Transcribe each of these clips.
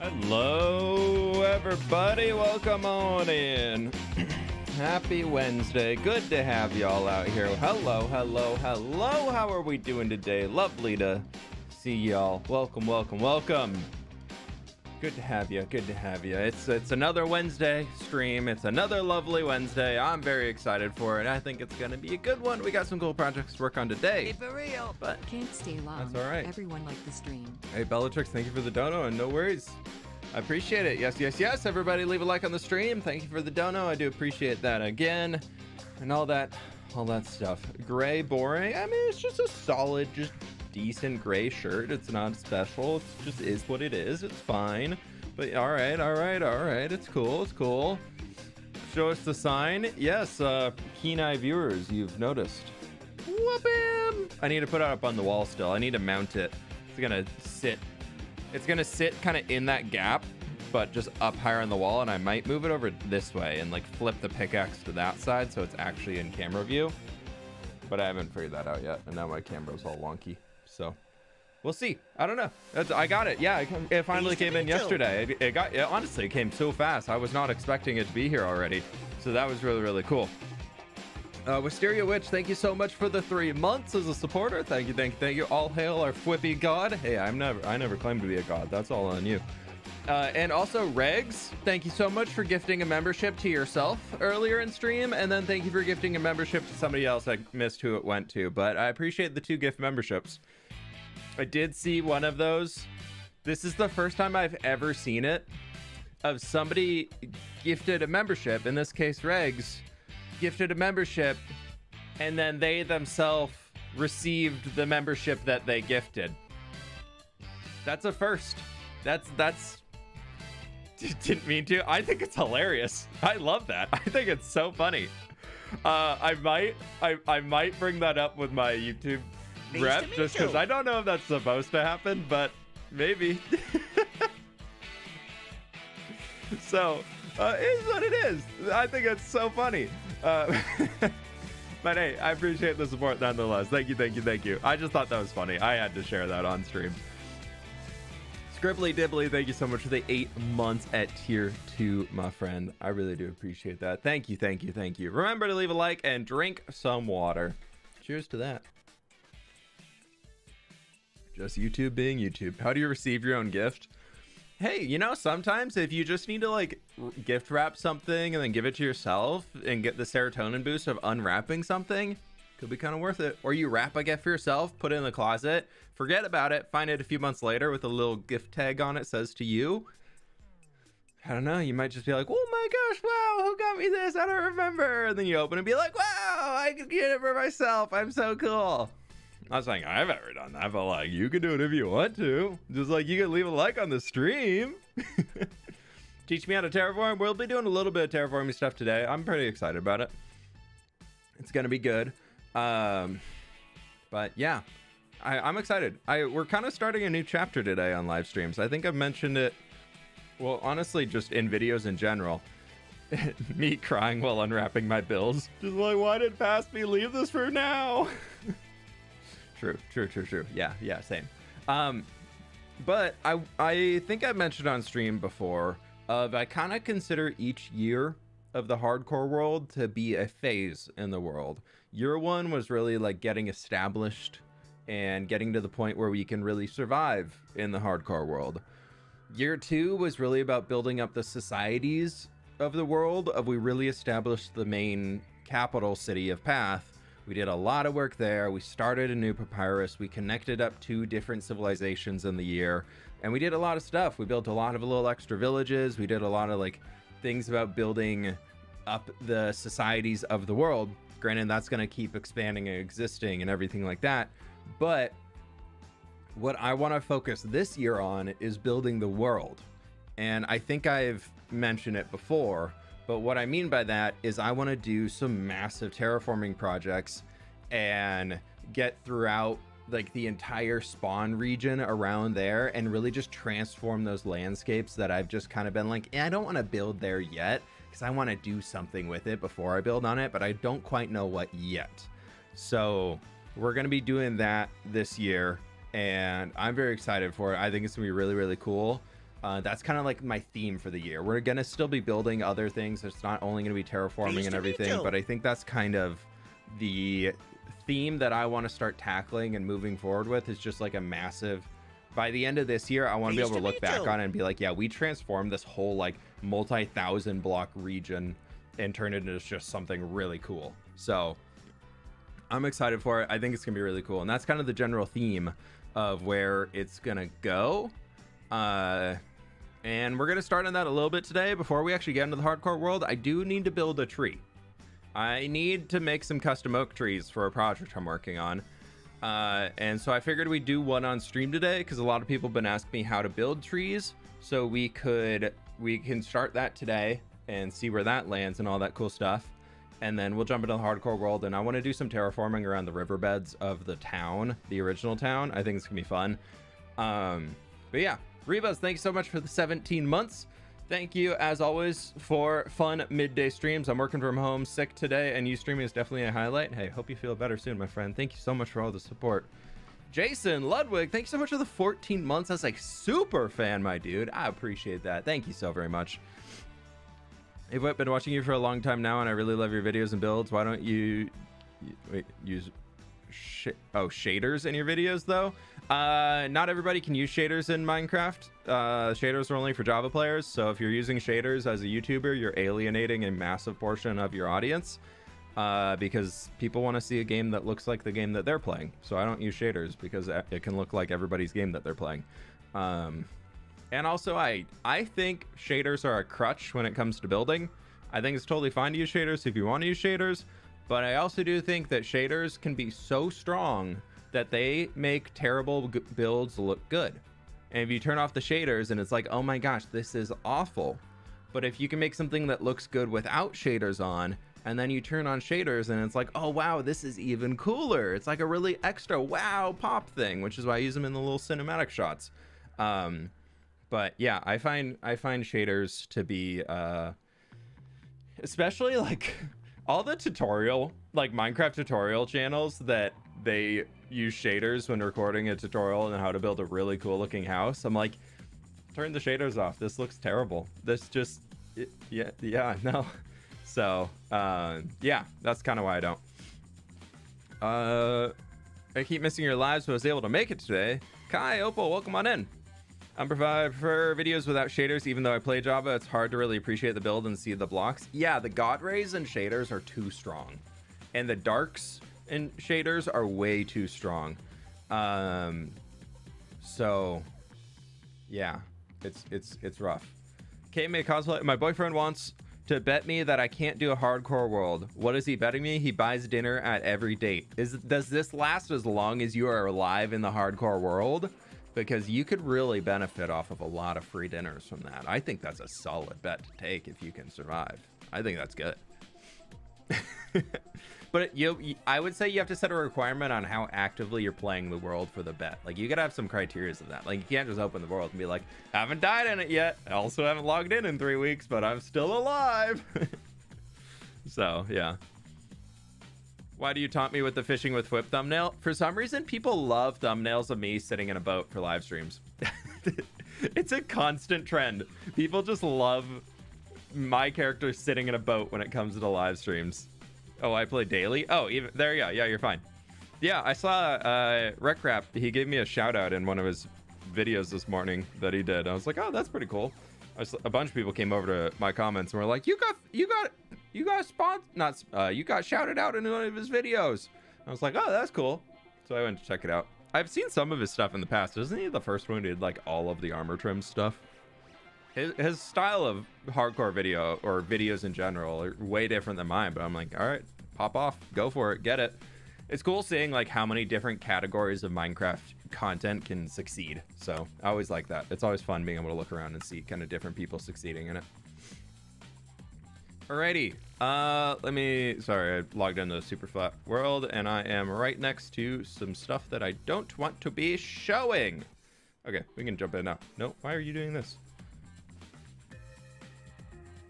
Hello, everybody. Welcome on in. Happy Wednesday. Good to have y'all out here. Hello, hello, hello. How are we doing today? Lovely to see y'all. Welcome, welcome, welcome. Good to have you. Good to have you. It's another Wednesday stream. It's another lovely Wednesday. I'm very excited for it. I think it's gonna be a good one. We got some cool projects to work on today. For real, but can't stay long. That's all right. Everyone liked the stream. Hey, Bellatrix, thank you for the dono, and no worries. I appreciate it. Yes, yes, yes. Everybody leave a like on the stream. Thank you for the dono. I do appreciate that again. And all that stuff. Gray, boring. I mean, it's just a solid, just decent gray shirt. It's not special. It just is what it is. It's fine. But all right, all right, all right. It's cool. It's cool. Show us the sign. Yes, keen-eye viewers, you've noticed. Whoop-em! I need to put it up on the wall still. I need to mount it. It's gonna sit kind of in that gap but just up higher on the wall, and I might move it over this way and like flip the pickaxe to that side so it's actually in camera view. But I haven't figured that out yet, and now my camera's all wonky, so we'll see. I don't know. I got it. Yeah, it finally came in yesterday. It honestly came so fast. I was not expecting it to be here already, so that was really, really cool. Wisteria Witch, thank you so much for the 3 months as a supporter. Thank you, thank you, thank you. All hail our fWhippy god. Hey, I never claimed to be a god. That's all on you. And also Regs, thank you so much for gifting a membership to yourself earlier in stream, and then thank you for gifting a membership to somebody else. I missed who it went to, but I appreciate the 2 gift memberships. I did see one of those. This is the first time I've ever seen it, of somebody gifted a membership, in this case Regs, gifted a membership, and then they themselves received the membership that they gifted. That's a first. That's didn't mean to. I think it's hilarious. I love that. I think it's so funny. I might bring that up with my YouTube rep, just because I don't know if that's supposed to happen, but maybe. So it is what it is. I think it's so funny. But hey, I appreciate the support nonetheless. Thank you, thank you, thank you. I just thought that was funny. I had to share that on stream. Scribbly Dibbly, thank you so much for the 8 months at tier 2, my friend. I really do appreciate that. Thank you, thank you, thank you. Remember to leave a like and drink some water. Cheers to that. Just YouTube being YouTube. How do you receive your own gift? Hey, you know, sometimes if you just need to like gift wrap something and then give it to yourself and get the serotonin boost of unwrapping something, could be kind of worth it. Or you wrap a gift for yourself, put it in the closet, forget about it, find it a few months later with a little gift tag on it, says to you. I don't know, you might just be like, oh my gosh, wow, who got me this? I don't remember. And then you open and be like, wow, I could get it for myself. I'm so cool. Not saying I've ever done that, but like, you can do it if you want to. Just like, you can leave a like on the stream. Teach me how to terraform. We'll be doing a little bit of terraforming stuff today. I'm pretty excited about it. It's gonna be good. But yeah, I'm excited. We're kind of starting a new chapter today on live streams. I think I've mentioned it, well, honestly, just in videos in general. Me crying while unwrapping my bills. Just like, why did Fast Me leave this for now? True. Yeah, same. But I think I mentioned on stream before of I kind of consider each year of the hardcore world to be a phase in the world. Year one was really like getting established and getting to the point where we can really survive in the hardcore world. Year two was really about building up the societies of the world. We really established the main capital city of Path. We did a lot of work there. We started a new papyrus. We connected up 2 different civilizations in the year, and we did a lot of stuff. We built a lot of little extra villages. We did a lot of like things about building up the societies of the world. Granted, that's going to keep expanding and existing and everything like that. But what I want to focus this year on is building the world. And I think I've mentioned it before, but what I mean by that is I want to do some massive terraforming projects and get throughout like the entire spawn region around there and really just transform those landscapes that I've just kind of been like, I don't want to build there yet because I want to do something with it before I build on it, but I don't quite know what yet. So we're going to be doing that this year, and I'm very excited for it. I think it's going to be really, really cool. That's kind of like my theme for the year. We're going to still be building other things. It's not only going to be terraforming and everything, but I think that's kind of the theme that I want to start tackling and moving forward with, is just like a massive, by the end of this year, I want to be able to look back on it and be like, yeah, we transformed this whole like multi-thousand block region and turned it into just something really cool. So I'm excited for it. I think it's going to be really cool. And that's kind of the general theme of where it's going to go. And we're going to start on that a little bit today. Before we actually get into the hardcore world, I do need to build a tree. I need to make some custom oak trees for a project I'm working on. And so I figured we'd do one on stream today, because a lot of people have been asking me how to build trees. So we can start that today and see where that lands and all that cool stuff. And then we'll jump into the hardcore world. And I want to do some terraforming around the riverbeds of the town, the original town. I think it's going to be fun. But yeah. Rebus, thank you so much for the 17 months. Thank you, as always, for fun midday streams. I'm working from home sick today, and you streaming is definitely a highlight. Hey, hope you feel better soon, my friend. Thank you so much for all the support. Jason Ludwig, thank you so much for the 14 months. That's like super fan, my dude. I appreciate that. Thank you so very much. Hey, I've been watching you for a long time now, and I really love your videos and builds. Why don't you use... shaders in your videos though? Not everybody can use shaders in Minecraft. Shaders are only for Java players, so if you're using shaders as a YouTuber, you're alienating a massive portion of your audience, because people want to see a game that looks like the game that they're playing. So I don't use shaders because it can look like everybody's game that they're playing. And also I think shaders are a crutch when it comes to building. I think it's totally fine to use shaders if you want to use shaders. But I also do think that shaders can be so strong that they make terrible builds look good. And if you turn off the shaders and it's like, oh my gosh, this is awful. But if you can make something that looks good without shaders on, and then you turn on shaders and it's like, oh wow, this is even cooler. It's like a really extra wow pop thing, which is why I use them in the little cinematic shots. But yeah, I find shaders to be, especially like... all the tutorial, like Minecraft tutorial channels that they use shaders when recording a tutorial on how to build a really cool looking house. I'm like, turn the shaders off. This looks terrible. This just, yeah, no. So, yeah, that's kind of why I don't. I keep missing your lives, but I was able to make it today. Kai, Opal, welcome on in. I prefer videos without shaders, even though I play Java. It's hard to really appreciate the build and see the blocks. Yeah, the God rays and shaders are too strong, and the darks and shaders are way too strong. So yeah, it's rough. K-May Cosplay, my boyfriend wants to bet me that I can't do a hardcore world. What is he betting me? He buys dinner at every date. Does this last as long as you are alive in the hardcore world? Because you could really benefit off of a lot of free dinners from that. I think that's a solid bet to take if you can survive. I think that's good. But I would say you have to set a requirement on how actively you're playing the world for the bet. Like, you gotta have some criteria of that. Like, you can't just open the world and be like, I haven't died in it yet. I also haven't logged in 3 weeks, but I'm still alive. So, yeah. Why do you taunt me with the fishing with whip thumbnail? For some reason, people love thumbnails of me sitting in a boat for live streams. It's a constant trend. People just love my character sitting in a boat when it comes to live streams. Oh, I play daily? Oh, even there you go. Yeah, you're fine. Yeah, I saw Recrap. He gave me a shout out in one of his videos this morning that he did. I was like, oh, that's pretty cool. A bunch of people came over to my comments and were like, you got you got shouted out in one of his videos. I was like, oh, that's cool. So I went to check it out. I've seen some of his stuff in the past. Isn't he the first one who did like all of the armor trim stuff? His style of hardcore video or videos in general are way different than mine, but I'm like, all right, pop off, go for it, get it. It's cool seeing like how many different categories of Minecraft content can succeed. So I always like that. It's always fun being able to look around and see kind of different people succeeding in it. Alrighty, sorry, I logged into the super flat world and I am right next to some stuff that I don't want to be showing. Okay, we can jump in now. No, why are you doing this?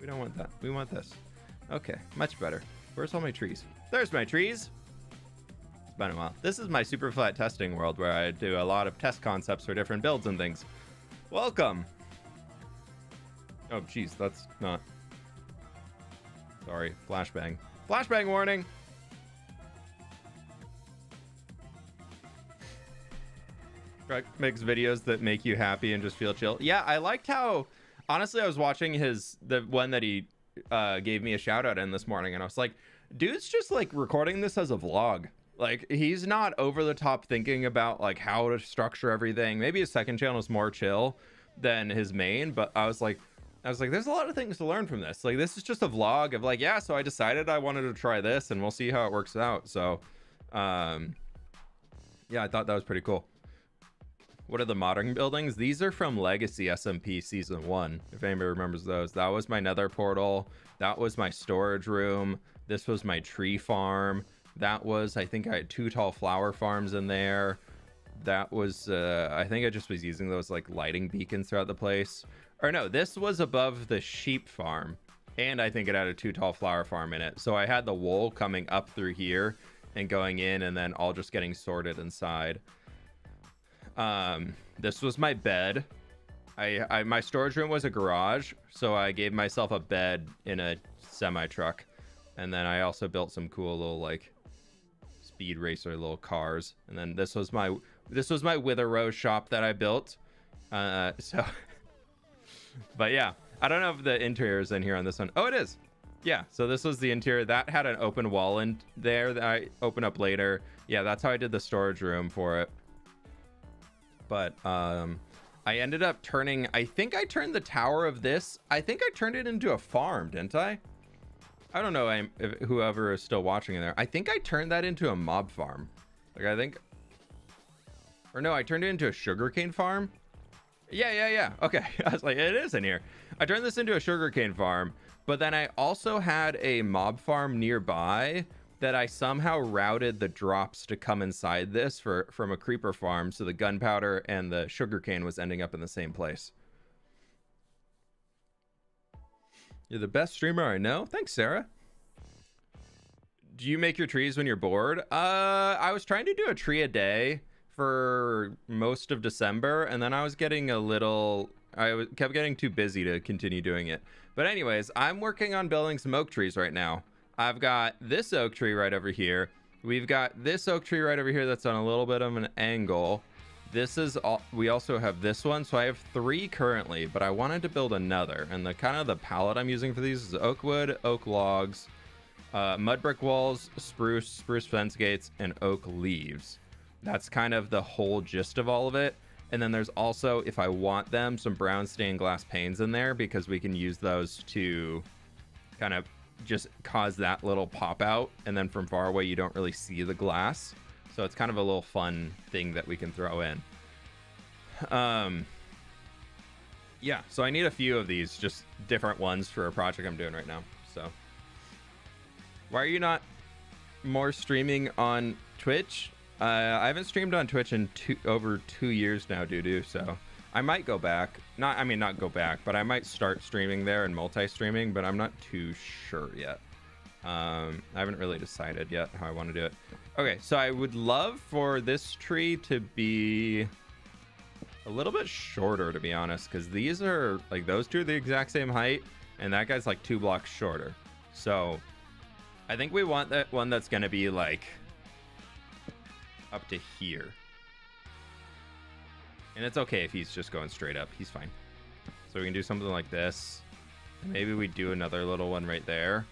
We don't want that, we want this. Okay, much better. Where's all my trees? There's my trees. It's been a while. This is my super flat testing world where I do a lot of test concepts for different builds and things. Welcome. Oh geez, that's not... sorry, flashbang. Flashbang warning! Greg makes videos that make you happy and just feel chill. Yeah, I liked how... honestly, I was watching the one that he gave me a shout out in this morning, and I was like, dude's just like recording this as a vlog. Like, he's not over the top thinking about like how to structure everything. Maybe his second channel is more chill than his main, but I was like, there's a lot of things to learn from this. Like, this is just a vlog of like, yeah, so I decided I wanted to try this and we'll see how it works out. So, yeah, I thought that was pretty cool. What are the modern buildings? These are from Legacy SMP season 1. If anybody remembers those, that was my nether portal. That was my storage room. This was my tree farm. That was, I think I had 2 tall flower farms in there. that was I think I just was using those like lighting beacons throughout the place. Or no, this was above the sheep farm, and I think it had a too tall flower farm in it, so I had the wool coming up through here and going in, and then all just getting sorted inside. This was my bed. My storage room was a garage, so I gave myself a bed in a semi-truck, and then I also built some cool little like speed racer little cars. And then this was my Wither Rose shop that I built. But yeah, I don't know if the interior is in here on this one. Oh, it is. Yeah, so this was the interior that had an open wall in there that I open up later. Yeah, that's how I did the storage room for it. But I ended up turning, I think I turned the tower of this, I think I turned it into a farm, didn't I? I don't know if whoever is still watching in there. I think I turned that into a mob farm. Like, I think, or no, I turned it into a sugarcane farm. Yeah. Okay, I was like, it is in here. I turned this into a sugarcane farm, but then I also had a mob farm nearby that I somehow routed the drops to come inside this from a creeper farm. So the gunpowder and the sugarcane was ending up in the same place. You're the best streamer I know. Thanks, Sarah. Do you make your trees when you're bored? I was trying to do a tree a day for most of December, and then I was getting a little... I kept getting too busy to continue doing it. But anyways, I'm working on building some oak trees right now. I've got this oak tree right over here. We've got this oak tree right over here that's on a little bit of an angle. This is all, we also have this one, so I have three currently, but I wanted to build another, and the kind of the palette I'm using for these is oak wood, oak logs, mud brick walls, spruce fence gates, and oak leaves. That's kind of the whole gist of all of it. And then there's also, if I want them, some brown stained glass panes in there, because we can use those to kind of just cause that little pop out, and then from far away you don't really see the glass. So it's kind of a little fun thing that we can throw in. Yeah, so I need a few of these, just different ones for a project I'm doing right now. So why are you not more streaming on Twitch? I haven't streamed on Twitch in over 2 years now, doo-doo, so I might go back. I mean, not go back, but I might start streaming there and multi-streaming, but I'm not too sure yet. I haven't really decided yet how I want to do it. Okay, so I would love for this tree to be a little bit shorter, to be honest, because these are like, those two are the exact same height, and that guy's like 2 blocks shorter. So I think we want that one that's going to be like up to here, and it's okay if he's just going straight up, he's fine. So we can do something like this, and maybe we do another little one right there.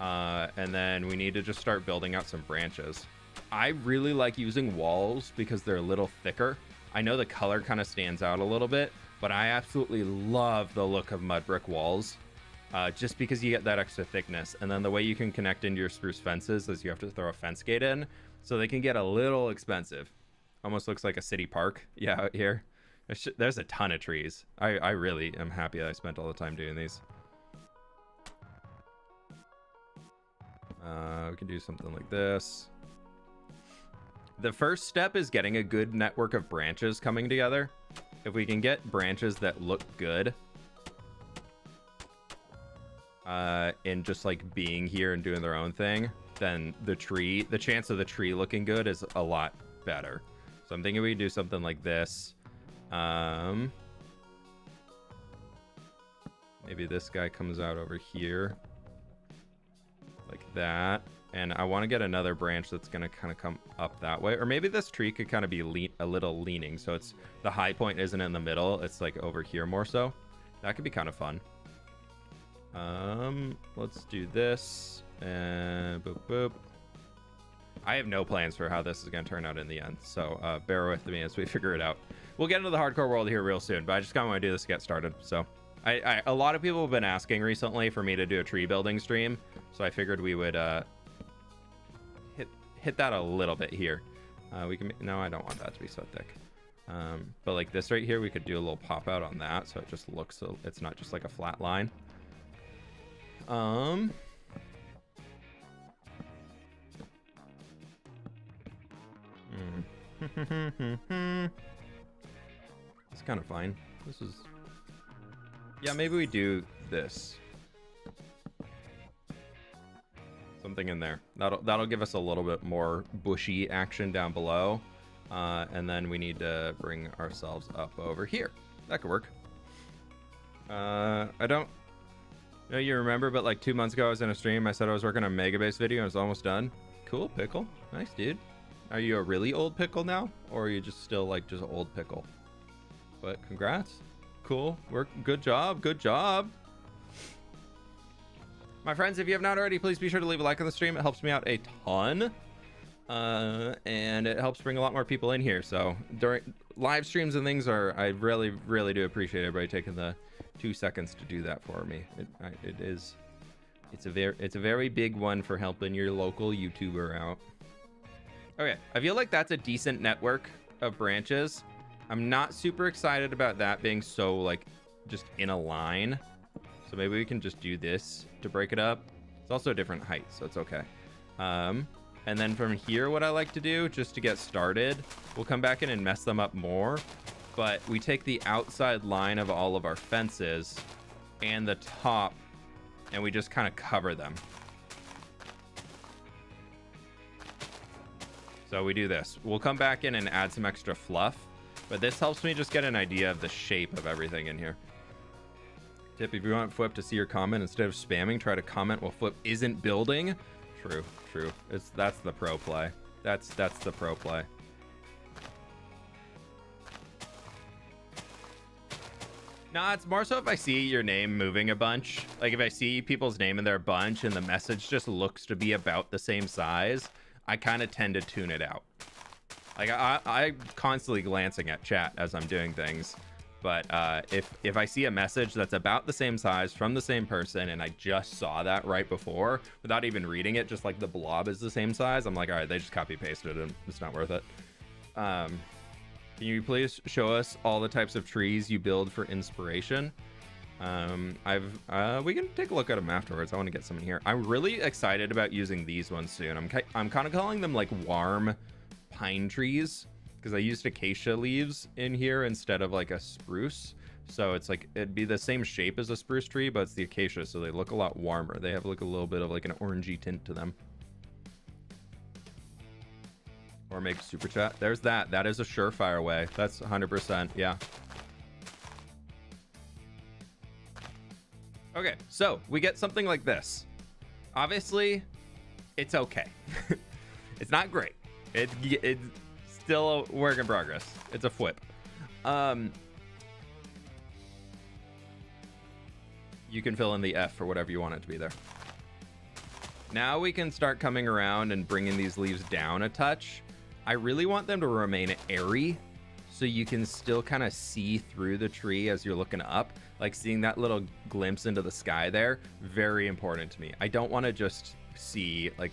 And then we need to just start building out some branches. I really like using walls because they're a little thicker. I know the color kind of stands out a little bit, but I absolutely love the look of mud brick walls, just because you get that extra thickness. And then the way you can connect into your spruce fences is you have to throw a fence gate in, so they can get a little expensive. Almost looks like a city park. Yeah, out here there's a ton of trees. I really am happy that I spent all the time doing these. We can do something like this. The first step is getting a good network of branches coming together. If we can get branches that look good, and just like being here and doing their own thing, then the chance of the tree looking good is a lot better. So I'm thinking we can do something like this. Maybe this guy comes out over here like that, and I want to get another branch that's going to kind of come up that way. Or maybe this tree could kind of be a little leaning, so it's the high point isn't in the middle, it's like over here more. So that could be kind of fun. Let's do this, and boop boop. I have no plans for how this is going to turn out in the end, so bear with me as we figure it out. We'll get into the hardcore world here real soon, but I just kind of want to do this to get started. So a lot of people have been asking recently for me to do a tree building stream, so I figured we would hit that a little bit here. We can, no, I don't want that to be so thick. But like this right here, we could do a little pop out on that, so it just looks, it's not just like a flat line. It's kind of fine. This is... yeah, maybe we do this. Something in there. That'll give us a little bit more bushy action down below. And then we need to bring ourselves up over here. That could work. I don't know you remember, but like 2 months ago I was in a stream. I said I was working on a mega base video and I was almost done. Cool, Pickle. Nice, dude. Are you a really old Pickle now? Or are you just still like just old Pickle? But congrats. Cool work. Good job. Good job. My friends, if you have not already, please be sure to leave a like on the stream. It helps me out a ton. And it helps bring a lot more people in here. So during live streams and things are, I really, really do appreciate everybody taking the 2 seconds to do that for me. It's a very big one for helping your local YouTuber out. Okay, I feel like that's a decent network of branches. I'm not super excited about that being so like just in a line. So maybe we can just do this to break it up. It's also a different height, so it's okay. And then from here, what I like to do just to get started, we'll come back in and mess them up more, but we take the outside line of all of our fences and the top and we just kind of cover them. So we do this. We'll come back in and add some extra fluff, but this helps me just get an idea of the shape of everything in here. Tip, if you want fWhip to see your comment, instead of spamming, try to comment while fWhip isn't building. True, true. That's the pro play. That's the pro play. Nah, it's more so if I see your name moving a bunch. Like if I see people's name in their bunch and the message just looks to be about the same size, I kind of tend to tune it out. Like I'm constantly glancing at chat as I'm doing things. But if I see a message that's about the same size from the same person and I just saw that right before without even reading it, just like the blob is the same size, I'm like, all right, they just copy pasted and it's not worth it. Can you please show us all the types of trees you build for inspiration? We can take a look at them afterwards. I want to get some in here. I'm really excited about using these ones soon. I'm kind of calling them like warm pine trees, because I used acacia leaves in here instead of like a spruce. So it's like, it'd be the same shape as a spruce tree, but it's the acacia, so they look a lot warmer. They have like a little bit of like an orangey tint to them. Or make super chat. There's that. That is a surefire way. That's 100%. Yeah. Okay, so we get something like this. Obviously, it's okay. It's not great. It's still a work in progress. It's a fWhip. You can fill in the F for whatever you want it to be there. Now we can start coming around and bringing these leaves down a touch. I really want them to remain airy so you can still kind of see through the tree as you're looking up. Like seeing that little glimpse into the sky there, very important to me. I don't want to just see like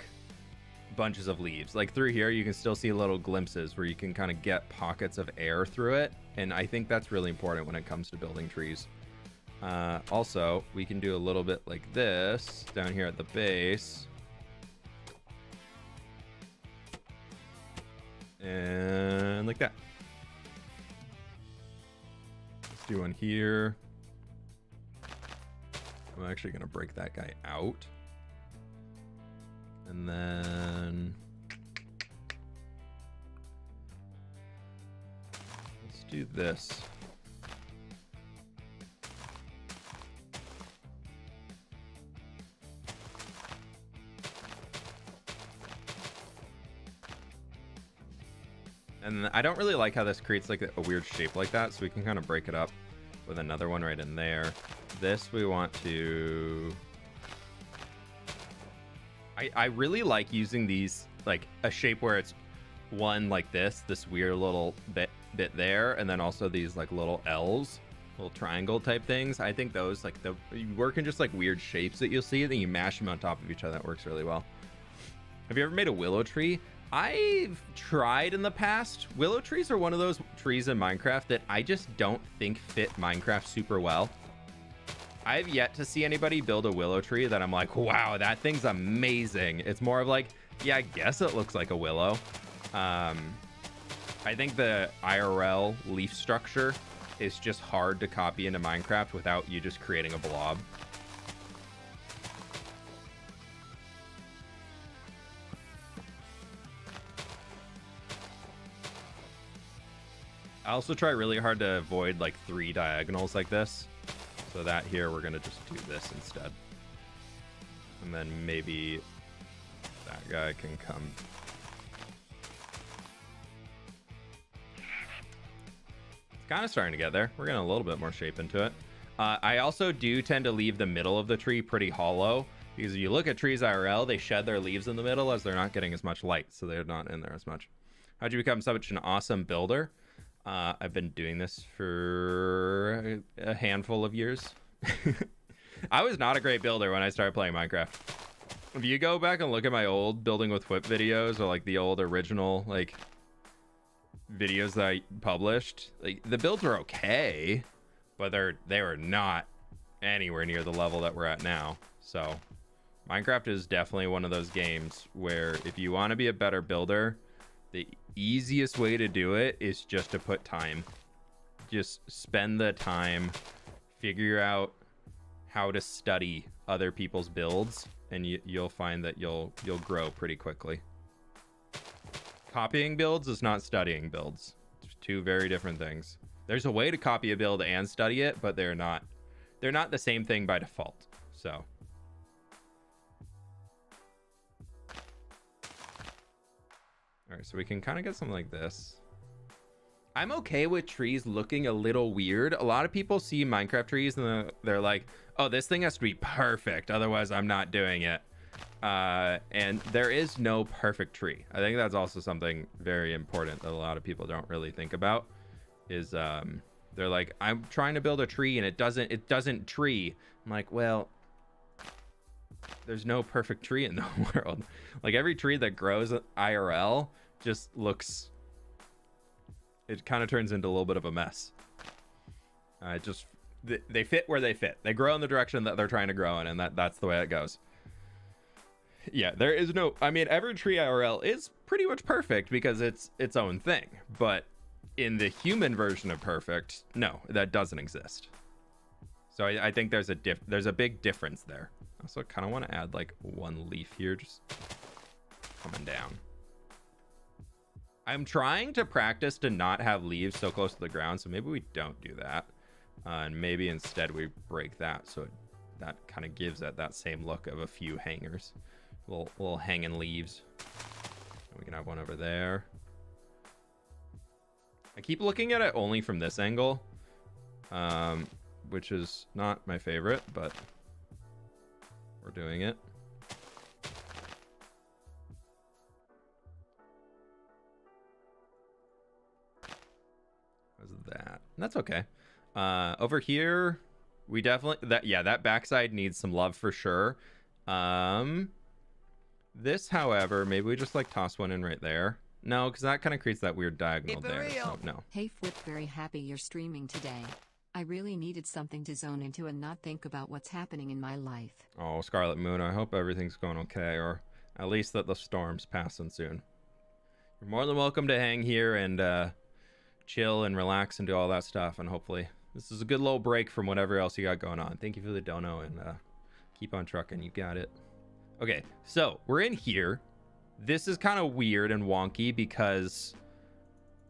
bunches of leaves. Like through here you can still see little glimpses where you can kind of get pockets of air through it, and I think that's really important when it comes to building trees. Also we can do a little bit like this down here at the base, and like that. Let's do one here. I'm actually gonna break that guy out. And then let's do this. And I don't really like how this creates like a weird shape like that, so we can kind of break it up with another one right in there. This we want to... I really like using these like a shape where it's one like this weird little bit there, and then also these like little L's, little triangle type things. I think those like you work in just like weird shapes that you'll see, then you mash them on top of each other. That works really well. Have you ever made a willow tree? I've tried in the past. Willow trees are one of those trees in Minecraft that I just don't think fit Minecraft super well. I've yet to see anybody build a willow tree that I'm like, wow, that thing's amazing. It's more of like, yeah, I guess it looks like a willow. I think the IRL leaf structure is just hard to copy into Minecraft without you just creating a blob. I also try really hard to avoid like 3 diagonals like this. So that here, we're gonna just do this instead. And then maybe that guy can come. It's kind of starting to get there. We're getting a little bit more shape into it. I also do tend to leave the middle of the tree pretty hollow, because if you look at trees IRL, they shed their leaves in the middle as they're not getting as much light. So they're not in there as much. How'd you become such an awesome builder? I've been doing this for a handful of years. I was not a great builder when I started playing Minecraft. If you go back and look at my old building with Whip videos, or like the old original like videos that I published, like the builds were okay, but they were not anywhere near the level that we're at now. So Minecraft is definitely one of those games where if you want to be a better builder, the easiest way to do it is just to put time. Just spend the time, figure out how to study other people's builds, and you'll find that you'll grow pretty quickly. Copying builds is not studying builds. It's 2 very different things. There's a way to copy a build and study it, but they're not the same thing by default. So all right, so we can kind of get something like this. I'm okay with trees looking a little weird. A lot of people see Minecraft trees and they're like, oh, this thing has to be perfect, otherwise I'm not doing it. And there is no perfect tree. I think that's also something very important that a lot of people don't really think about, is they're like, I'm trying to build a tree and it doesn't tree. I'm like, well, there's no perfect tree in the world. Like every tree that grows IRL just looks, it kind of turns into a little bit of a mess. Just they fit where they fit. They grow in the direction that they're trying to grow in, and that's the way it goes. Yeah, there is no, I mean, every tree IRL is pretty much perfect because it's its own thing, but in the human version of perfect, no, that doesn't exist. So I think there's a big difference there. Also, I kind of want to add like 1 leaf here, just coming down. I'm trying to practice to not have leaves so close to the ground, so maybe we don't do that, and maybe instead we break that, so that kind of gives it that same look of a few hangers, little hanging leaves. And we can have one over there. I keep looking at it only from this angle, which is not my favorite, but we're doing it. How's that? That's okay. Over here, we definitely, that backside needs some love for sure. This, however, maybe we just like toss one in right there. No, because that kind of creates that weird diagonal there. So, no. Hey, Flip, very happy you're streaming today. I really needed something to zone into and not think about what's happening in my life. Oh, Scarlet Moon, I hope everything's going okay, or at least that the storm's passing soon. You're more than welcome to hang here and chill and relax and do all that stuff, and hopefully this is a good little break from whatever else you got going on. Thank you for the dono, and keep on trucking. You got it. Okay, so we're in here. This is kind of weird and wonky because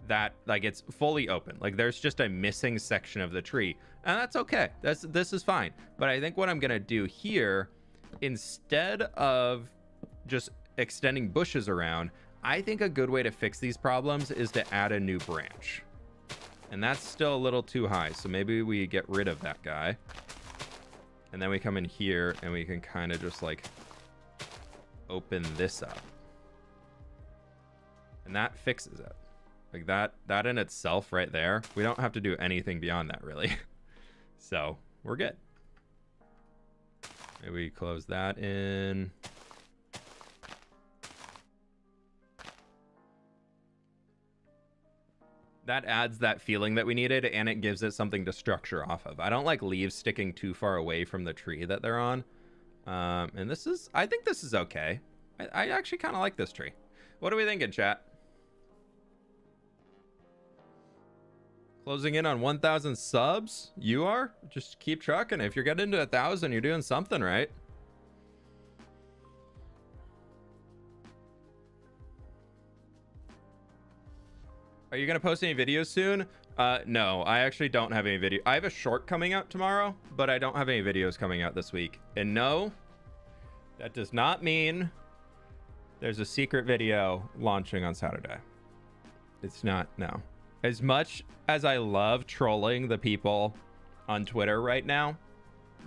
that like it's fully open, like there's just a missing section of the tree, and that's okay. This is fine. But I think what I'm gonna do here, instead of just extending bushes around, I think a good way to fix these problems is to add a new branch, and that's still a little too high, so maybe we get rid of that guy, and then we come in here and we can kind of just like open this up, and that fixes it. Like that in itself right there, we don't have to do anything beyond that really. So we're good. Maybe we close that in. That adds that feeling that we needed, and it gives it something to structure off of. I don't like leaves sticking too far away from the tree that they're on. And this is, I think this is okay. I actually kind of like this tree. What are we thinking, chat? Closing in on 1,000 subs. You are? Just keep trucking. If you're getting to 1,000, you're doing something right. Are you going to post any videos soon? No, I actually don't have any video. I have a short coming out tomorrow, but I don't have any videos coming out this week. And no, that does not mean there's a secret video launching on Saturday. It's not, no. As much as I love trolling the people on Twitter right now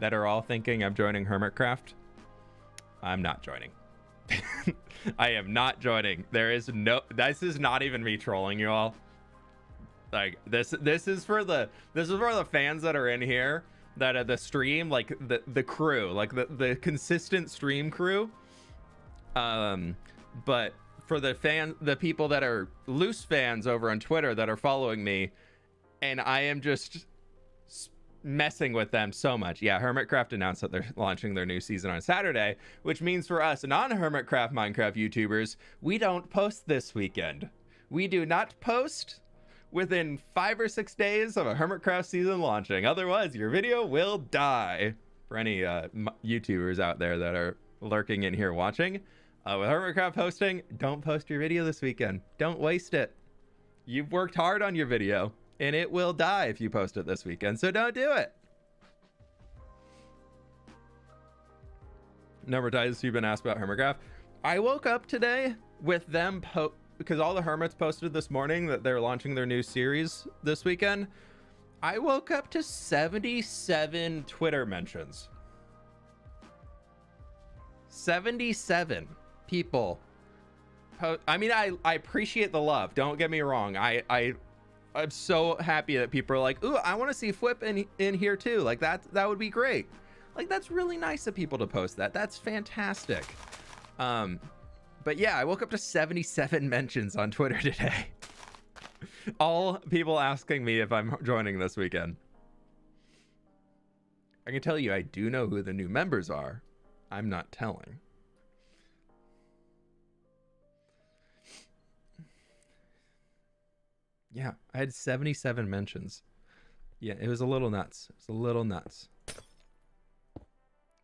that are all thinking I'm joining Hermitcraft, I'm not joining. I am not joining. There is no, this is not even me trolling you all. Like this is for the fans that are in here, that are the stream, like the crew, like the consistent stream crew. But for the people that are loose fans over on Twitter that are following me, and I am just messing with them so much. Yeah, Hermitcraft announced that they're launching their new season on Saturday, which means for us non-Hermitcraft Minecraft YouTubers, we don't post this weekend. We do not post within 5 or 6 days of a Hermitcraft season launching. Otherwise, your video will die. For any YouTubers out there that are lurking in here watching, with Hermitcraft hosting, don't post your video this weekend. Don't waste it. You've worked hard on your video, and it will die if you post it this weekend, so don't do it. Number of times you've been asked about Hermitcraft. I woke up today with them, because all the hermits posted this morning that they're launching their new series this weekend. I woke up to 77 Twitter mentions. 77 people. I mean, I appreciate the love. Don't get me wrong. I'm so happy that people are like, ooh, I want to see fWhip in here too. Like that would be great. Like that's really nice of people to post that. That's fantastic. But yeah, I woke up to 77 mentions on Twitter today. All people asking me if I'm joining this weekend. I can tell you, I do know who the new members are. I'm not telling. Yeah, I had 77 mentions. Yeah, it was a little nuts. It's a little nuts.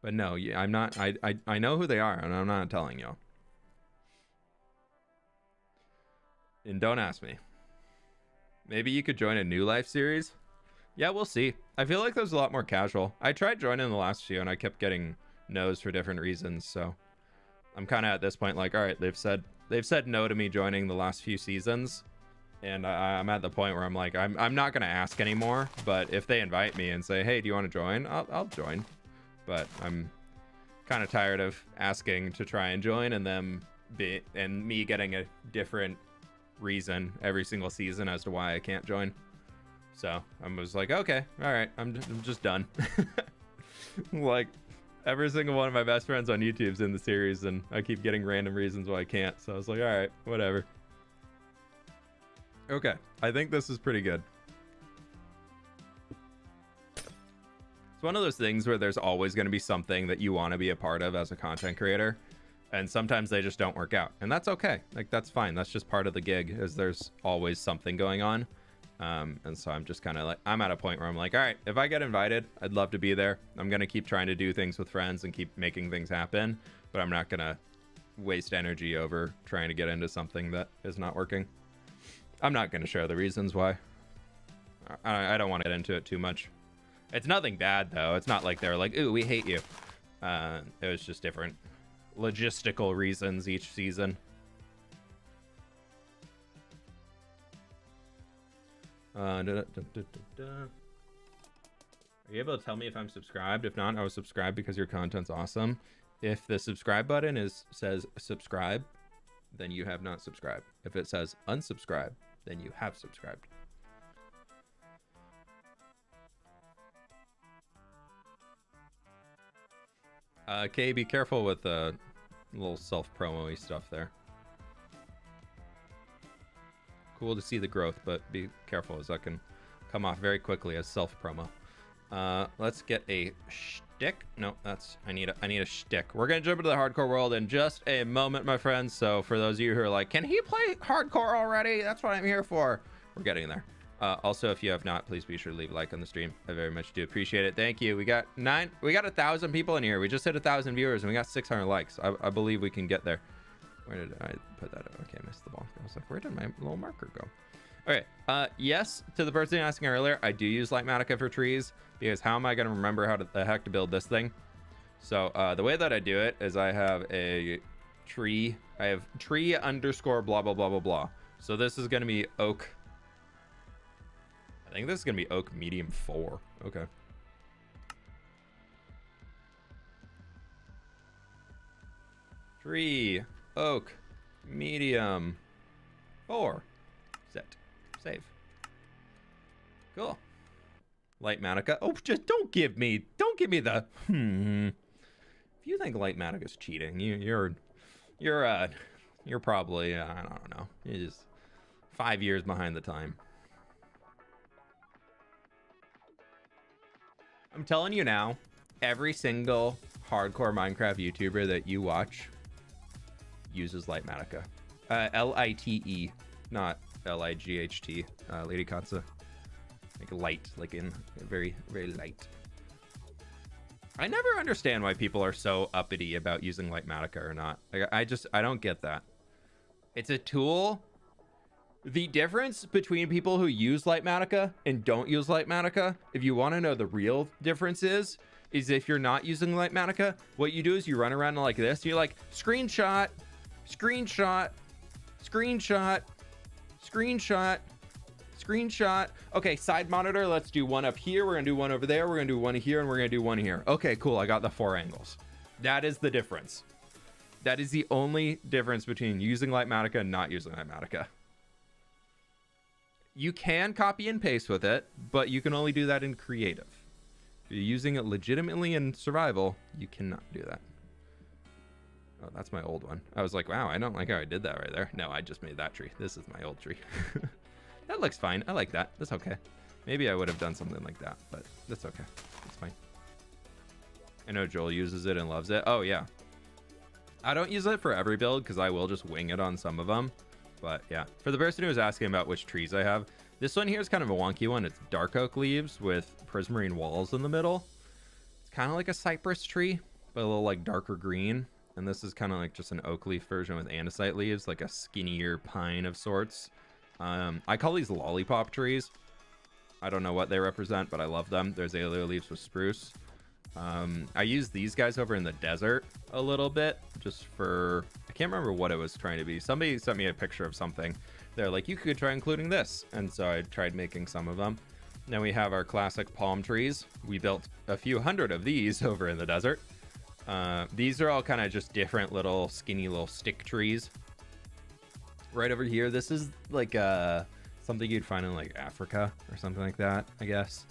But no, yeah, I'm not. I know who they are, and I'm not telling y'all. And don't ask me. Maybe you could join a new life series. Yeah, we'll see. I feel like there's a lot more casual. I tried joining the last few, and I kept getting no's for different reasons. So I'm kind of at this point like, all right, they've said no to me joining the last few seasons. And I'm at the point where I'm like, I'm not going to ask anymore, but if they invite me and say, hey, do you want to join? I'll join. But I'm kind of tired of asking to try and join and them and me getting a different reason every single season as to why I can't join. So I was like, okay, all right, I'm just done. Like every single one of my best friends on YouTube's in the series and I keep getting random reasons why I can't. So I was like, all right, whatever. Okay, I think this is pretty good. It's one of those things where there's always going to be something that you want to be a part of as a content creator, and sometimes they just don't work out, and that's okay. Like that's fine. That's just part of the gig, is there's always something going on. And so I'm just kind of like, I'm at a point where I'm like, all right, if I get invited, I'd love to be there. I'm going to keep trying to do things with friends and keep making things happen, but I'm not going to waste energy over trying to get into something that is not working. I'm not going to share the reasons why. I don't want to get into it too much. It's nothing bad, though. It's not like they're like, ooh, we hate you. It was just different logistical reasons each season. Are you able to tell me if I'm subscribed? If not, I was subscribed because your content's awesome. If the subscribe button says subscribe, then you have not subscribed. If it says unsubscribe, then you have subscribed. Kay, be careful with the little self-promo-y stuff there. Cool to see the growth, but be careful as that can come off very quickly as self-promo. Let's get a shtick. No, that's, I need a shtick. We're going to jump into the hardcore world in just a moment, my friends. So for those of you who are like, can he play hardcore already? That's what I'm here for. We're getting there. Also, if you have not, please be sure to leave a like on the stream. I very much do appreciate it. Thank you. We got 1,000 people in here. We just hit 1,000 viewers and we got 600 likes. I believe we can get there. Where did I put that up? Okay, I missed the ball. I was like, where did my little marker go? All right. Yes, to the person asking earlier, I do use Litematica for trees because how am I going to remember how the heck to build this thing? So the way that I do it is I have a tree. I have tree underscore blah, blah, blah, blah, blah. So this is going to be oak. I think this is going to be oak medium 4. Okay. Tree, oak, medium 4. Set. Save. Cool. Litematica. Oh, just don't give me the, If you think Litematica's cheating, you're probably, I don't know. You're just 5 years behind the time. I'm telling you now, every single hardcore Minecraft YouTuber that you watch uses Litematica. L-I-T-E, not L-I-G-H-T, Lady Katza. Like light, like in very, very light. I never understand why people are so uppity about using Litematica or not. Like, I don't get that. It's a tool. The difference between people who use Litematica and don't use Litematica, if you want to know the real difference is if you're not using Litematica, what you do is you run around like this. And you're like, screenshot, screenshot, screenshot, screenshot, screenshot. Okay, side monitor. Let's do one up here. We're going to do one over there. We're going to do one here and we're going to do one here. Okay, cool. I got the 4 angles. That is the difference. That is the only difference between using Litematica and not using Litematica. You can copy and paste with it, but you can only do that in creative. If you're using it legitimately in survival, you cannot do that. Oh, that's my old one. I was like, wow, I don't like how I did that right there. No, I just made that tree. This is my old tree. That looks fine. I like that. That's okay. Maybe I would have done something like that, but that's okay. It's fine. I know Joel uses it and loves it. Oh, yeah. I don't use it for every build because I will just wing it on some of them. But yeah, for the person who was asking about which trees I have, this one here is kind of a wonky one. It's dark oak leaves with prismarine walls in the middle. It's kind of like a cypress tree, but a little like darker green. And this is kind of like just an oak leaf version with andesite leaves, like a skinnier pine of sorts. I call these lollipop trees. I don't know what they represent, but I love them. There's azalea leaves with spruce. I use these guys over in the desert a little bit just for, I can't remember what it was trying to be. Somebody sent me a picture of something. They're like, you could try including this. And so I tried making some of them. Then we have our classic palm trees. We built a few hundred of these over in the desert. These are all kind of just different little skinny little stick trees. Right over here, this is like something you'd find in like Africa or something like that, I guess.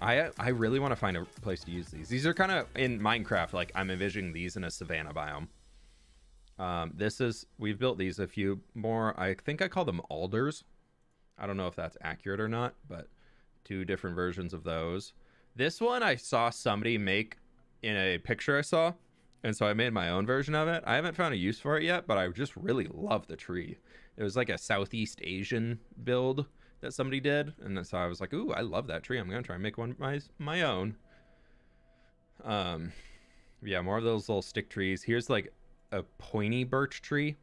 I really want to find a place to use these. These are kind of in Minecraft, like I'm envisioning these in a savanna biome. This is, we've built these a few more. I think I call them alders. I don't know if that's accurate or not, but 2 different versions of those. This one I saw somebody make in a picture I saw, and so I made my own version of it. I haven't found a use for it yet, but I just really love the tree. It was like a Southeast Asian build that somebody did, and so I was like, ooh, I love that tree. I'm gonna try and make one my own. Yeah, more of those little stick trees. Here's like a pointy birch tree.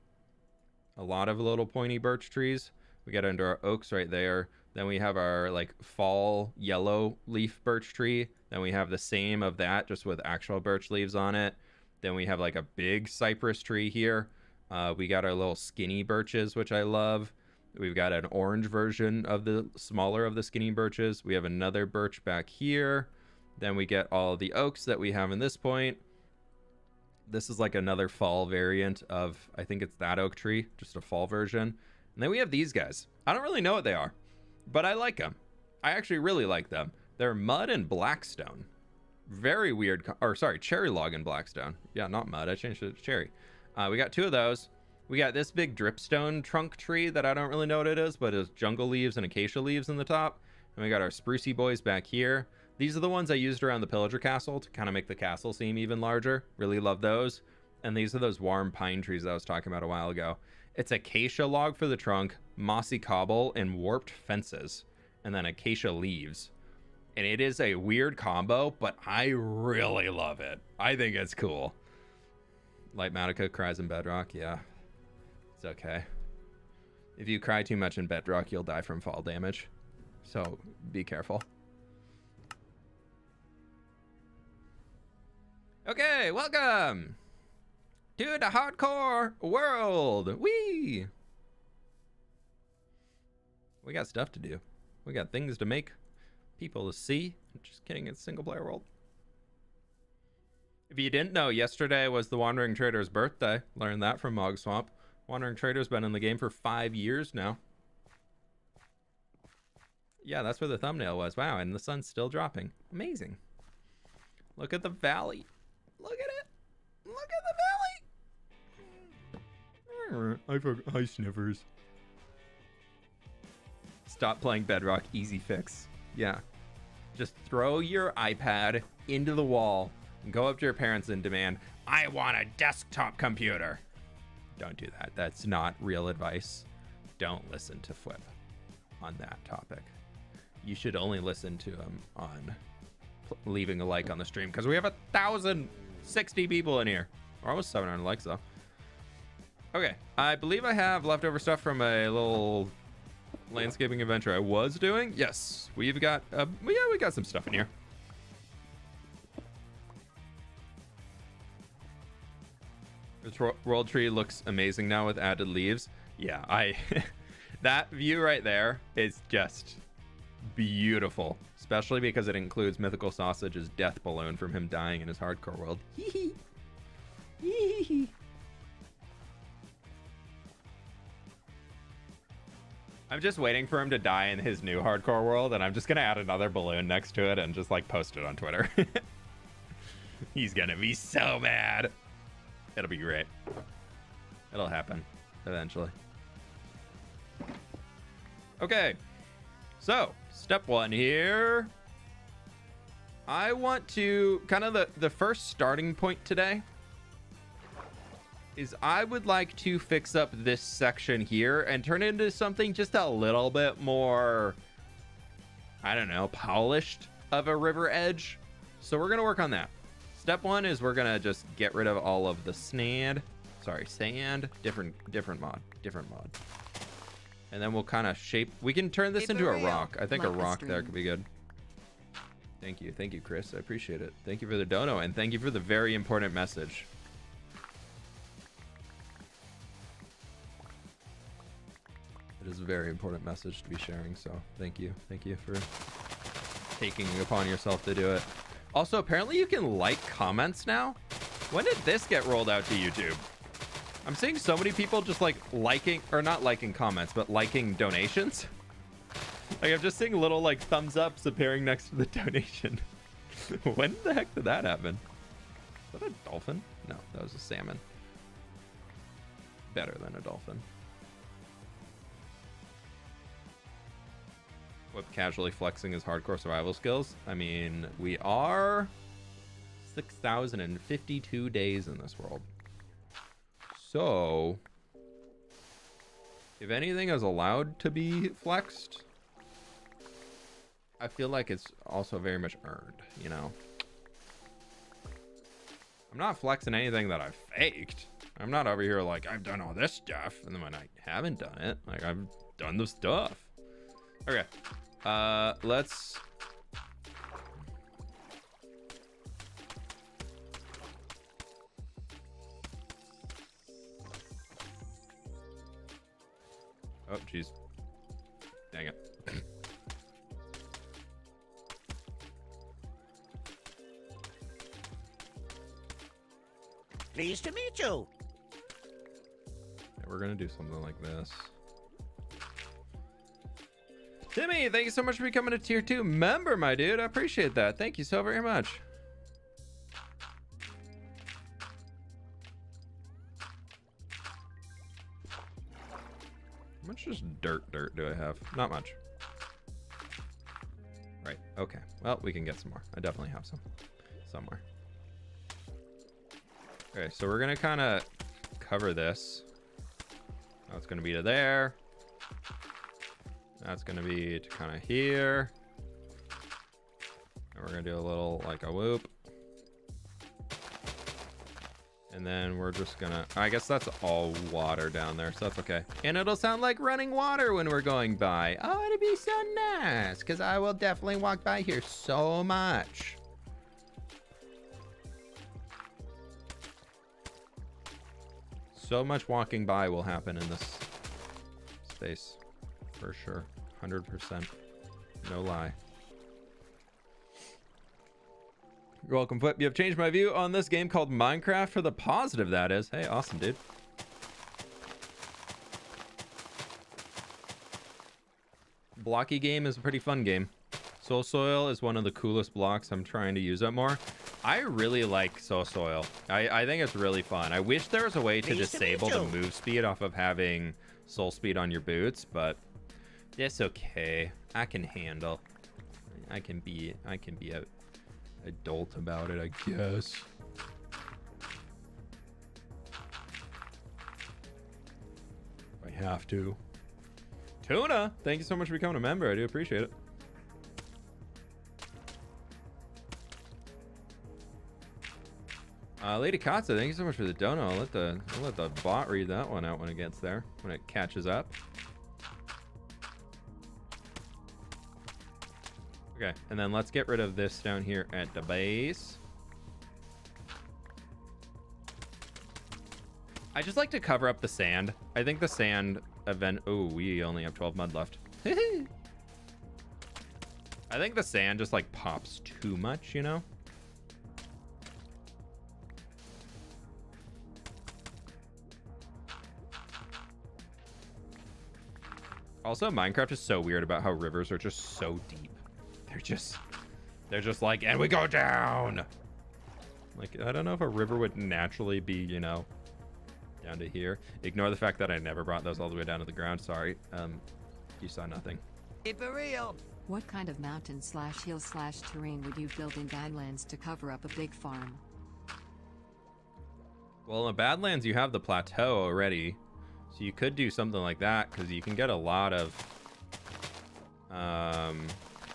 A lot of little pointy birch trees. We get under our oaks right there. Then we have our like fall yellow leaf birch tree. Then we have the same of that just with actual birch leaves on it. Then we have like a big cypress tree here. We got our little skinny birches, which I love. We've got an orange version of the smaller of the skinny birches. We have another birch back here. Then we get all the oaks that we have in this point. This is like another fall variant of, I think it's that oak tree, just a fall version. And then we have these guys. I don't really know what they are, but I like them. I actually really like them. They're mud and blackstone. Very weird, or sorry, cherry log and blackstone. Yeah, not mud, I changed it to cherry. We got 2 of those. We got this big dripstone trunk tree that I don't really know what it is, but it's jungle leaves and acacia leaves in the top. And we got our sprucey boys back here. These are the ones I used around the pillager castle to kind of make the castle seem even larger. Really love those. And these are those warm pine trees that I was talking about a while ago. It's acacia log for the trunk, mossy cobble, and warped fences. and then Acacia leaves. And it is a weird combo, but I really love it. I think it's cool. Litematica cries in Bedrock. Yeah, it's okay. If you cry too much in Bedrock, you'll die from fall damage. So be careful. Okay, welcome to the hardcore world. Whee! We got stuff to do. We got things to make. People to see. Just kidding, it's single player world. If you didn't know, yesterday was the Wandering Trader's birthday. Learned that from Mog Swamp. Wandering Trader's been in the game for 5 years now. Yeah, that's where the thumbnail was. Wow, and the sun's still dropping. Amazing. Look at the valley. Look at it. Look at the valley. I forgot. Hi, Sniffers. Stop playing Bedrock. Easy fix. Yeah. Just throw your iPad into the wall and go up to your parents and demand, I want a desktop computer. Don't do that. That's not real advice. Don't listen to fWhip on that topic. You should only listen to him on leaving a like on the stream, because we have 1,060 people in here. We're almost 700 likes though. Okay, I believe I have leftover stuff from a little landscaping adventure I was doing. Yes, we've got yeah, we got some stuff in here. This world tree looks amazing now with added leaves. Yeah, I that view right there is just beautiful, especially because it includes Mythical Sausage's death balloon from him dying in his hardcore world. Hee hee hee. I'm just waiting for him to die in his new hardcore world, and I'm just gonna add another balloon next to it and just like post it on Twitter. He's gonna be so mad. It'll be great. It'll happen eventually. Okay, so step one here. I want to kind of the first starting point today is I would like to fix up this section here and turn it into something just a little bit more, I don't know, polished of a river edge. So we're gonna work on that. Step one is we're gonna just get rid of all of the sand. Sorry, sand. Different mod. And then we'll kind of shape. We can turn this into a rock. I think a rock there could be good. Thank you, Chris. I appreciate it. Thank you for the dono, and thank you for the very important message. It is a very important message to be sharing, so thank you for taking it upon yourself to do it. Also, apparently you can like comments now. When did this get rolled out to YouTube? I'm seeing so many people just like liking, or not liking comments, but liking donations. Like I'm just seeing little like thumbs ups appearing next to the donation. When the heck did that happen? Is that a dolphin? No, that was a salmon. Better than a dolphin. Whip casually flexing his hardcore survival skills. I mean, we are 6,052 days in this world. So, if anything is allowed to be flexed, I feel like it's also very much earned, you know? I'm not flexing anything that I've faked. I'm not over here like, I've done all this stuff, and then when I haven't done it, like, I've done the stuff. Okay, let's oh jeez, dang it. Pleased to meet you. Yeah, we're gonna do something like this. Timmy, thank you so much for becoming a tier 2 member, my dude. I appreciate that. Thank you so very much. How much just dirt do I have? Not much. Right. Okay. Well, we can get some more. I definitely have some somewhere. Okay, so we're going to kind of cover this. Oh, it's going to be to there. That's gonna be to kind of here. And we're gonna do a little like a whoop. And then we're just gonna, I guess that's all water down there, so that's okay. And it'll sound like running water when we're going by. Oh, it'll be so nice, because I will definitely walk by here so much. So much walking by will happen in this space, for sure, 100%, no lie. You're welcome, Flip. You have changed my view on this game called Minecraft for the positive, that is. Hey, awesome, dude. Blocky game is a pretty fun game. Soul Soil is one of the coolest blocks. I'm trying to use up more. I really like Soul Soil. I think it's really fun. I wish there was a way to disable the move speed off of having soul speed on your boots, but it's okay. I can handle. I can be out. Adult about it, I guess. I have to. Tuna, thank you so much for becoming a member. I do appreciate it. Lady Katza, thank you so much for the dono. I'll let the bot read that one out when it gets there, when it catches up. Okay, and then let's get rid of this down here at the base. I just like to cover up the sand. I think the sand event... Oh, we only have 12 mud left. I think the sand just, like, pops too much, you know? Also, Minecraft is so weird about how rivers are just so deep. They're just like, and we go down. Like, I don't know if a river would naturally be, you know, down to here. Ignore the fact that I never brought those all the way down to the ground. Sorry. You saw nothing. For real. What kind of mountain slash hill slash terrain would you build in Badlands to cover up a big farm? Well, in Badlands, you have the plateau already. So you could do something like that because you can get a lot of,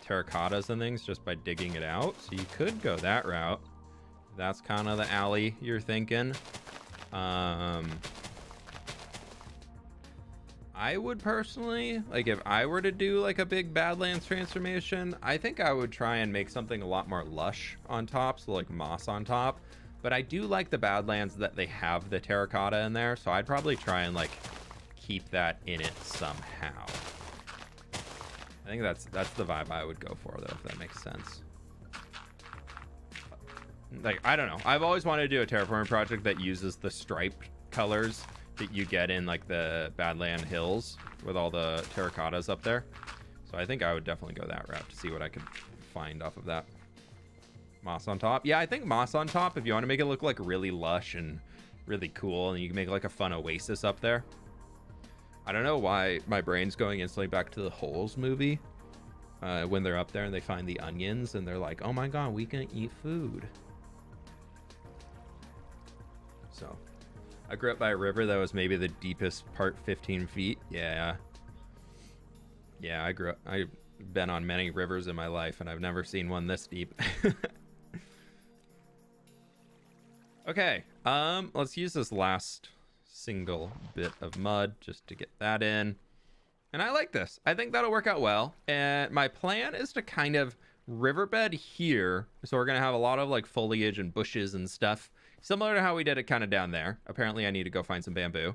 terracottas and things just by digging it out, so you could go that route. That's kind of the alley you're thinking. I would personally, like, if I were to do like a big Badlands transformation, I think I would try and make something a lot more lush on top, so like moss on top. But I do like the Badlands that they have the terracotta in there, so I'd probably try and like keep that in it somehow. I think that's the vibe I would go for, though, if that makes sense. Like, I don't know. I've always wanted to do a terraforming project that uses the striped colors that you get in, like, the Badland Hills with all the terracottas up there. So I think I would definitely go that route to see what I could find off of that. Moss on top. Yeah, I think moss on top, if you want to make it look, like, really lush and really cool, and you can make, like, a fun oasis up there. I don't know why my brain's going instantly back to the Holes movie when they're up there and they find the onions and they're like, oh my God, we can eat food. So I grew up by a river that was maybe the deepest part 15 feet. Yeah. Yeah, I grew up, I've been on many rivers in my life and I've never seen one this deep. Okay, let's use this last single bit of mud just to get that in, and I like this. I think that'll work out well, and my plan is to kind of riverbed here, so we're gonna have a lot of like foliage and bushes and stuff similar to how we did it kind of down there. Apparently I need to go find some bamboo,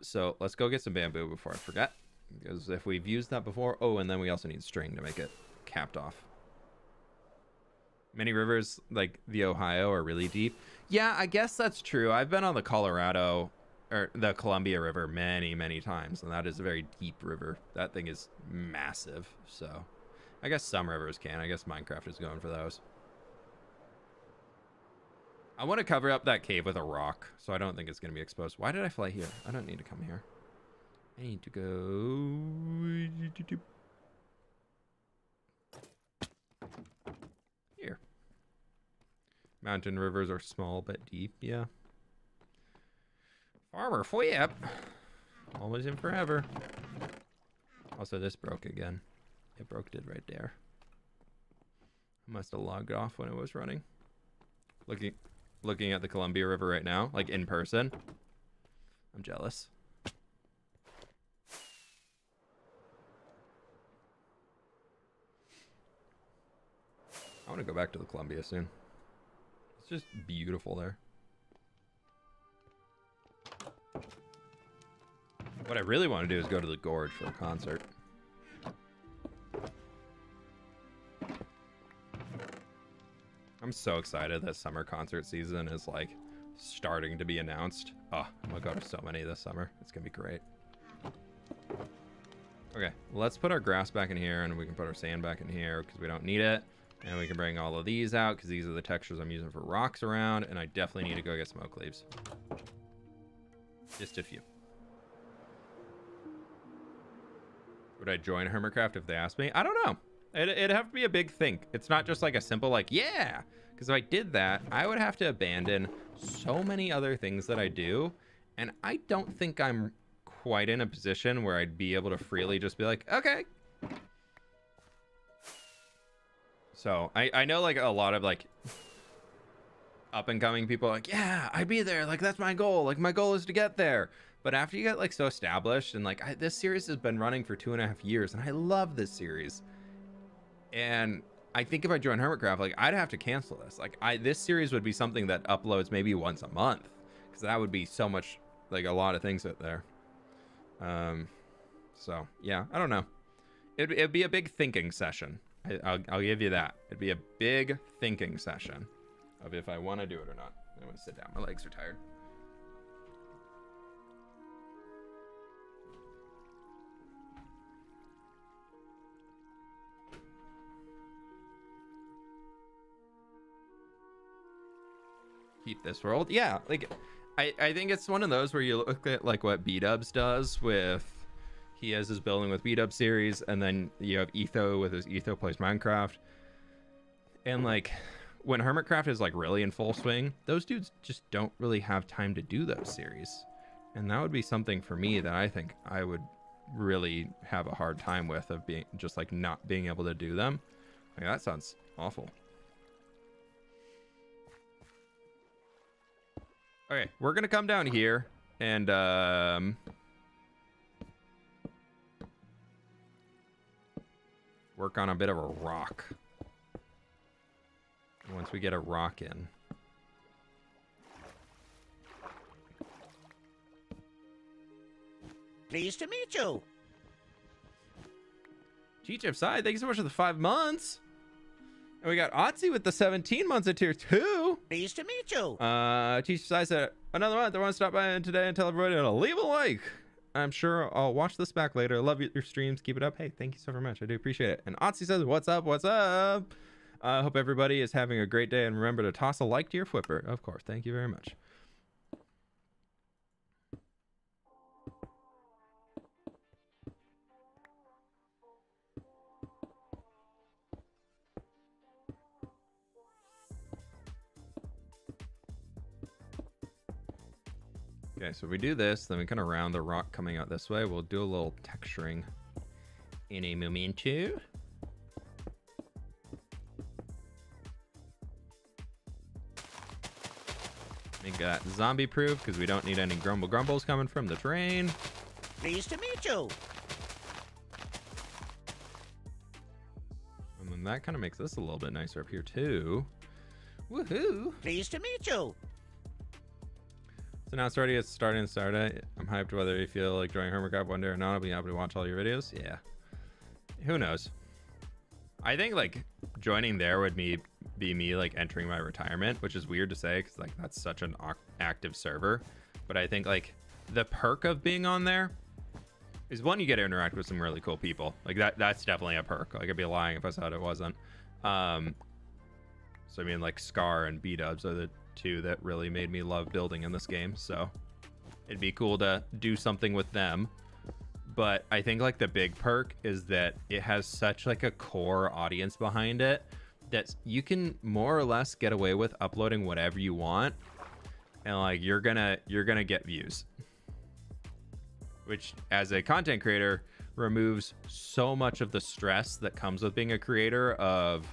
so let's go get some bamboo before I forget, because if we've used that before. Oh, and then we also need string to make it capped off. Many rivers like the Ohio are really deep. Yeah, I guess that's true. I've been on the Colorado or the Columbia River many times, and that is a very deep river. That thing is massive. So I guess some rivers can. I guess Minecraft is going for those. I want to cover up that cave with a rock, so I don't think it's going to be exposed. Why did I fly here? I don't need to come here. I need to go here. Mountain rivers are small but deep. Yeah. Farmer Fwip. Always and forever. Also, this broke again. It broke it right there. I must have logged off when it was running. Looking at the Columbia River right now, like in person. I'm jealous. I want to go back to the Columbia soon. It's just beautiful there. What I really want to do is go to the Gorge for a concert. I'm so excited that summer concert season is like starting to be announced. Oh, I'm gonna go to so many this summer. It's gonna be great. Okay, let's put our grass back in here, and we can put our sand back in here because we don't need it. And we can bring all of these out because these are the textures I'm using for rocks around, and I definitely need to go get some oak leaves. Just a few. Would I join Hermitcraft if they asked me? I don't know. It'd have to be a big think. It's not just like a simple like, yeah. Because if I did that, I would have to abandon so many other things that I do. And I don't think I'm quite in a position where I'd be able to freely just be like, okay. So I know like a lot of like up and coming people are like, yeah, I'd be there. Like, that's my goal. Like, my goal is to get there. But after you get like so established and like this series has been running for 2.5 years and I love this series. And I think if I joined Hermitcraft, like I'd have to cancel this. Like this series would be something that uploads maybe once a month, because that would be so much, like a lot of things out there. So yeah, I don't know. It'd be a big thinking session. I'll give you that. It'd be a big thinking session of if I want to do it or not. I'm gonna sit down. My legs are tired. Keep this world. Yeah, like I think it's one of those where you look at like what B-Dubs does with he has his building with B-Dub series, and then you have Etho with his Etho Plays Minecraft. And like when Hermitcraft is like really in full swing, those dudes just don't really have time to do those series. And that would be something for me that I think I would really have a hard time with, of being just like not being able to do them. Like, that sounds awful. Okay, we're gonna come down here and work on a bit of a rock. Once we get a rock in. Pleased to meet you. GTFSide, thank you so much for the 5 months. And we got Otzi with the 17 months of tier 2. Pleased to meet you. Teacher I said, another month. I want to stop by today and tell everybody to leave a like. I'm sure I'll watch this back later. Love your streams. Keep it up. Hey, thank you so very much. I do appreciate it. And Otzi says, what's up? What's up? I hope everybody is having a great day. And remember to toss a like to your fWhipper. Of course. Thank you very much. Okay, so we do this, then we kind of round the rock coming out this way. We'll do a little texturing in a momento. Make that zombie proof because we don't need any grumble grumbles coming from the terrain. Pleased to meet you. And then that kind of makes this a little bit nicer up here too. Woohoo! Pleased to meet you. So now it's starting Saturday. I'm hyped whether you feel like doing Hermitcraft one day or not. I'll be happy to watch all your videos. Yeah. Who knows? I think like joining there would be me like entering my retirement, which is weird to say because like that's such an active server. But I think like the perk of being on there is one, you get to interact with some really cool people. Like that's definitely a perk. Like I'd be lying if I said it wasn't. So I mean like Scar and B-Dubs are the two that really made me love building in this game, so it'd be cool to do something with them. But I think like the big perk is that it has such like a core audience behind it that you can more or less get away with uploading whatever you want, and like you're gonna get views, which as a content creator removes so much of the stress that comes with being a creator of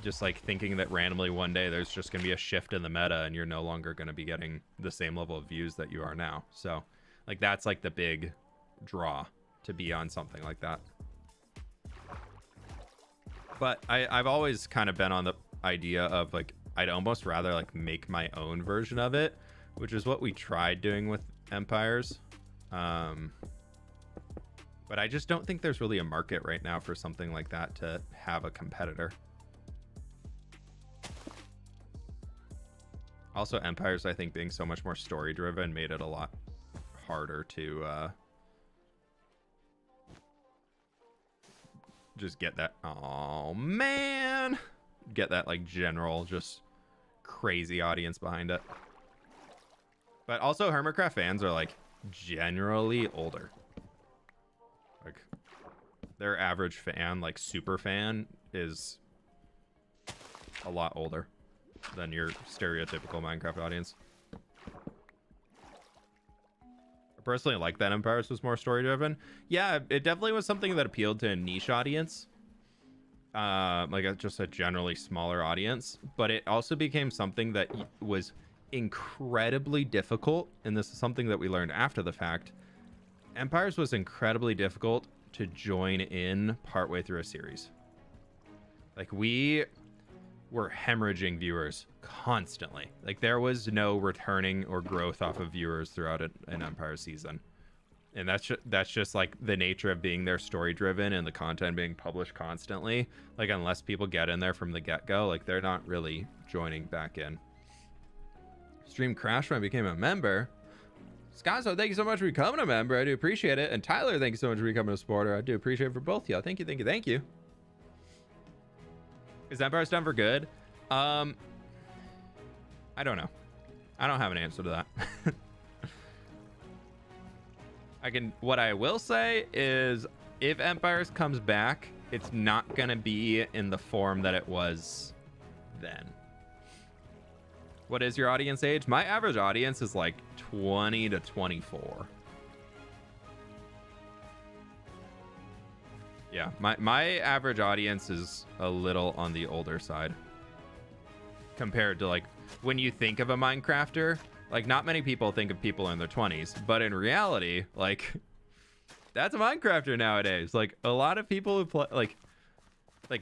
just like thinking that randomly one day there's just going to be a shift in the meta and you're no longer going to be getting the same level of views that you are now. So like that's like the big draw to be on something like that. But I've always kind of been on the idea of like, I'd almost rather like make my own version of it, which is what we tried doing with Empires. But I just don't think there's really a market right now for something like that to have a competitor. Also, Empires, I think, being so much more story-driven made it a lot harder to just get that. Oh man, get that like general, just crazy audience behind it. But also, Hermitcraft fans are like generally older. Like their average fan, like super fan, is a lot older than your stereotypical Minecraft audience. I personally like that Empires was more story driven. Yeah, it definitely was something that appealed to a niche audience, like just a generally smaller audience, but it also became something that was incredibly difficult. And this is something that we learned after the fact. Empires was incredibly difficult to join in partway through a series. Like we're hemorrhaging viewers constantly. Like there was no returning or growth off of viewers throughout an Empire season. And that's just like the nature of being there story driven and the content being published constantly. Like unless people get in there from the get-go, like they're not really joining back in. Stream crashed when I became a member. Scotso, thank you so much for becoming a member. I do appreciate it. And Tyler, thank you so much for becoming a supporter. I do appreciate it for both y'all. Thank you, thank you, thank you. Is Empires done for good? I don't know. I don't have an answer to that. What I will say is if Empires comes back, it's not going to be in the form that it was then. What is your audience age? My average audience is like 20 to 24. Yeah, my average audience is a little on the older side compared to like when you think of a Minecrafter, like not many people think of people in their 20s, but in reality, like that's a Minecrafter nowadays. Like a lot of people who play, like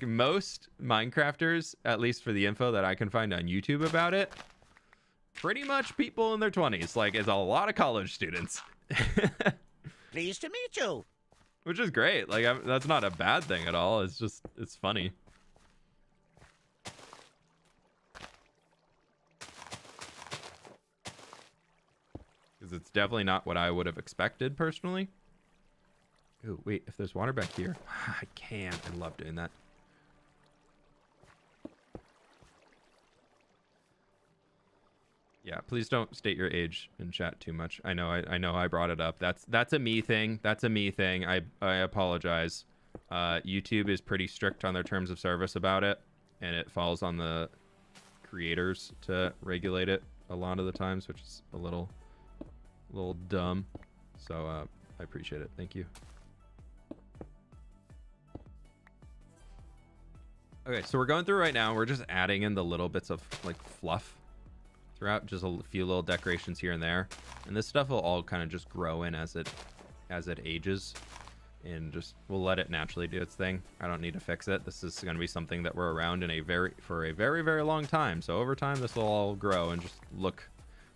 most Minecrafters, at least for the info that I can find on YouTube about it, pretty much people in their 20s. Like it's a lot of college students. Pleased to meet you. Which is great. Like that's not a bad thing at all. It's just, it's funny. Because it's definitely not what I would have expected personally. Ooh, wait, if there's water back here, I can. I love doing that. Yeah, please don't state your age in chat too much. I know I brought it up. That's a me thing. That's a me thing. I apologize. YouTube is pretty strict on their terms of service about it, and it falls on the creators to regulate it a lot of the times, which is a little dumb. So I appreciate it. Thank you. Okay, so we're going through right now. We're just adding in the little bits of like fluff throughout, just a few little decorations here and there, and this stuff will all kind of just grow in as it ages, and just we'll let it naturally do its thing. I don't need to fix it. This is going to be something that we're around for a very, very long time. So over time, this will all grow and just look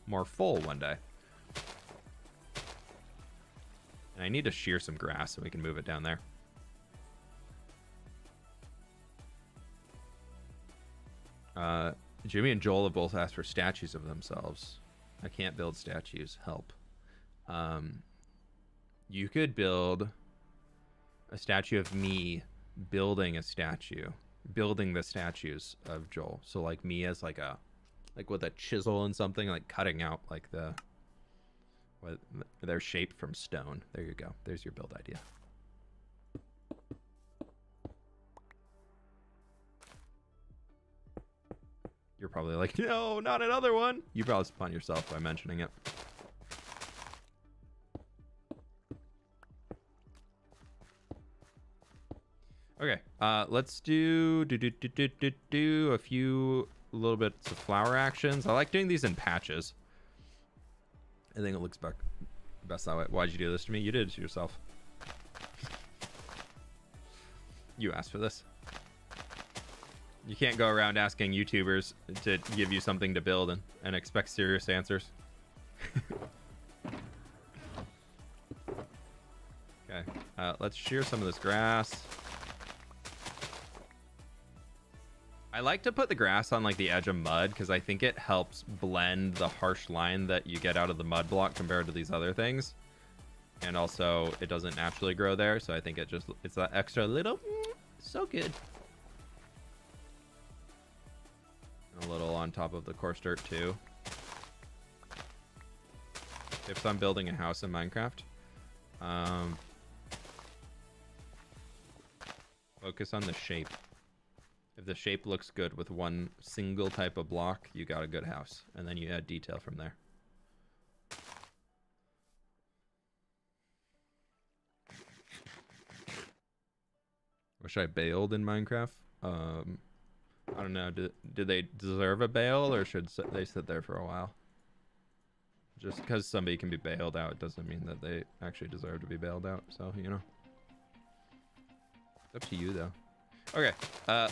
more full one day. And I need to shear some grass so we can move it down there. Jimmy and Joel have both asked for statues of themselves. I can't build statues. Help. You could build a statue of me building a statue, building the statues of Joel. So like me as like a, like with a chisel and something, like cutting out like their shape from stone. There you go. There's your build idea. You're probably like, no, not another one. You probably spun yourself by mentioning it. Let's do a few little bits of flower actions. I like doing these in patches. I think it looks best that way. Why'd you do this to me? You did it to yourself. You asked for this. You can't go around asking YouTubers to give you something to build and expect serious answers. Okay, let's shear some of this grass. I like to put the grass on like the edge of mud because I think it helps blend the harsh line that you get out of the mud block compared to these other things. And also it doesn't naturally grow there. So I think it just, it's that extra little, so good. A little on top of the coarse dirt too. If I'm building a house in Minecraft, focus on the shape. If the shape looks good with one single type of block, you got a good house. And then you add detail from there. Wish I bailed in Minecraft. I don't know. Do they deserve a bail or should they sit there for a while? Just because somebody can be bailed out doesn't mean that they actually deserve to be bailed out. So, you know. It's up to you, though. Okay,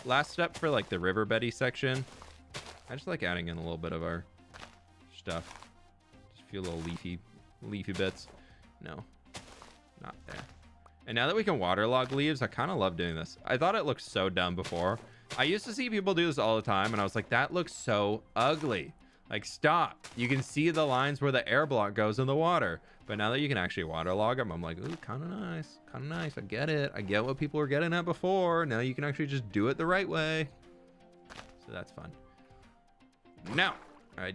last step for like the riverbeddy section. I just like adding in a little bit of our stuff. Just a few little leafy bits. No, not there. And now that we can waterlog leaves, I kind of love doing this. I thought it looked so dumb before. I used to see people do this all the time, and I was like, that looks so ugly. Like, stop. You can see the lines where the air block goes in the water. But now that you can actually waterlog them, I'm like, ooh, kind of nice. Kind of nice. I get it. I get what people were getting at before. Now you can actually just do it the right way. So that's fun. No, I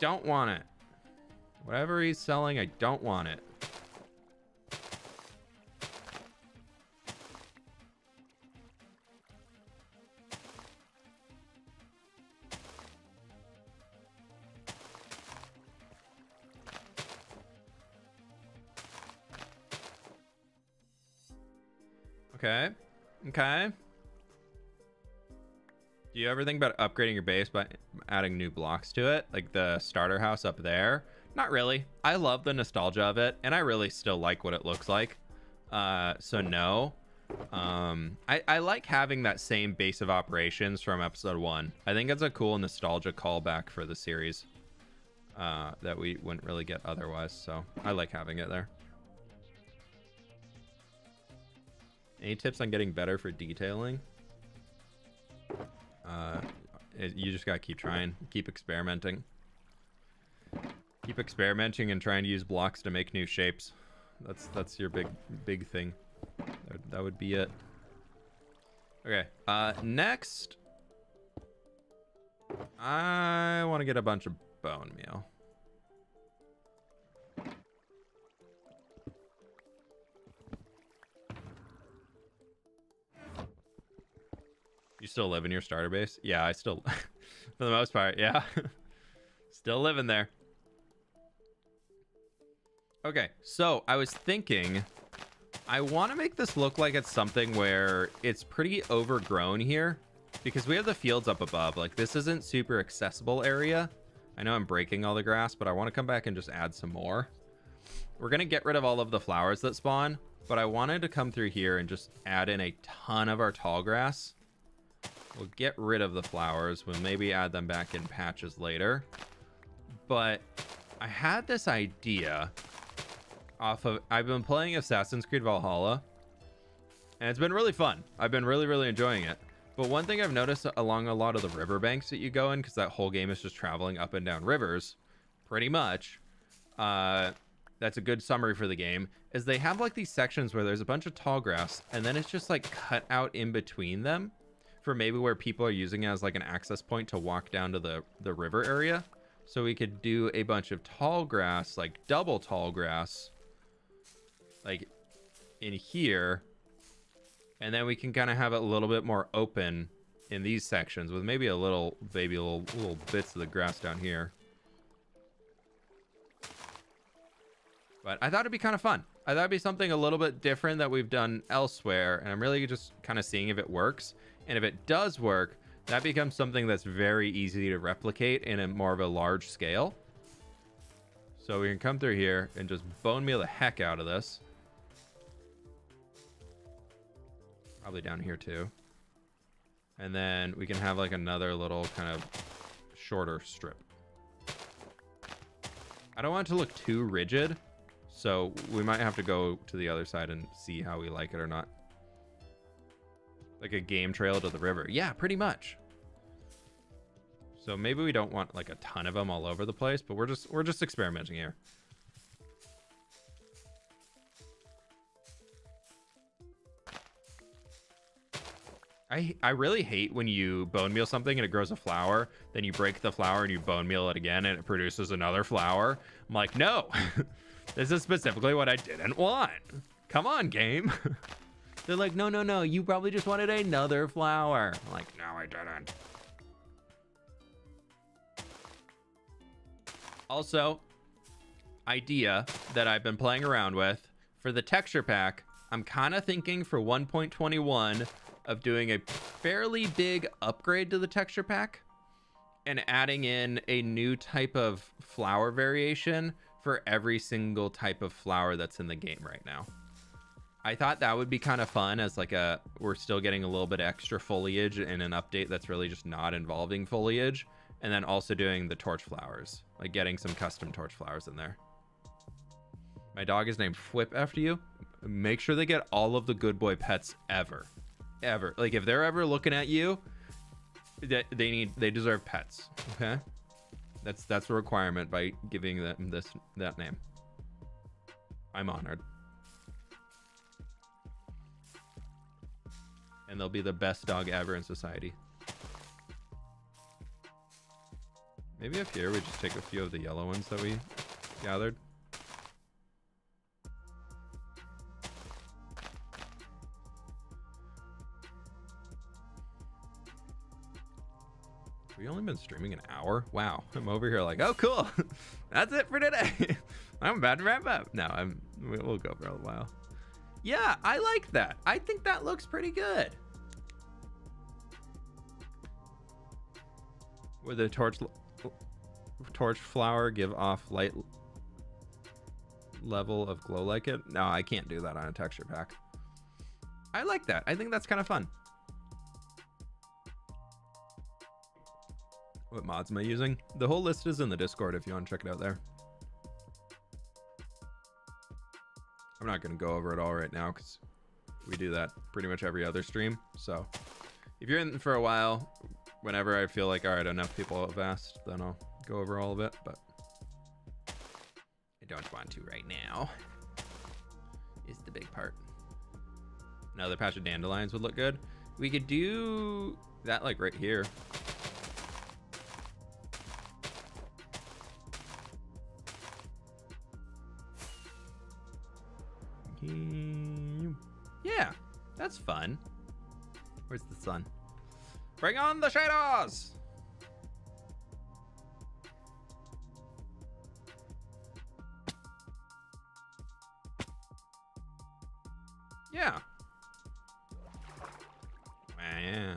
don't want it. Whatever he's selling, I don't want it. Okay. Okay. Do you ever think about upgrading your base by adding new blocks to it? Like the starter house up there? Not really. I love the nostalgia of it, and I really still like what it looks like. So no. I like having that same base of operations from episode 1. I think it's a cool nostalgia callback for the series that we wouldn't really get otherwise. So I like having it there. Any tips on getting better for detailing? You just gotta keep trying. Keep experimenting. Keep experimenting and trying to use blocks to make new shapes. That's your big thing. That would be it. Okay. Next, I want to get a bunch of bone meal. You still live in your starter base? Yeah, I still, for the most part, yeah. Still living there. Okay, so I was thinking, I want to make this look like it's something where it's pretty overgrown here because we have the fields up above. Like, this isn't super accessible area. I know I'm breaking all the grass, but I want to come back and just add some more. We're going to get rid of all of the flowers that spawn, but I wanted to come through here and just add in a ton of our tall grass. We'll get rid of the flowers. We'll maybe add them back in patches later. But I had this idea off of... I've been playing Assassin's Creed Valhalla. And it's been really fun. I've been really enjoying it. But one thing I've noticed along a lot of the riverbanks that you go in, because that whole game is just traveling up and down rivers, pretty much, that's a good summary for the game, is they have like these sections where there's a bunch of tall grass, and then it's just like cut out in between them. For maybe where people are using it as like an access point to walk down to the river area. So we could do a bunch of tall grass, like double tall grass, like in here. And then we can kind of have it a little bit more open in these sections with maybe a little, little bits of the grass down here. But I thought it'd be kind of fun. I thought it'd be something a little bit different that we've done elsewhere, and I'm really just kind of seeing if it works. And if it does work, that becomes something that's very easy to replicate in a more of a large scale. So we can come through here and just bone meal the heck out of this. Probably down here too. And then we can have like another little kind of shorter strip. I don't want it to look too rigid, so we might have to go to the other side and see how we like it or not. Like a game trail to the river. Yeah, pretty much. So maybe we don't want like a ton of them all over the place, but we're just experimenting here. I really hate when you bone meal something and it grows a flower, then you break the flower and you bone meal it again and it produces another flower. I'm like, no, this is specifically what I didn't want. Come on, game. They're like, no, no, no, you probably just wanted another flower. I'm like, no, I didn't. Also, idea that I've been playing around with for the texture pack, I'm kind of thinking for 1.21 of doing a fairly big upgrade to the texture pack and adding in a new type of flower variation for every single type of flower that's in the game right now. I thought that would be kind of fun as like a, we're still getting a little bit extra foliage in an update that's really just not involving foliage. And then also doing the torch flowers, like getting some custom torch flowers in there. My dog is named fWhip after you. Make sure they get all of the good boy pets ever. Ever. Like if they're ever looking at you, they deserve pets. Okay, that's a requirement by giving them that name. I'm honored, and they'll be the best dog ever in society. Maybe up here we just take a few of the yellow ones that we gathered. We only been streaming an hour. Wow, I'm over here like, oh cool, that's it for today. I'm about to wrap up. No, we'll go for a while. Yeah, I like that. I think that looks pretty good. Would the torch flower give off light level of glow like it? No, I can't do that on a texture pack. I like that. I think that's kind of fun. What mods am I using? The whole list is in the Discord if you want to check it out there. I'm not going to go over it all right now because we do that pretty much every other stream. So if you're in for a while, whenever I feel like, all right, enough people have asked, then I'll go over all of it, but I don't want to right now is the big part. Another patch of dandelions would look good. We could do that like right here. Yeah, that's fun. Where's the sun? Bring on the shadows! Yeah. Wow.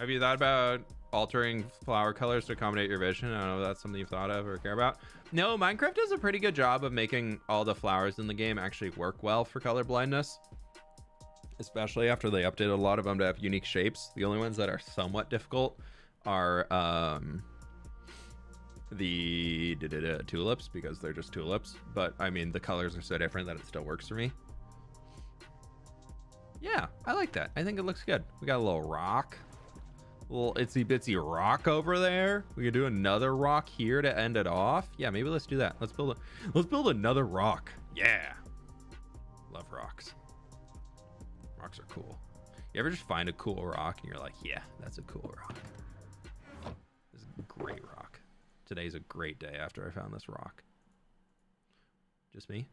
Have you thought about altering flower colors to accommodate your vision? I don't know if that's something you've thought of or care about. No, Minecraft does a pretty good job of making all the flowers in the game actually work well for color blindness, especially after they updated a lot of them to have unique shapes. The only ones that are somewhat difficult are the tulips, because they're just tulips, but I mean the colors are so different that it still works for me. Yeah, I like that. I think it looks good. We got a little rock, little itsy bitsy rock over there. We could do another rock here to end it off. Yeah, maybe let's do that. Let's build another rock. Yeah, love rocks. Rocks are cool. You ever just find a cool rock and you're like, yeah, that's a cool rock. This is a great rock. Today's a great day after I found this rock. Just me.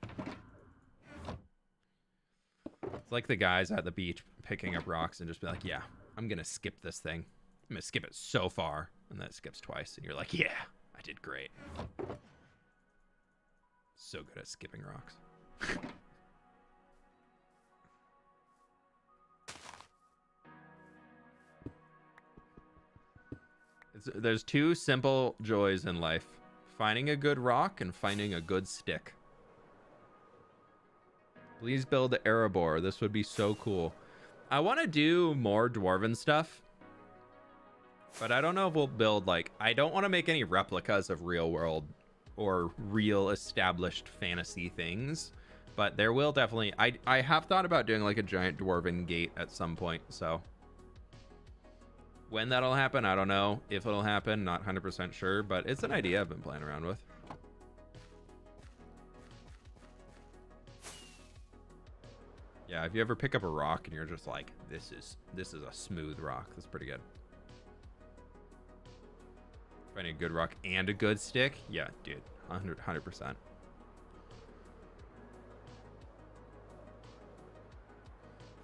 It's like the guys at the beach picking up rocks and just be like, yeah, I'm gonna skip this thing. I'm gonna skip it so far, and then it skips twice and you're like, yeah, I did great. So good at skipping rocks. There's two simple joys in life. Finding a good rock and finding a good stick. Please build the Erebor. This would be so cool. I want to do more Dwarven stuff. But I don't know if we'll build, like... I don't want to make any replicas of real world or real established fantasy things. But there will definitely... I have thought about doing, like, a giant Dwarven gate at some point, so... When that'll happen, I don't know. If it'll happen, not 100% sure, but it's an idea I've been playing around with. Yeah, if you ever pick up a rock and you're just like, this is a smooth rock. That's pretty good. Finding a good rock and a good stick? Yeah, dude, 100%.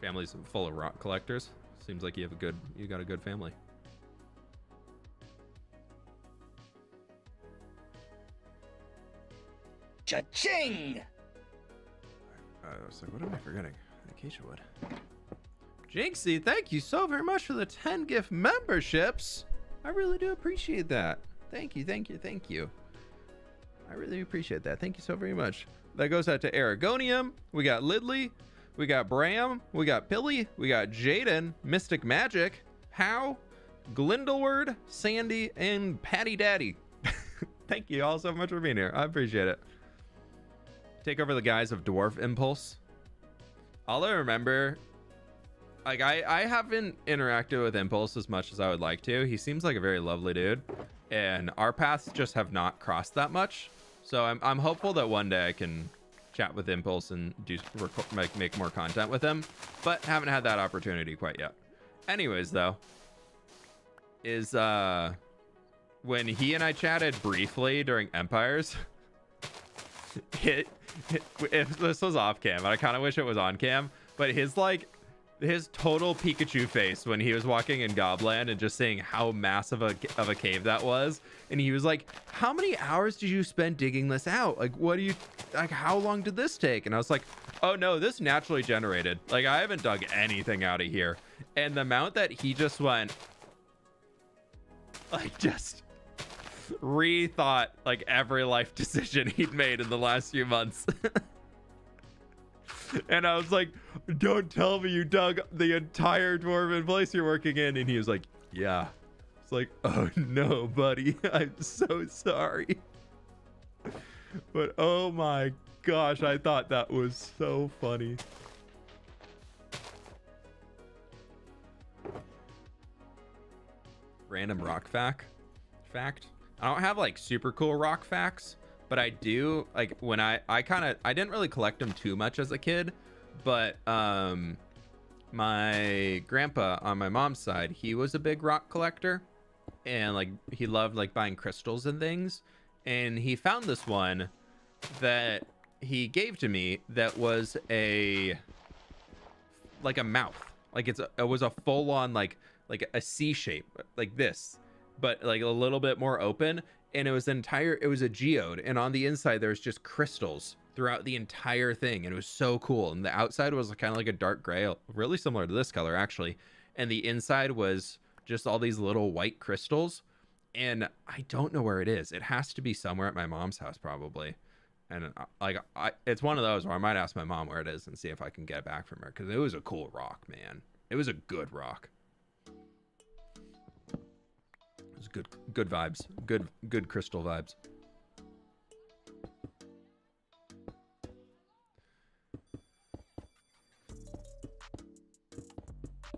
Family's full of rock collectors. Seems like you have a good, you got a good family. Cha-ching! I was like, what am I forgetting? Acacia wood. Jinxie, thank you so very much for the 10 gift memberships. I really do appreciate that. Thank you, thank you, thank you. I really appreciate that. Thank you so very much. That goes out to Aragonium. We got Lidley. We got Bram, we got Pilly, we got Jaden, Mystic Magic, How, Glindelward, Sandy, and Patty Daddy. Thank you all so much for being here. I appreciate it. Take over the guise of Dwarf Impulse. All I remember, like, I haven't interacted with Impulse as much as I would like to. He seems like a very lovely dude, and our paths just have not crossed that much. So I'm hopeful that one day I can chat with Impulse and do make more content with him, but haven't had that opportunity quite yet. Anyways, though, is when he and I chatted briefly during Empires, if this was off cam, and I kind of wish it was on cam, but his, like, his total Pikachu face when he was walking in Gobland and just seeing how massive of a cave that was, and he was like, how many hours did you spend digging this out? Like, what do you, like, how long did this take? And I was like, oh no, this naturally generated. Like, I haven't dug anything out of here. And the amount that he just went, like, just rethought, like, every life decision he'd made in the last few months. And I was like, don't tell me you dug the entire Dwarven place you're working in. And he was like, yeah. It's like, oh no, buddy, I'm so sorry. But oh my gosh, I thought that was so funny. Random rock fact. I don't have, like, super cool rock facts, but I do, like, when I didn't really collect them too much as a kid, but my grandpa on my mom's side, he was a big rock collector, and, like, he loved, like, buying crystals and things, and he found this one that he gave to me that was a, like, a mouth, like, it was a full-on, like a C shape, like this, but, like, a little bit more open. And it was a geode, and on the inside there's just crystals throughout the entire thing, and it was so cool. And the outside was kind of like a dark gray, really similar to this color actually, and the inside was just all these little white crystals. And I don't know where it is. It has to be somewhere at my mom's house probably, and it's one of those where I might ask my mom where it is and see if I can get it back from her, because it was a cool rock, man. It was a good rock. Good vibes. Good crystal vibes.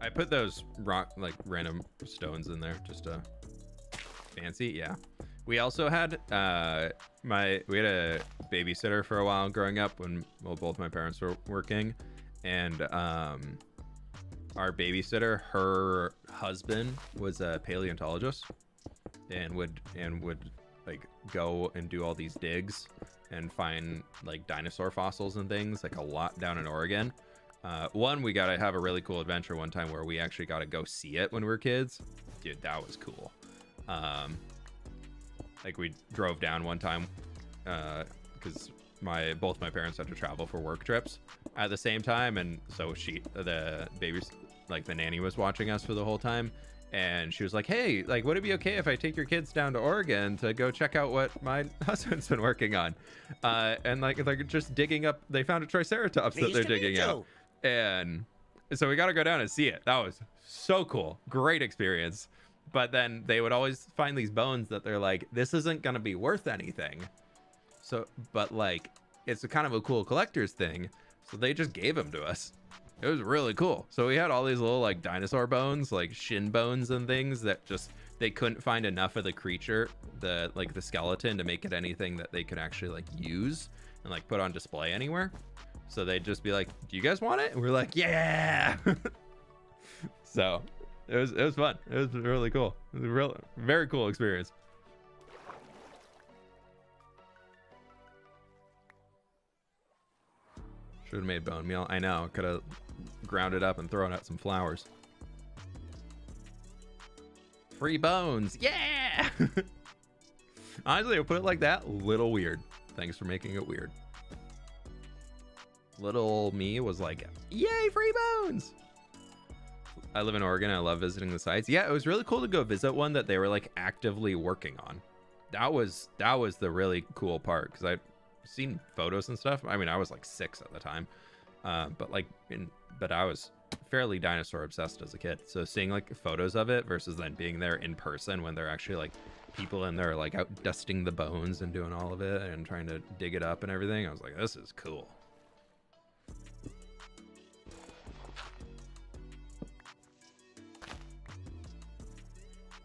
I put those rock, like, random stones in there just to fancy. Yeah. We also had we had a babysitter for a while growing up when, well, both my parents were working, and our babysitter, her husband was a paleontologist, and would like go and do all these digs and find, like, dinosaur fossils and things, like, a lot down in Oregon. We gotta have a really cool adventure one time where we actually gotta go see it when we were kids. Dude, that was cool. Like, we drove down one time because both my parents had to travel for work trips at the same time, and so the nanny was watching us for the whole time, and she was like, hey, like, would it be okay if I take your kids down to Oregon to go check out what my husband's been working on? And like just digging up, they found a triceratops that they're digging out, and so we got to go down and see it. That was so cool, great experience. But then they would always find these bones that they're like, this isn't going to be worth anything. So, but like, it's a kind of a cool collector's thing. So they just gave them to us. It was really cool. So we had all these little like dinosaur bones, like shin bones and things that just, they couldn't find enough of the creature, the skeleton, to make it anything that they could actually like use and like put on display anywhere. So they'd just be like, do you guys want it? And we're like, yeah. So it was fun. It was really cool. It was a very cool experience. Should have made bone meal. I know. Could have ground it up and thrown out some flowers. Free bones. Yeah. Honestly, I put it like that. Little weird. Thanks for making it weird. Little me was like, yay, free bones. I live in Oregon. I love visiting the sites. Yeah, it was really cool to go visit one that they were like actively working on. That was the really cool part, because I've seen photos and stuff. I mean, I was like 6 at the time, but I was fairly dinosaur obsessed as a kid. So seeing like photos of it versus then being there in person when they're actually like people in there like out dusting the bones and doing all of it and trying to dig it up and everything. I was like, this is cool.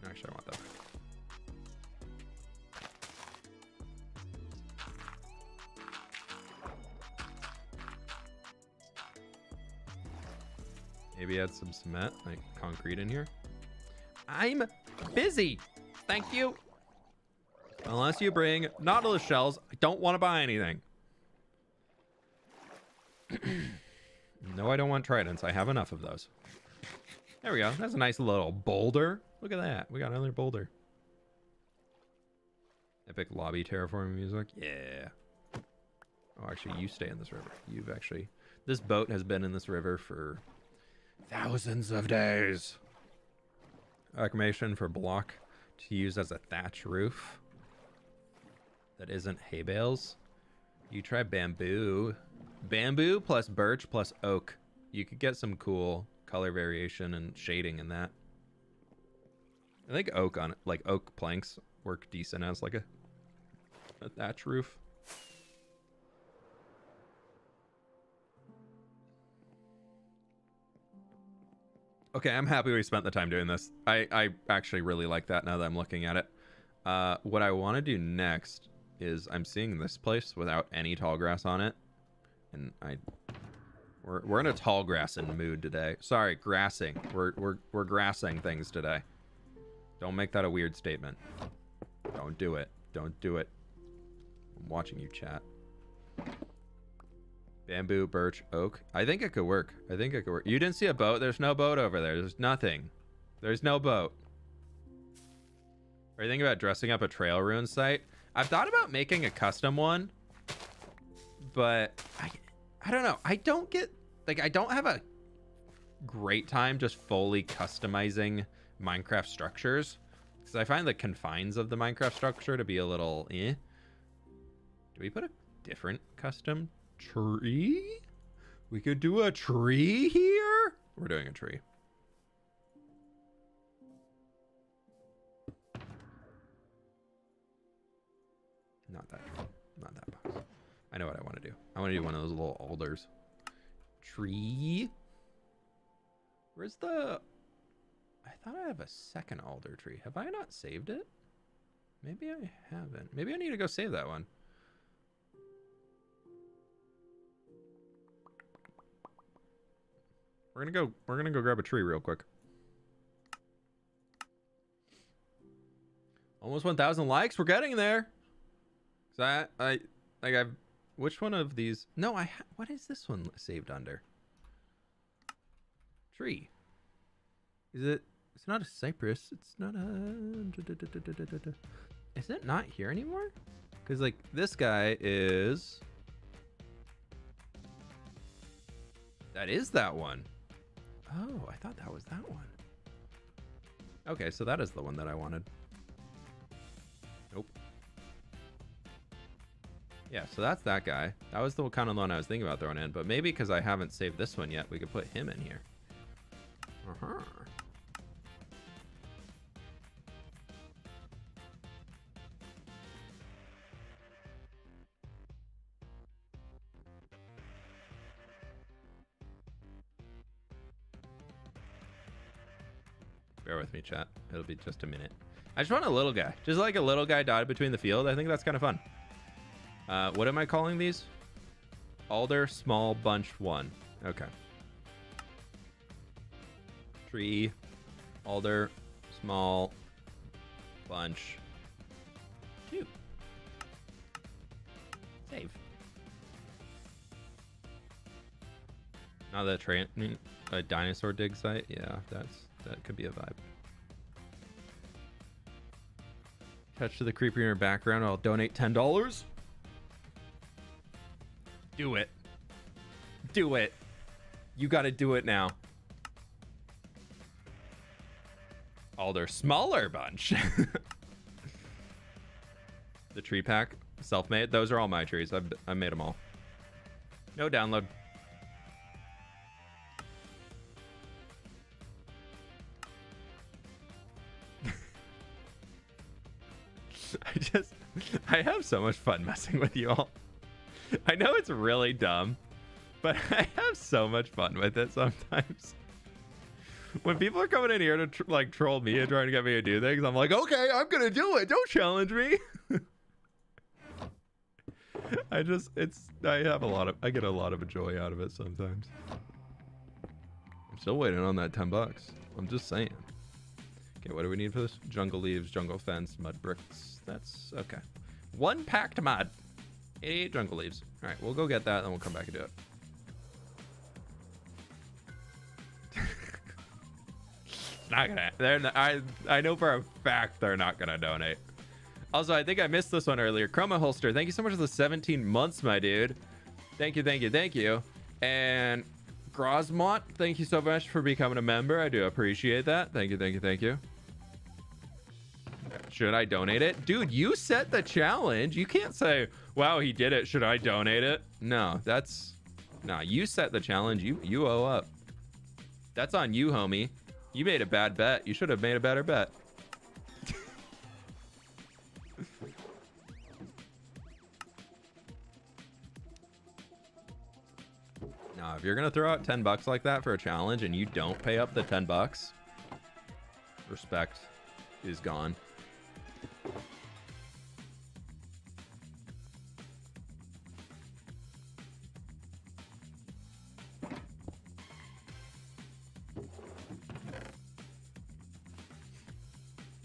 Actually, I want that. Maybe add some cement, like concrete in here. I'm busy. Thank you. Unless you bring nautilus shells, I don't want to buy anything. No, I don't want tridents. I have enough of those. There we go. That's a nice little boulder. Look at that. We got another boulder. Epic lobby terraforming music. Yeah. Oh, actually, you stay in this river. This boat has been in this river for thousands of days. Reclamation for block to use as a thatch roof. That isn't hay bales. You try bamboo. Bamboo plus birch plus oak. You could get some cool color variation and shading in that. I think oak on it, like oak planks work decent as like a thatch roof. Okay, I'm happy we spent the time doing this. I actually really like that now that I'm looking at it. What I want to do next is I'm seeing this place without any tall grass on it. And we're in a tall grassing mood today. Sorry, grassing. We're grassing things today. Don't make that a weird statement. Don't do it. Don't do it. I'm watching you chat. Bamboo, birch, oak. I think it could work. You didn't see a boat. There's no boat over there. There's nothing. There's no boat. Are you thinking about dressing up a trail ruin site? I've thought about making a custom one, but I don't know. I don't get, like, I don't have a great time just fully customizing Minecraft structures, because I find the confines of the Minecraft structure to be a little eh. Do we put a different custom tree? We could do a tree here. We're doing a tree. Not that tree. Not that box. I know what I want to do. I want to do one of those little alders. Tree. Where's the... I thought I have a second alder tree. Have I not saved it? Maybe I haven't. Maybe I need to go save that one. We're gonna go grab a tree real quick. Almost 1,000 likes. We're getting there. Cause I've which one of these? No, what is this one saved under? Tree. Is it? It's not a cypress. It's not a... Is it not here anymore? Because, like, this guy is That is that one. Oh, I thought that was that one. Okay, so that is the one that I wanted. Nope. Yeah, so that's that guy. That was the kind of one I was thinking about throwing in, but maybe because I haven't saved this one yet, we could put him in here. Uh-huh. Bear with me, chat. It'll be just a minute. I just want a little guy. Just like a little guy dotted between the field. I think that's kind of fun. What am I calling these? Alder Small Bunch 1. Okay. Tree. Alder Small Bunch 2. Save. Now that a dinosaur dig site? Yeah, that could be a vibe. Touch to the creeper in your background. I'll donate $10. Do it. Do it. You gotta do it now. Alder Smaller Bunch. The tree pack. Self-made. Those are all my trees. I made them all. No download. I have so much fun messing with you all. I know it's really dumb, but I have so much fun with it sometimes. When people are coming in here to troll me and trying to get me to do things, I'm like, okay, I'm gonna do it. Don't challenge me. I get a lot of joy out of it sometimes. I'm still waiting on that $10. I'm just saying. Okay, what do we need for this? Jungle leaves, jungle fence, mud bricks. That's okay. One packed mud. 88 jungle leaves. All right, we'll go get that and then we'll come back and do it. Not gonna, I know for a fact they're not gonna donate. Also, I think I missed this one earlier. Chroma Holster, thank you so much for the 17 months, my dude. Thank you, thank you, thank you. And Grosmont, thank you so much for becoming a member. I do appreciate that. Thank you, thank you, thank you. Should I donate it? Dude, you set the challenge. You can't say, wow, he did it. Should I donate it? No, that's... Nah, you set the challenge. You owe up. That's on you, homie. You made a bad bet. You should have made a better bet. Nah, if you're going to throw out $10 like that for a challenge and you don't pay up the $10, respect is gone.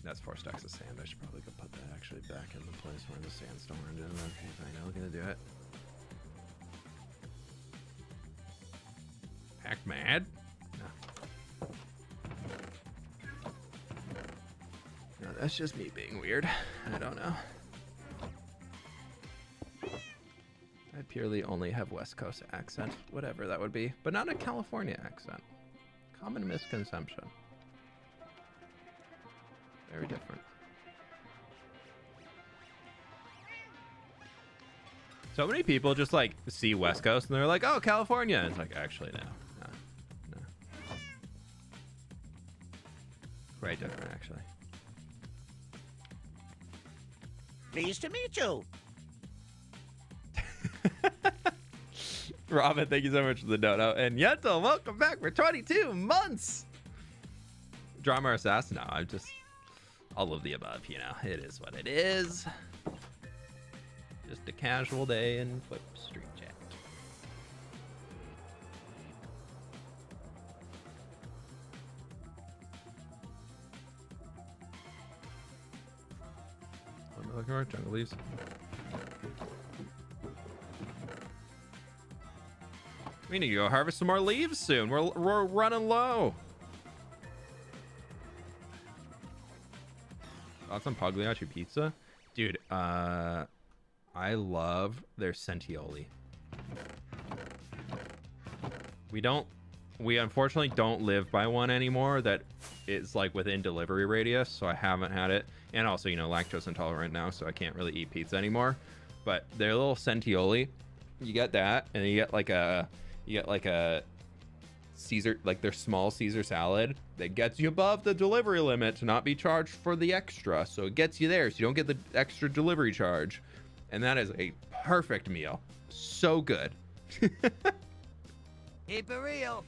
That's 4 stacks of sand. I should probably go put that actually back in the place where the sand's stored. Okay, fine, I'm gonna do it. Pack mad? No. No, that's just me being weird. I don't know. I purely only have West Coast accent, whatever that would be, but not a California accent. Common misconception. Very different. So many people just like see West Coast and they're like, oh, California. It's like, actually, no. Quite different, actually. Pleased to meet you. Robin, thank you so much for the dono. And Yento, welcome back for 22 months. Drama Assassin. No, I'm just... all of the above, you know, it is what it is. Just a casual day in Flip Street Chat. What am I looking for? Jungle leaves. We need to go harvest some more leaves soon. We're running low. Thoughts on Pagliacci pizza? Dude, I love their sentioli. We unfortunately don't live by one anymore that is like within delivery radius, so I haven't had it. And also, you know, lactose intolerant now, so I can't really eat pizza anymore. But they're little sentioli. You get that, and you get like a Caesar, like their small Caesar salad that gets you above the delivery limit to not be charged for the extra. So it gets you there, so you don't get the extra delivery charge. And that is a perfect meal. So good. Keep it real.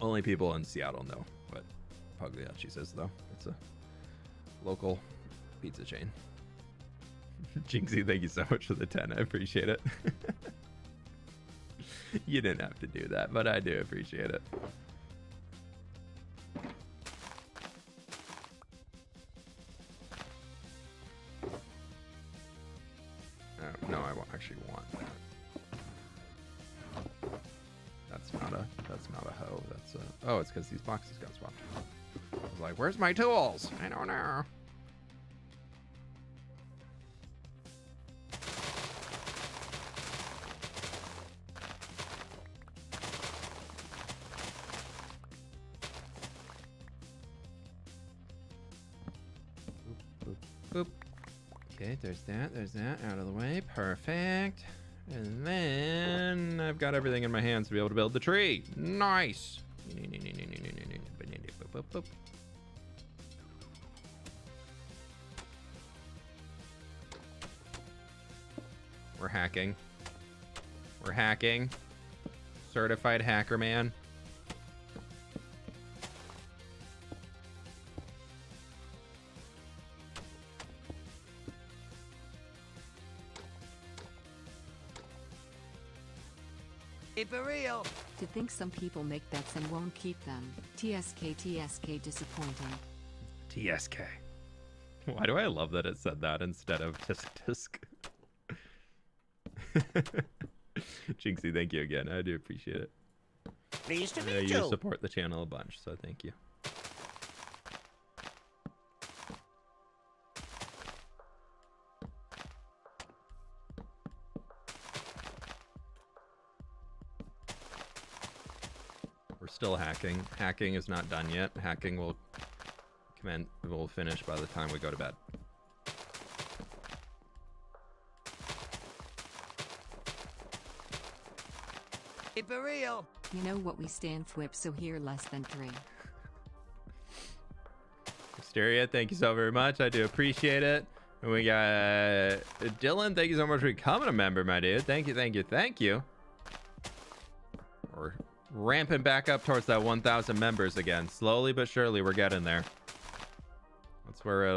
Only people in Seattle know what Pagliacci says, though. It's a local pizza chain. Jinxie, thank you so much for the 10. I appreciate it. You didn't have to do that, but I do appreciate it. Oh, no, I actually want that. That's not a hoe. That's a, oh, it's because these boxes got swapped. I was like, where's my tools? I don't know. There's that out of the way. Perfect. And then I've got everything in my hands to be able to build the tree. Nice. We're hacking. We're hacking. Certified hacker man. For real. To think some people make bets and won't keep them. TSK disappointing. TSK. Why do I love that it said that instead of tisk? Jinxie, thank you again. I do appreciate it. Pleased to meet you. You support the channel a bunch, so thank you. Still hacking. Hacking is not done yet. Hacking will finish by the time we go to bed. Keep it real. You know what we stand for, so here less than 3. Hysteria, thank you so very much. I do appreciate it. And we got Dylan, thank you so much for becoming a member, my dude. Thank you, thank you, thank you. Or ramping back up towards that 1,000 members again. Slowly but surely, we're getting there. That's where it,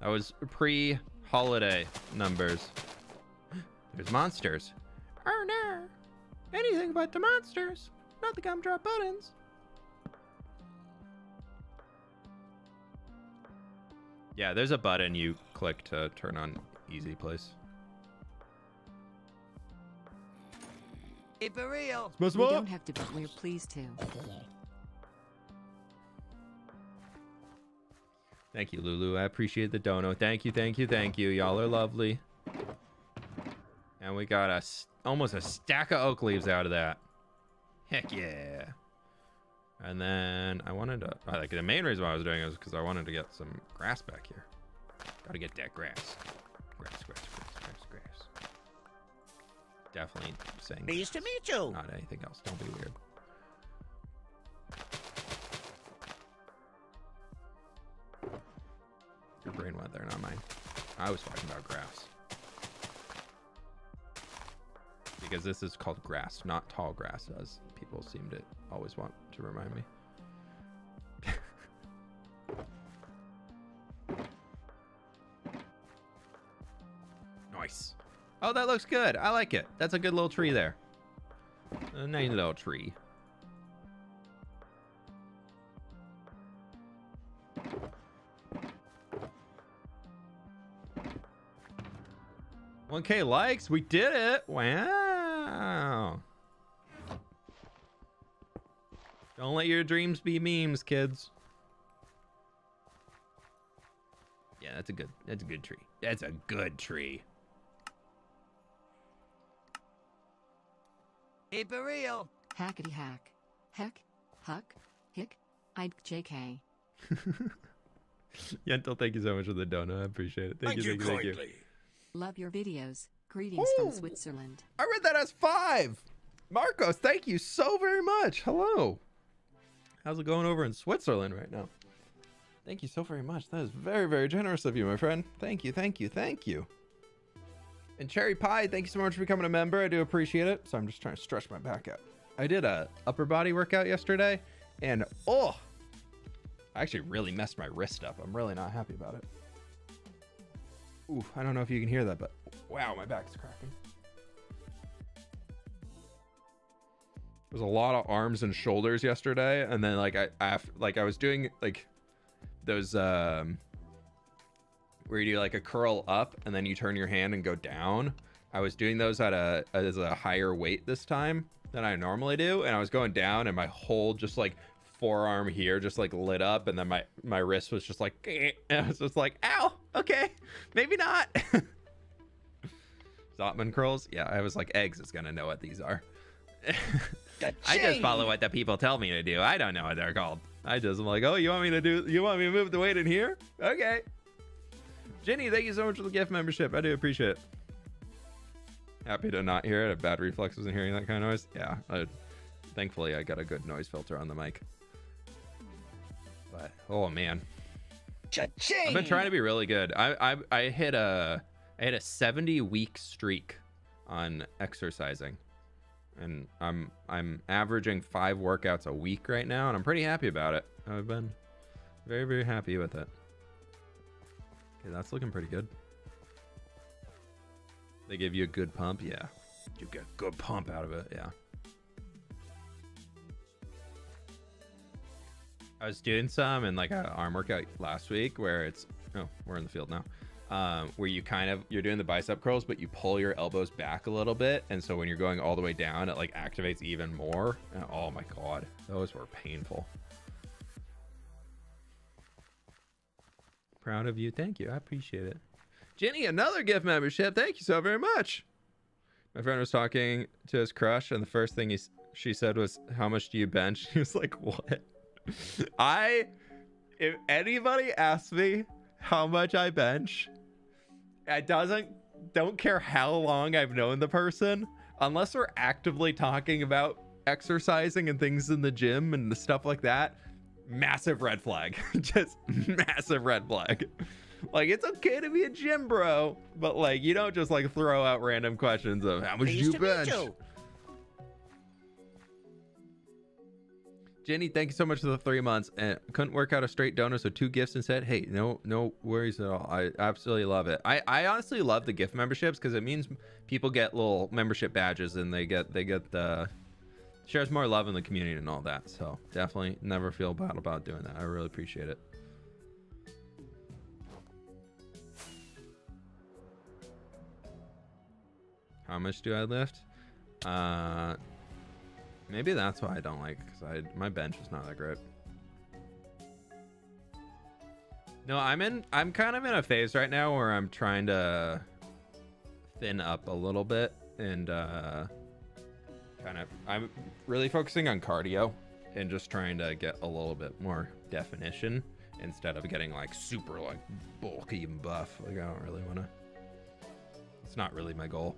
that was pre-holiday numbers. There's monsters. Oh no! Anything but the monsters, not the gumdrop buttons. Yeah, there's a button you click to turn on easy place. Keep it real. We don't have to, but we're pleased to. Thank you, Lulu. I appreciate the dono. Thank you, thank you, thank you. Y'all are lovely. And we got almost a stack of oak leaves out of that. Heck yeah. And then I wanted to... like the main reason why I was doing it was because I wanted to get some grass back here. Gotta get that grass. Grass. Definitely saying pleased to meet you, not anything else. Don't be weird. Your brain went there, not mine. I was talking about grass because this is called grass, not tall grass, as people seem to always want to remind me. Nice. Oh, that looks good. I like it. That's a good little tree there. A nice little tree. $1K likes. We did it. Wow. Don't let your dreams be memes, kids. Yeah, that's a good tree. That's a good tree. Keep it real. Hackety hack. Heck. Huck. Hick. I'd JK. Yentl, thank you so much for the donut. I appreciate it. Thank you. Love your videos. Greetings from Switzerland. I read that as 5. Marcos, thank you so very much. Hello. How's it going over in Switzerland right now? Thank you so very much. That is very, very generous of you, my friend. Thank you, thank you, thank you. And Cherry Pie, thank you so much for becoming a member. I do appreciate it. So I'm just trying to stretch my back out. I did a upper body workout yesterday, and oh, I actually really messed my wrist up. I'm really not happy about it. Ooh, I don't know if you can hear that, but wow, my back's cracking. There's a lot of arms and shoulders yesterday, and then like I was doing like those where you do like a curl up and then you turn your hand and go down. I was doing those at a higher weight this time than I normally do, and I was going down and my whole just like forearm here just like lit up, and then my wrist was just like, and I was just like, ow, okay, maybe not. Zottman curls, yeah, I was like, eggs is gonna know what these are. I just follow what the people tell me to do. I don't know what they're called. I just am like, oh, you want me to move the weight in here? Okay. Jenny, thank you so much for the gift membership. I do appreciate it. Happy to not hear it. A bad reflex wasn't hearing that kind of noise. Yeah, thankfully I got a good noise filter on the mic. But oh man, I've been trying to be really good. I hit a 70-week streak on exercising, and I'm averaging 5 workouts a week right now, and I'm pretty happy about it. I've been very, very happy with it. Okay, that's looking pretty good. They give you a good pump, yeah. You get a good pump out of it, yeah. I was doing some in like an arm workout last week where it's, oh, we're in the field now. Where you kind of, you're doing the bicep curls, but you pull your elbows back a little bit. And so when you're going all the way down, it like activates even more. And oh my God, those were painful. Proud of you. Thank you. I appreciate it. Jenny, another gift membership. Thank you so very much. My friend was talking to his crush, and the first thing she said was, how much do you bench? He was like, what? If anybody asks me how much I bench, don't care how long I've known the person, unless we're actively talking about exercising and things in the gym and stuff like that, massive red flag. Just massive red flag. Like, it's okay to be a gym bro, but like, you don't just like throw out random questions of how much you bench. Jenny, thank you so much for the 3 months. And couldn't work out a straight donut, so 2 gifts instead. Hey, no worries at all. I absolutely love it. I honestly love the gift memberships because it means people get little membership badges, and they get the shares more love in the community and all that. So definitely never feel bad about doing that. I really appreciate it. How much do I lift? Maybe that's why I don't like, because my bench is not that great. No, I'm kind of in a phase right now where I'm trying to thin up a little bit, and I'm really focusing on cardio and just trying to get a little bit more definition instead of getting like super like bulky and buff. Like, I don't really want to. It's not really my goal.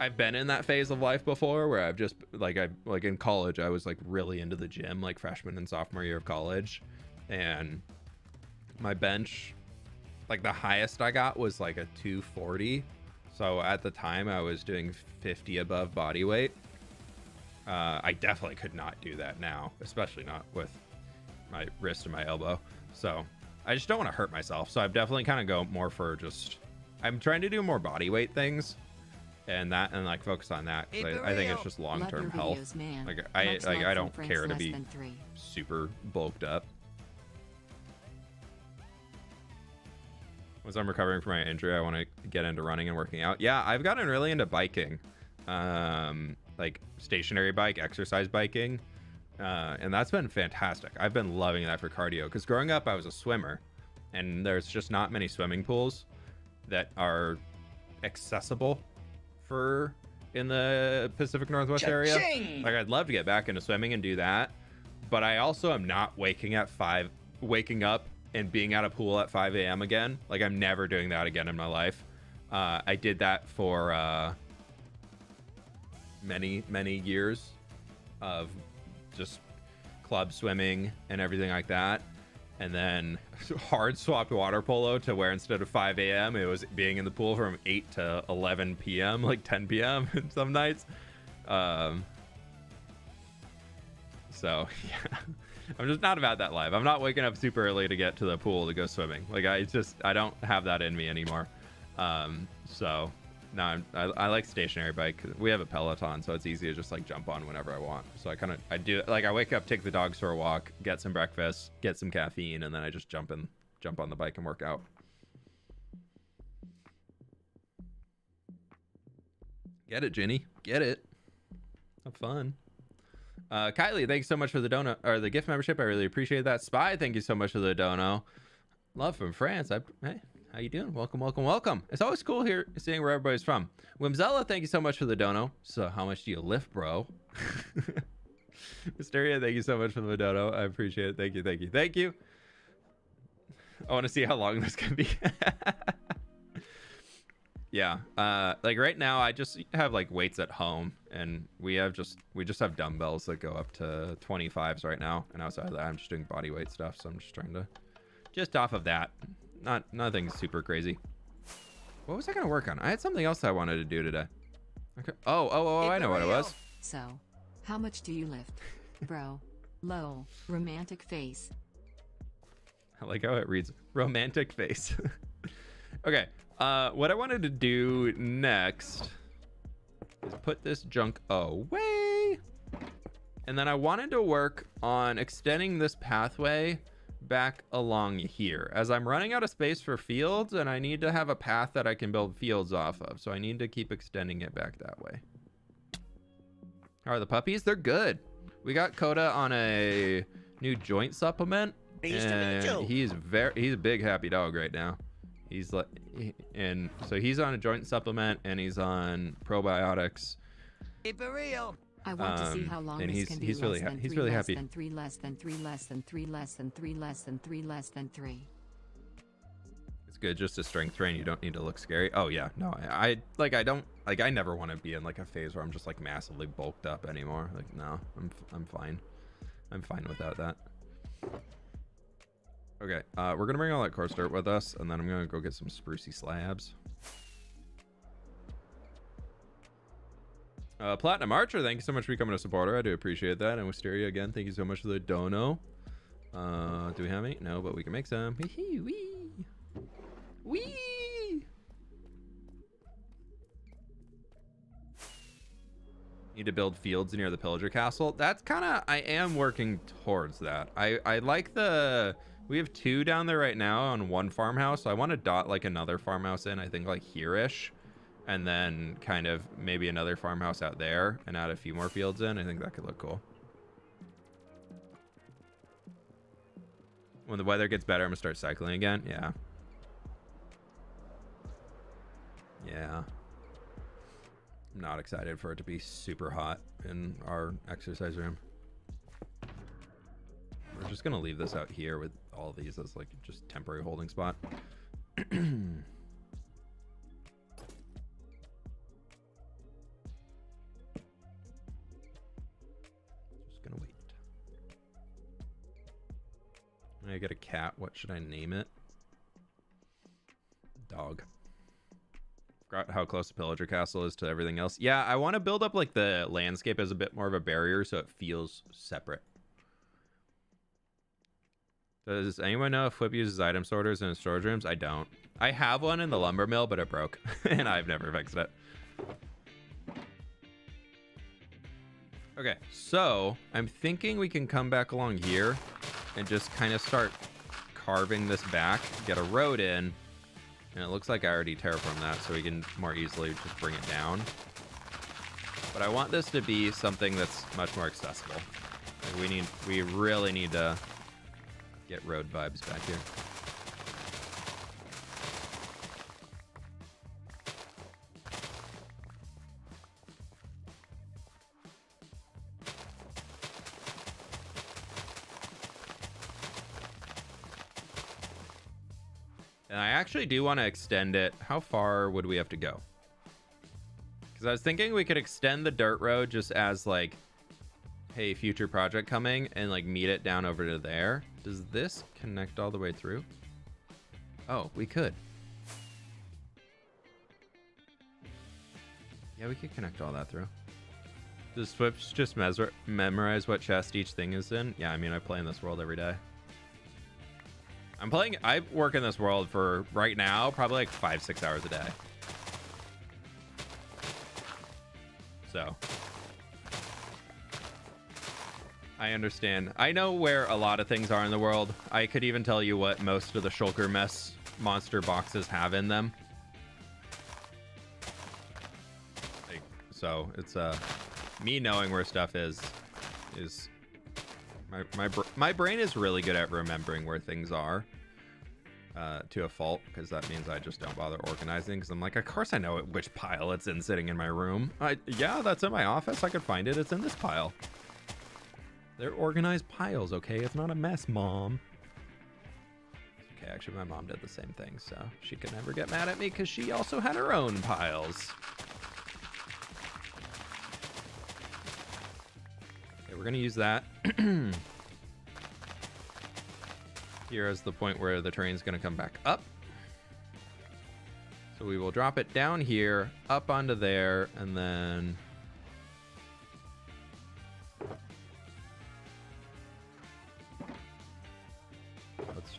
I've been in that phase of life before where I've just like in college, I was like really into the gym, like freshman and sophomore year of college, and my bench, like the highest I got was like a 240. So at the time I was doing 50 above body weight. I definitely could not do that now, especially not with my wrist and my elbow. So I just don't want to hurt myself. So I've definitely kind of go more for just, I'm trying to do more body weight things. And that, and like focus on that, because I think it's just long-term health. Videos, like I don't care to be super bulked up. Once I'm recovering from my injury, I want to get into running and working out. Yeah, I've gotten really into biking, like stationary bike, exercise biking, and that's been fantastic. I've been loving that for cardio because growing up I was a swimmer, and there's just not many swimming pools that are accessible for in the Pacific Northwest area. Like, I'd love to get back into swimming and do that, but I also am not waking up and being at a pool at 5 a.m. again. Like, I'm never doing that again in my life. I did that for many years of just club swimming and everything like that, and then hard swapped water polo to where instead of 5 a.m. it was being in the pool from 8 to 11 p.m. like 10 p.m. some nights. So yeah, I'm just not about that life. I'm not waking up super early to get to the pool to go swimming. Like, I don't have that in me anymore. So no, I like stationary bike. We have a Peloton, so it's easy to just like jump on whenever I want. So I do, like, I wake up, take the dogs for a walk, get some breakfast, get some caffeine, and then I just jump on the bike and work out. Get it, Ginny. Get it. Have fun. Kylie, thanks so much for the dono, or the gift membership. I really appreciate that. Spy, thank you so much for the dono. Love from France. Hey, how you doing? Welcome, welcome, welcome. It's always cool here seeing where everybody's from. Wimzella, thank you so much for the dono. So how much do you lift, bro? Mysteria, thank you so much for the dono. I appreciate it. Thank you, thank you, thank you. I want to see how long this can be. Yeah, like right now I just have like weights at home, and we just have dumbbells that go up to 25s right now, and outside of that I'm just doing body weight stuff. So I'm just trying to just off of that. Nothing super crazy. What was I gonna work on? I had something else I wanted to do today. Okay. Oh, I know what it was. So, how much do you lift, bro? Lol. Romantic face. I like how it reads. Romantic face. Okay. What I wanted to do next is put this junk away, and then I wanted to work on extending this pathway back along here, as I'm running out of space for fields and I need to have a path that I can build fields off of. So I need to keep extending it back that way. How are the puppies? They're good. We got Coda on a new joint supplement, and he's a big happy dog right now. He's like, and so he's on a joint supplement and he's on probiotics. For real. I want to see how long this can be. He's really happy. He's really happy. Less than three, less than three, less than three, less than three, less than three, less than three. It's good, just a strength train. You don't need to look scary. Oh yeah, no, I never want to be in like a phase where I'm just like massively bulked up anymore. Like no, I'm fine. I'm fine without that. Okay, we're gonna bring all that coarse dirt with us, and then I'm gonna go get some sprucey slabs. Platinum Archer, thank you so much for becoming a supporter. I do appreciate that. And Wisteria, again, thank you so much for the dono. Do we have any? No, but we can make some. Wee wee. Wee. Need to build fields near the Pillager Castle. That's kind of, I am working towards that. I like the, we have two down there right now on one farmhouse. So I want to dot like another farmhouse in, I think like here-ish. And then kind of maybe another farmhouse out there and add a few more fields in. I think that could look cool. When the weather gets better, I'm gonna start cycling again. Yeah. Yeah. I'm not excited for it to be super hot in our exercise room. We're just gonna leave this out here with all these as like just temporary holding spot. I get a cat. What should I name it? Dog. Forgot how close the Pillager Castle is to everything else. Yeah, I want to build up like the landscape as a bit more of a barrier so it feels separate. Does anyone know if Whip uses item sorters in his storage rooms? I don't. I have one in the lumber mill, but it broke and I've never fixed it. Okay, so I'm thinking we can come back along here and just kind of start carving this back, get a road in, and it looks like I already terraformed that, so we can more easily just bring it down. But I want this to be something that's much more accessible. Like we really need to get road vibes back here. And I actually do want to extend it. How far would we have to go? Because I was thinking we could extend the dirt road just as like, hey, future project coming, and like meet it down over to there. Does this connect all the way through? Oh, we could. Yeah, we could connect all that through. Does Swift just memorize what chest each thing is in? Yeah, I mean, I play in this world every day. I work in this world for right now, probably like 5-6 hours a day. So I understand. I know where a lot of things are in the world. I could even tell you what most of the shulker mess monster boxes have in them. Like, so it's me knowing where stuff is my brain is really good at remembering where things are to a fault, because that means I just don't bother organizing, because I'm like, of course I know which pile it's in sitting in my room. Yeah, that's in my office. I could find it. It's in this pile. They're organized piles, okay? It's not a mess, Mom. Okay, actually, my mom did the same thing, so she could never get mad at me because she also had her own piles. Okay, we're going to use that. Here is the point where the terrain's going to come back up. So we will drop it down here, up onto there, and then...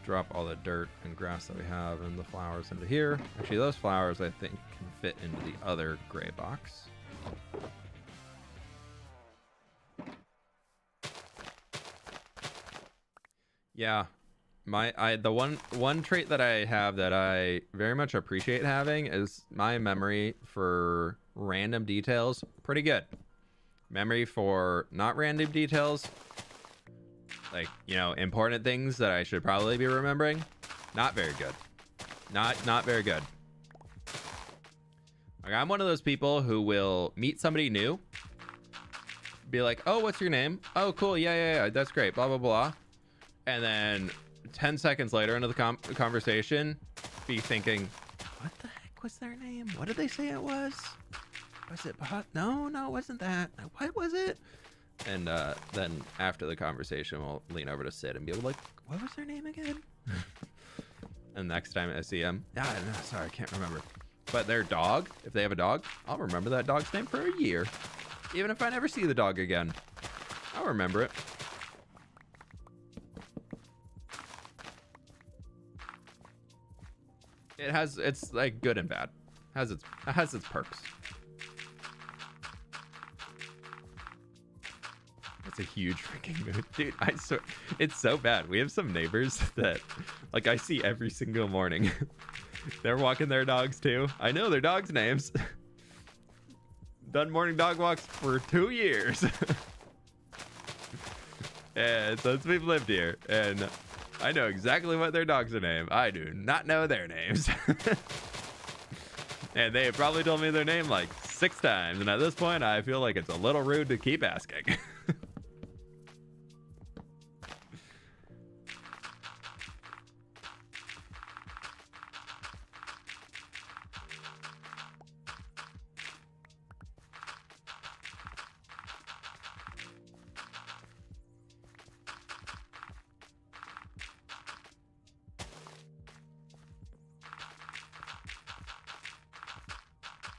drop all the dirt and grass that we have and the flowers into here. Actually, those flowers, I think, can fit into the other gray box. Yeah, the one trait that I have that I very much appreciate having is my memory for random details. Pretty good. Memory for not random details, like, you know, important things that I should probably be remembering. Not very good. Not very good. Like, I'm one of those people who will meet somebody new, be like, oh, what's your name? Oh, cool. Yeah. That's great. Blah, blah, blah. And then 10 seconds later into the conversation, be thinking, what the heck was their name? What did they say it was? Was it Bob? No, it wasn't that. What was it? And then after the conversation, we'll lean over to Sid and be like, what was their name again? And next time I see him, sorry, I can't remember. But their dog, if they have a dog, I'll remember that dog's name for a year. Even if I never see the dog again, I'll remember it. It's like good and bad. It has its perks. It's a huge freaking mood, dude. I swear, it's so bad. We have some neighbors that, like, I see every single morning. They're walking their dogs too. I know their dogs' names. Done morning dog walks for 2 years. And since we've lived here, and I know exactly what their dogs are named. I do not know their names. And they have probably told me their name like 6 times, and at this point I feel like it's a little rude to keep asking.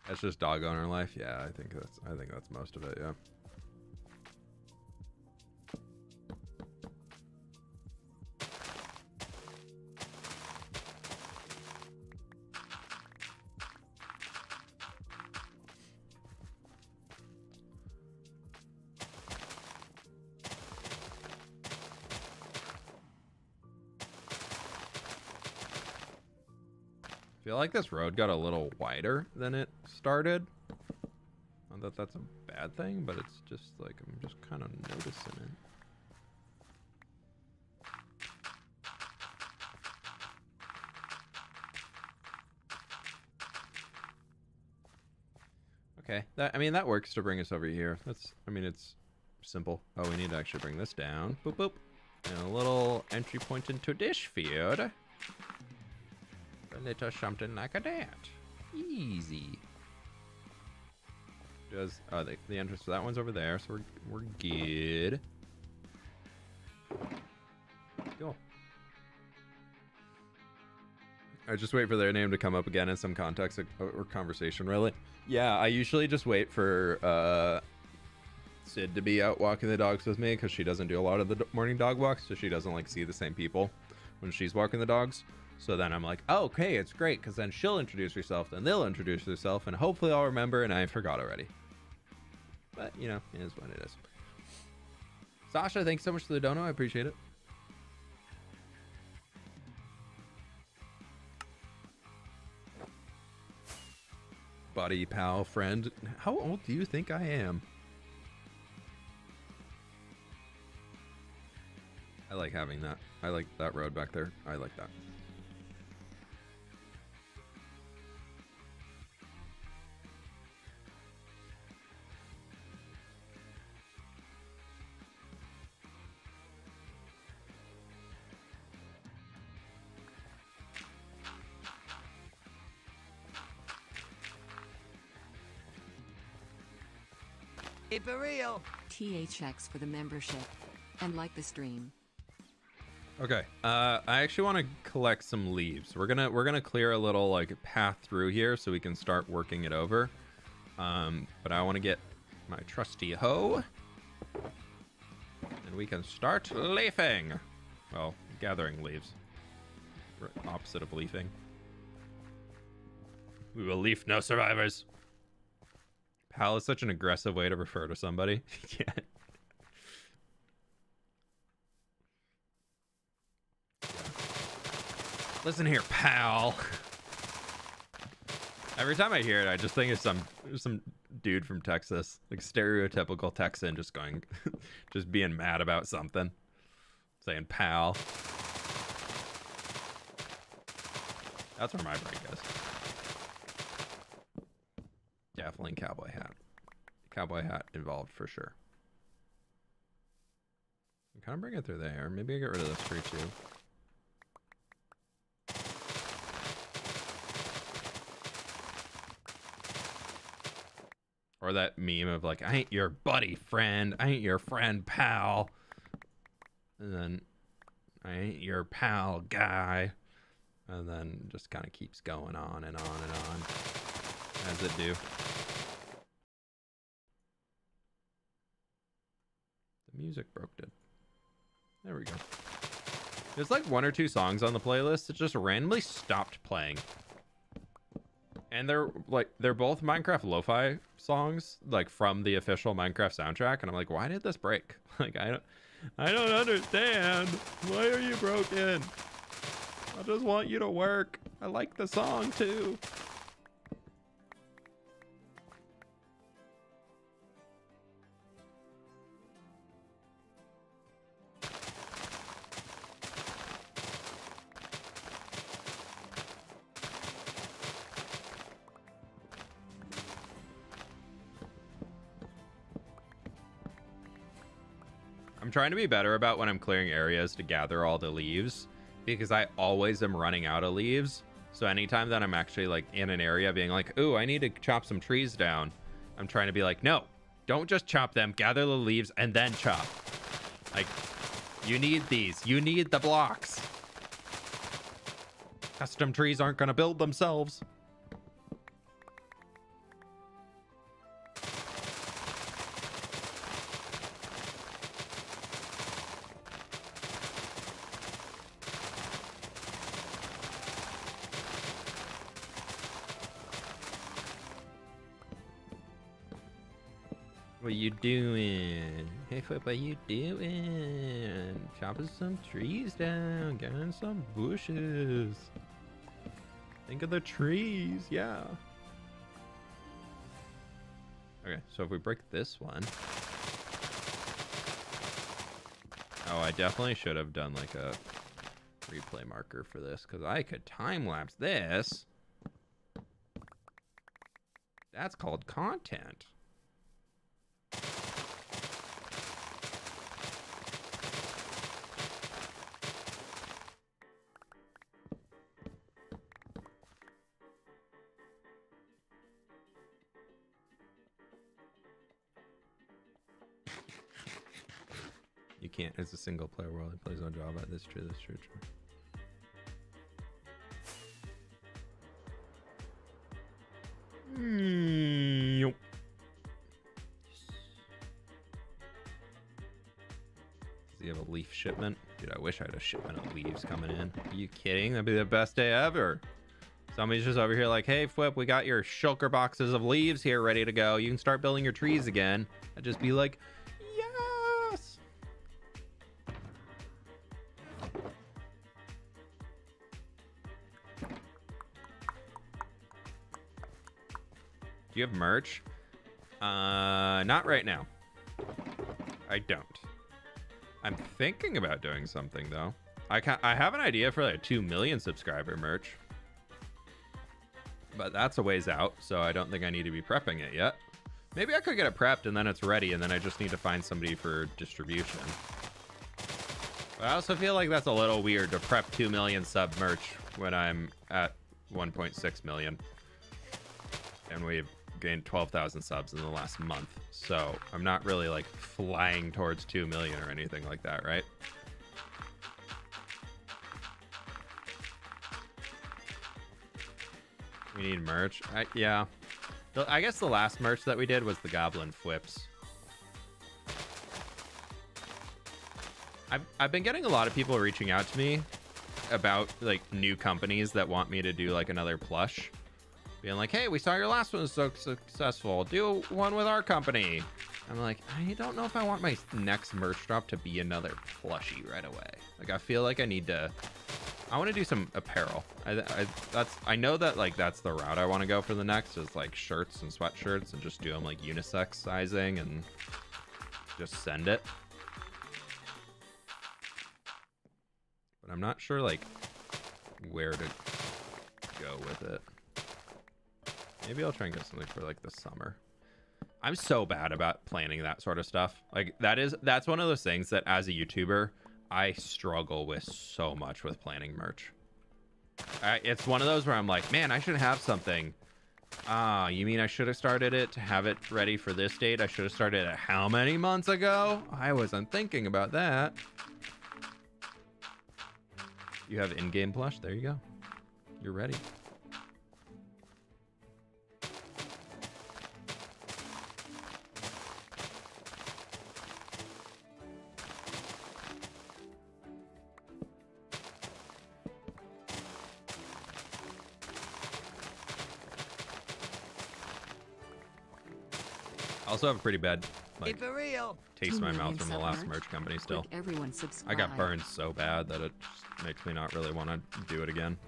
That's just dog owner life. Yeah, I think that's most of it. Yeah. I feel like this road got a little wider than it started. Not that that's a bad thing, but it's just like, I'm just kind of noticing it. Okay, that works to bring us over here. It's simple. Oh, we need to actually bring this down. Boop, boop. And a little entry point into this field. little something like that. Easy. Does the entrance to that one's over there, so we're good. Cool. I just wait for their name to come up again in some context or conversation, really. Yeah, I usually just wait for Sid to be out walking the dogs with me, because she doesn't do a lot of the morning dog walks, so she doesn't like see the same people when she's walking the dogs. So then I'm like, oh, okay, it's great, because then she'll introduce herself, then they'll introduce herself, and hopefully I'll remember, and I forgot already. But, you know, it is what it is. Sasha, thanks so much for the dono. I appreciate it. Buddy, pal, friend. How old do you think I am? I like having that. I like that road back there. I like that. THX for the membership and like the stream. Okay, I actually want to collect some leaves. We're gonna clear a little like path through here so we can start working it over. But I want to get my trusty hoe, and we can start leafing. Well, gathering leaves. We're opposite of leafing. We will leaf no survivors. Pal is such an aggressive way to refer to somebody. Yeah. Listen here, pal. Every time I hear it, I just think it's some dude from Texas, like stereotypical Texan, just going, just being mad about something, saying pal. That's where my brain goes. Definitely cowboy hat. Cowboy hat involved for sure. I'm kind of bring it through there. Maybe I get rid of this tree too. Or that meme of like, I ain't your buddy friend. I ain't your friend pal. And then I ain't your pal guy. And then just kind of keeps going on and on and on. As it do. The music broke it. There we go. There's like one or two songs on the playlist that just randomly stopped playing. And they're both Minecraft lo-fi songs, like from the official Minecraft soundtrack, and I'm like, why did this break? Like I don't understand. Why are you broken? I just want you to work. I like the song too. Trying to be better about when I'm clearing areas to gather all the leaves, because I always am running out of leaves. So anytime that I'm actually like in an area being like, ooh, I need to chop some trees down, I'm trying to be like, no, don't just chop them, gather the leaves and then chop. Like, you need these, you need the blocks. Custom trees aren't gonna build themselves. You doing? Hey Flip, what you doing? Chopping some trees down, getting some bushes. Think of the trees, yeah. Okay, so if we break this one. Oh, I definitely should have done like a replay marker for this, because I could time lapse this. That's called content. can't. It's a single player world. It plays on Java. That's true. That's true. True. Nope. Does he have a leaf shipment? Dude, I wish I had a shipment of leaves coming in. Are you kidding? That'd be the best day ever. Somebody's just over here like, hey, Flip, we got your shulker boxes of leaves here ready to go. You can start building your trees again. I'd just be like, yes. Do you have merch? Not right now. I don't. I'm thinking about doing something though. I have an idea for like a 2 million subscriber merch. But that's a ways out, so I don't think I need to be prepping it yet. Maybe I could get it prepped and then it's ready, and then I just need to find somebody for distribution. But I also feel like that's a little weird to prep 2 million sub merch when I'm at 1.6 million. And we've gained 12,000 subs in the last month. So I'm not really like flying towards 2 million or anything like that, right? We need merch. Yeah. I guess the last merch that we did was the Goblin Flips. I've been getting a lot of people reaching out to me about like new companies that want me to do like another plush. Being like, hey, we saw your last one was so successful. Do one with our company. I'm like, I don't know if I want my next merch drop to be another plushie right away. Like, I feel like I need to... I want to do some apparel. I know that like that's the route I want to go for the next is like shirts and sweatshirts and just do them like unisex sizing and just send it. But I'm not sure like where to go with it. Maybe I'll try and get something for like the summer. I'm so bad about planning that sort of stuff. Like that's one of those things that as a YouTuber, I struggle with so much with planning merch. It's one of those where I'm like, man, I should have something. Ah, you mean I should have started it to have it ready for this date? I should have started it how many months ago? I wasn't thinking about that. You have in-game plush. There you go. You're ready. I also have a pretty bad like, taste in my mouth from the last merch company still. Everyone subscribe. I got burned so bad that it just makes me not really want to do it again.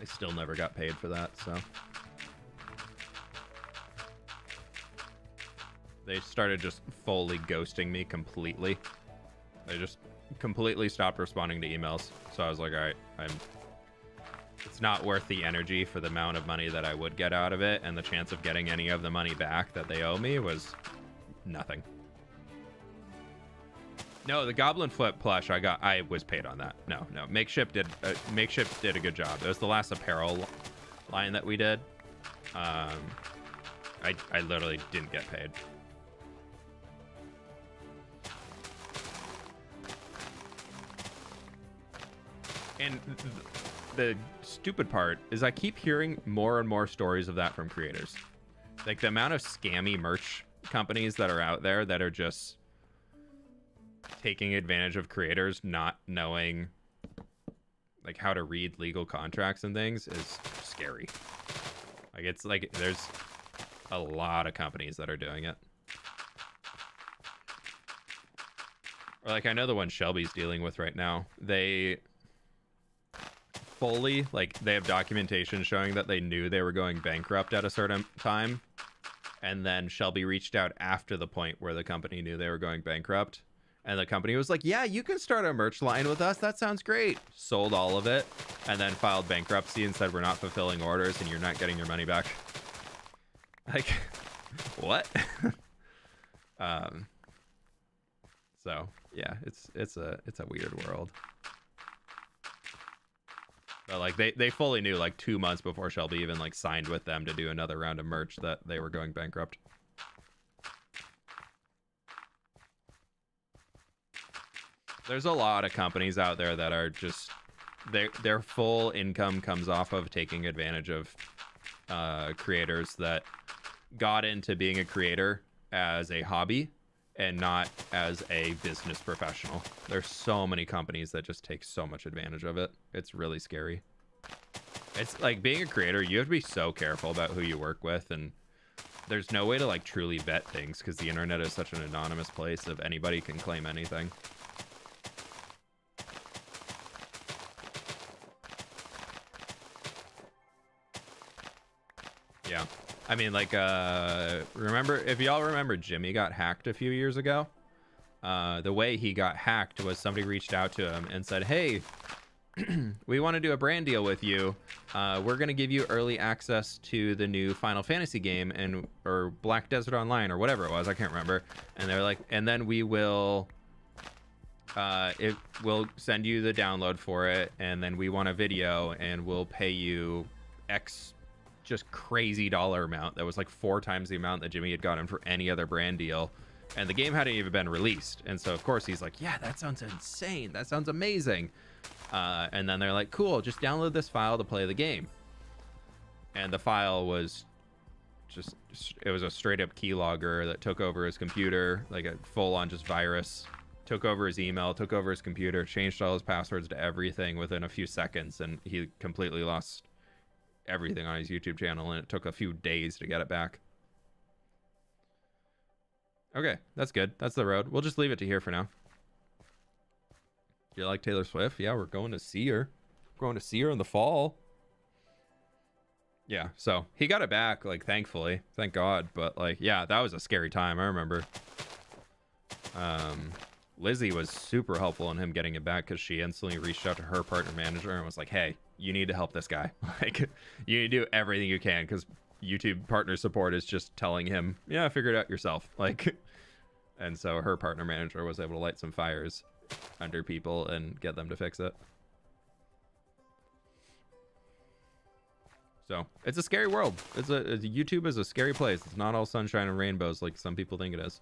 I still never got paid for that, so. They started just fully ghosting me completely. They just completely stopped responding to emails. So I was like, all right, it's not worth the energy for the amount of money that I would get out of it, and the chance of getting any of the money back that they owe me was nothing. No, the Goblin Flip plush I was paid on that. No, Makeship did a good job. It was the last apparel line that we did. I literally didn't get paid. And the stupid part is I keep hearing more and more stories of that from creators. Like the amount of scammy merch companies that are out there that are just taking advantage of creators not knowing like how to read legal contracts and things is scary. Like it's like there's a lot of companies that are doing it. Or like I know the one Shelby's dealing with right now. They have documentation showing that they knew they were going bankrupt at a certain time, and then Shelby reached out after the point where the company knew they were going bankrupt, and the company was like, yeah, you can start a merch line with us, that sounds great. Sold all of it and then filed bankruptcy and said we're not fulfilling orders and you're not getting your money back. Like what? So yeah, it's a weird world. But like they fully knew like 2 months before Shelby even like signed with them to do another round of merch that they were going bankrupt. There's a lot of companies out there that are just their full income comes off of taking advantage of creators that got into being a creator as a hobby and not as a business professional. There's so many companies that just take so much advantage of it. It's really scary. It's like being a creator, you have to be so careful about who you work with, and there's no way to like truly vet things because the internet is such an anonymous place of anybody can claim anything. Yeah, I mean, like, remember, if y'all remember, Jimmy got hacked a few years ago. The way he got hacked was somebody reached out to him and said, hey, we want to do a brand deal with you. We're going to give you early access to the new Final Fantasy game or Black Desert Online or whatever it was. I can't remember. And they were like, and then we will we'll send you the download for it. And then we want a video and we'll pay you X just crazy dollar amount. That was like 4 times the amount that Jimmy had gotten for any other brand deal. And the game hadn't even been released. And so, of course, he's like, yeah, that sounds insane. That sounds amazing. And then they're like, cool, just download this file to play the game. And the file was just, it was a straight up keylogger that took over his computer, like a full on just virus, took over his email, took over his computer, changed all his passwords to everything within a few seconds. And he completely lost everything on his YouTube channel. And it took a few days to get it back. Okay, that's good. That's the road. We'll just leave it to here for now. You like Taylor Swift? Yeah, we're going to see her. We're going to see her in the fall. Yeah, so he got it back, like, thankfully. Thank God. But, like, yeah, that was a scary time. I remember. Lizzie was super helpful in him getting it back because she instantly reached out to her partner manager and was like, hey, you need to help this guy. Like, you need to do everything you can because YouTube partner support is just telling him, yeah, figure it out yourself. Like, and so her partner manager was able to light some fires under people and get them to fix it. So it's a scary world. YouTube is a scary place. It's not all sunshine and rainbows like some people think it is.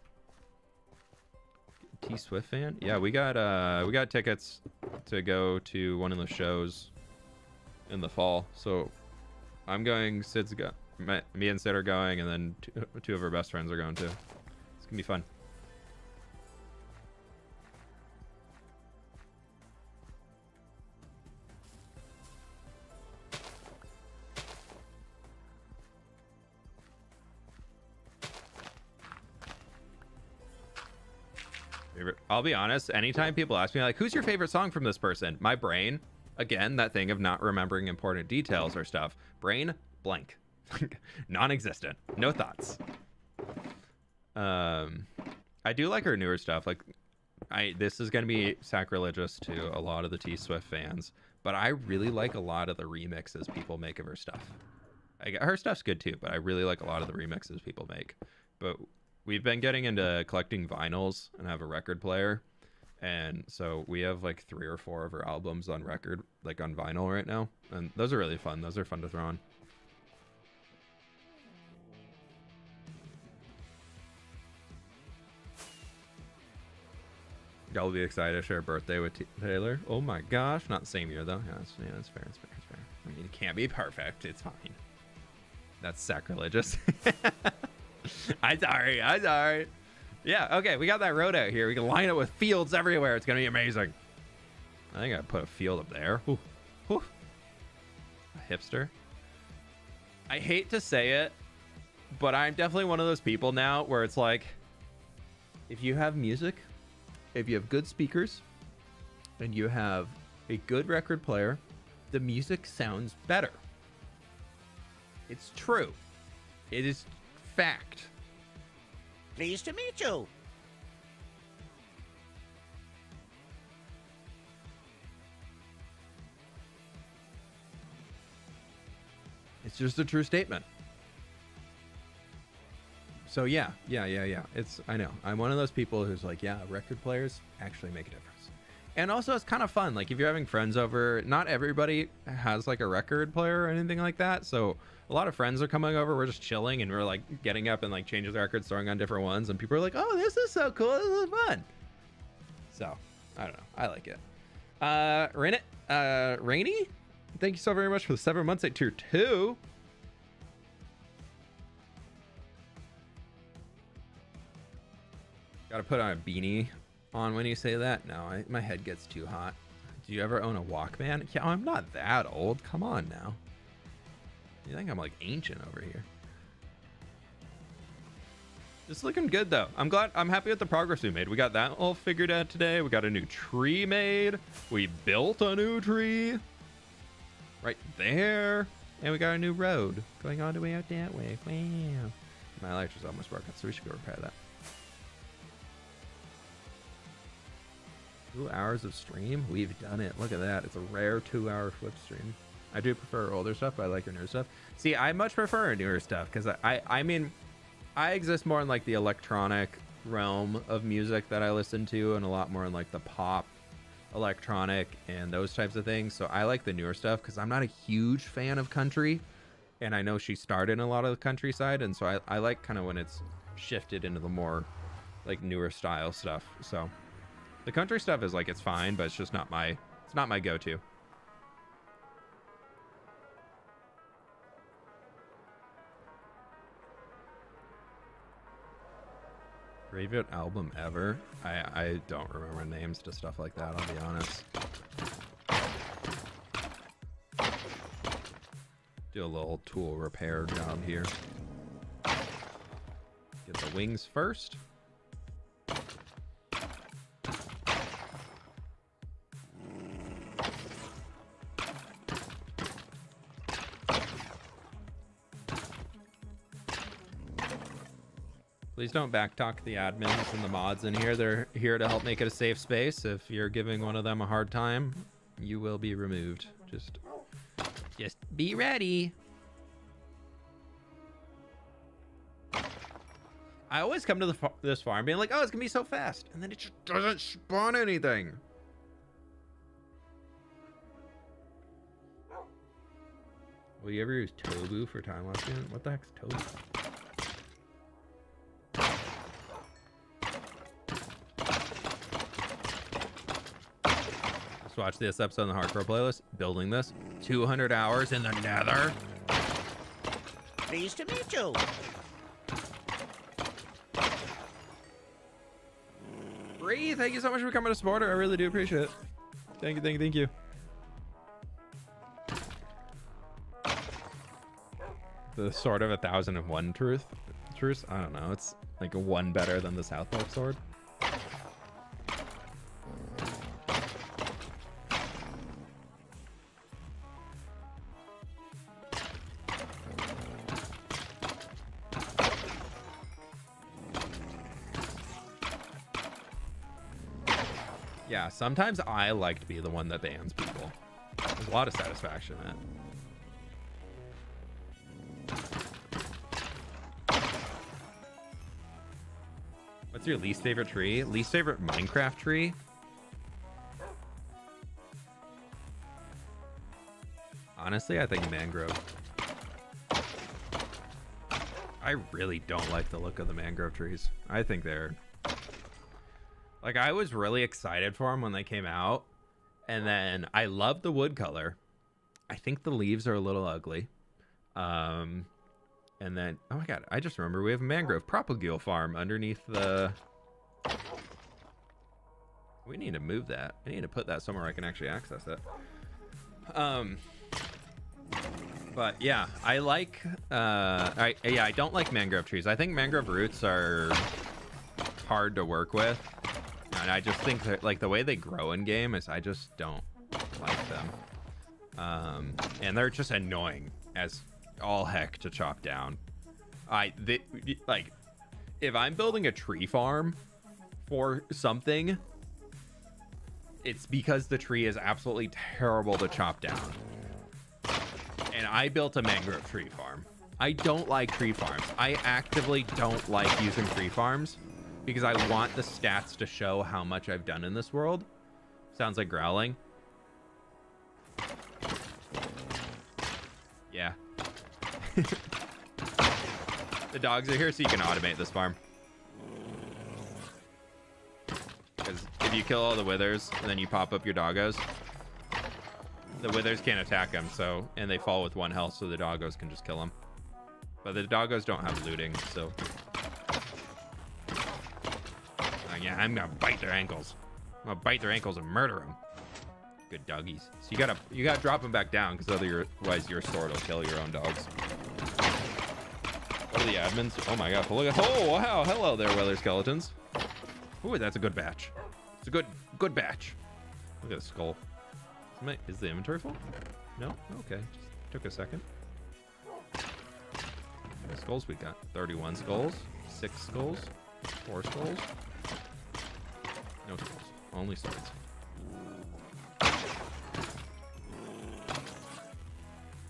T-Swift fan? Yeah, we got tickets to go to one of the shows in the fall. So I'm going, Sid's got, me and Sid are going, and then two of our best friends are going too. It's gonna be fun. I'll be honest, anytime people ask me like, who's your favorite song from this person, my brain, again, that thing of not remembering important details or stuff, brain blank. Non-existent, no thoughts. I do like her newer stuff. Like, this is going to be sacrilegious to a lot of the T-Swift fans, but I really like a lot of the remixes people make of her stuff. Her stuff's good too, but I really like a lot of the remixes people make. But we've been getting into collecting vinyls and have a record player. And so we have like 3 or 4 of her albums on record, like on vinyl right now. And those are really fun. Those are fun to throw on. Y'all will be excited to share a birthday with Taylor. Oh my gosh. Not the same year though. Yeah, that's fair. It's fair. It's fair. I mean, it can't be perfect. It's fine. That's sacrilegious. I'm sorry. Yeah, okay, we got that road out here. We can line it with fields everywhere. It's gonna be amazing. I think I put a field up there. Ooh. Ooh. A hipster. I hate to say it, but I'm definitely one of those people now where it's like, if you have music, if you have good speakers, and you have a good record player, the music sounds better. It's true. It is fact. Pleased to meet you. It's just a true statement. So yeah. I know. I'm one of those people who's like, yeah, record players actually make a difference. And also it's kind of fun. Like if you're having friends over, not everybody has like a record player or anything like that. So a lot of friends are coming over. We're just chilling and we're like getting up and like changing the records, throwing on different ones. And people are like, oh, this is so cool. This is fun. So I don't know. I like it. Rainy, thank you so very much for the 7 months at tier 2. Gotta put on a beanie on when you say that. No, my head gets too hot. Do you ever own a Walkman? Yeah, I'm not that old. Come on now. You think I'm like ancient over here. It's looking good though. I'm happy with the progress we made. We got that all figured out today. We got a new tree made. We built a new tree right there. And we got a new road going all the way out that way. Wow. My electric's almost broken, so we should go repair that. 2 hours of stream? We've done it. Look at that. It's a rare 2 hour flip stream. I do prefer older stuff, but I like your newer stuff. See, I much prefer newer stuff because I mean, I exist more in like the electronic realm of music that I listen to, and a lot more in like the pop, electronic, and those types of things. So I like the newer stuff because I'm not a huge fan of country, and I know she starred in a lot of the countryside, and so I like kind of when it's shifted into the more like newer style stuff. So the country stuff is like, it's fine, but it's just not my, it's not my go-to. Favorite album ever? I don't remember names to stuff like that, I'll be honest. Do a little tool repair job here. Get the wings first. Please don't backtalk the admins and the mods in here. They're here to help make it a safe space. If you're giving one of them a hard time, you will be removed. Just be ready. I always come to this farm being like, oh, it's gonna be so fast. And then it just doesn't spawn anything. Will you ever use Tobu for time lapse? What the heck's Tobu? Watch this episode on the hardcore playlist. Building this 200 hours in the nether. Pleased to meet you. Bree, thank you so much for becoming a supporter. I really do appreciate it. Thank you, thank you, thank you. The sword of 1001 truth. I don't know, it's like one better than the South Park sword. Sometimes I like to be the one that bans people. There's a lot of satisfaction in it. What's your least favorite tree? Least favorite Minecraft tree? Honestly, I think mangrove. I really don't like the look of the mangrove trees. I think they're... Like, I was really excited for them when they came out, and then I love the wood color. I think the leaves are a little ugly. And then, oh my god, I just remember we have a mangrove propagule farm underneath the... We need to move that. I need to put that somewhere I can actually access it. But yeah, I like... I don't like mangrove trees. I think mangrove roots are hard to work with. And I just think that like the way they grow in game is I just don't like them. And they're just annoying as all heck to chop down. Like if I'm building a tree farm for something, it's because the tree is absolutely terrible to chop down. And I built a mangrove tree farm. I don't like tree farms. I actively don't like using tree farms. Because I want the stats to show how much I've done in this world. Sounds like growling. Yeah. The dogs are here, so you can automate this farm. Because if you kill all the withers and then you pop up your doggos, the withers can't attack them, so, and they fall with 1 health, so the doggos can just kill them. But the doggos don't have looting, so. Oh, yeah, I'm gonna bite their ankles. I'm gonna bite their ankles and murder them. Good doggies. So you gotta drop them back down, because otherwise your sword will kill your own dogs. What are the admins? Oh my god! Look at, oh wow! Hello there, Weather Skeletons. Ooh, that's a good batch. It's a good batch. Look at the skull. Is the inventory full? No? Okay. Just took a second. How many skulls we got? 31 skulls. 6 skulls. 4 skulls. No skulls. Only swords.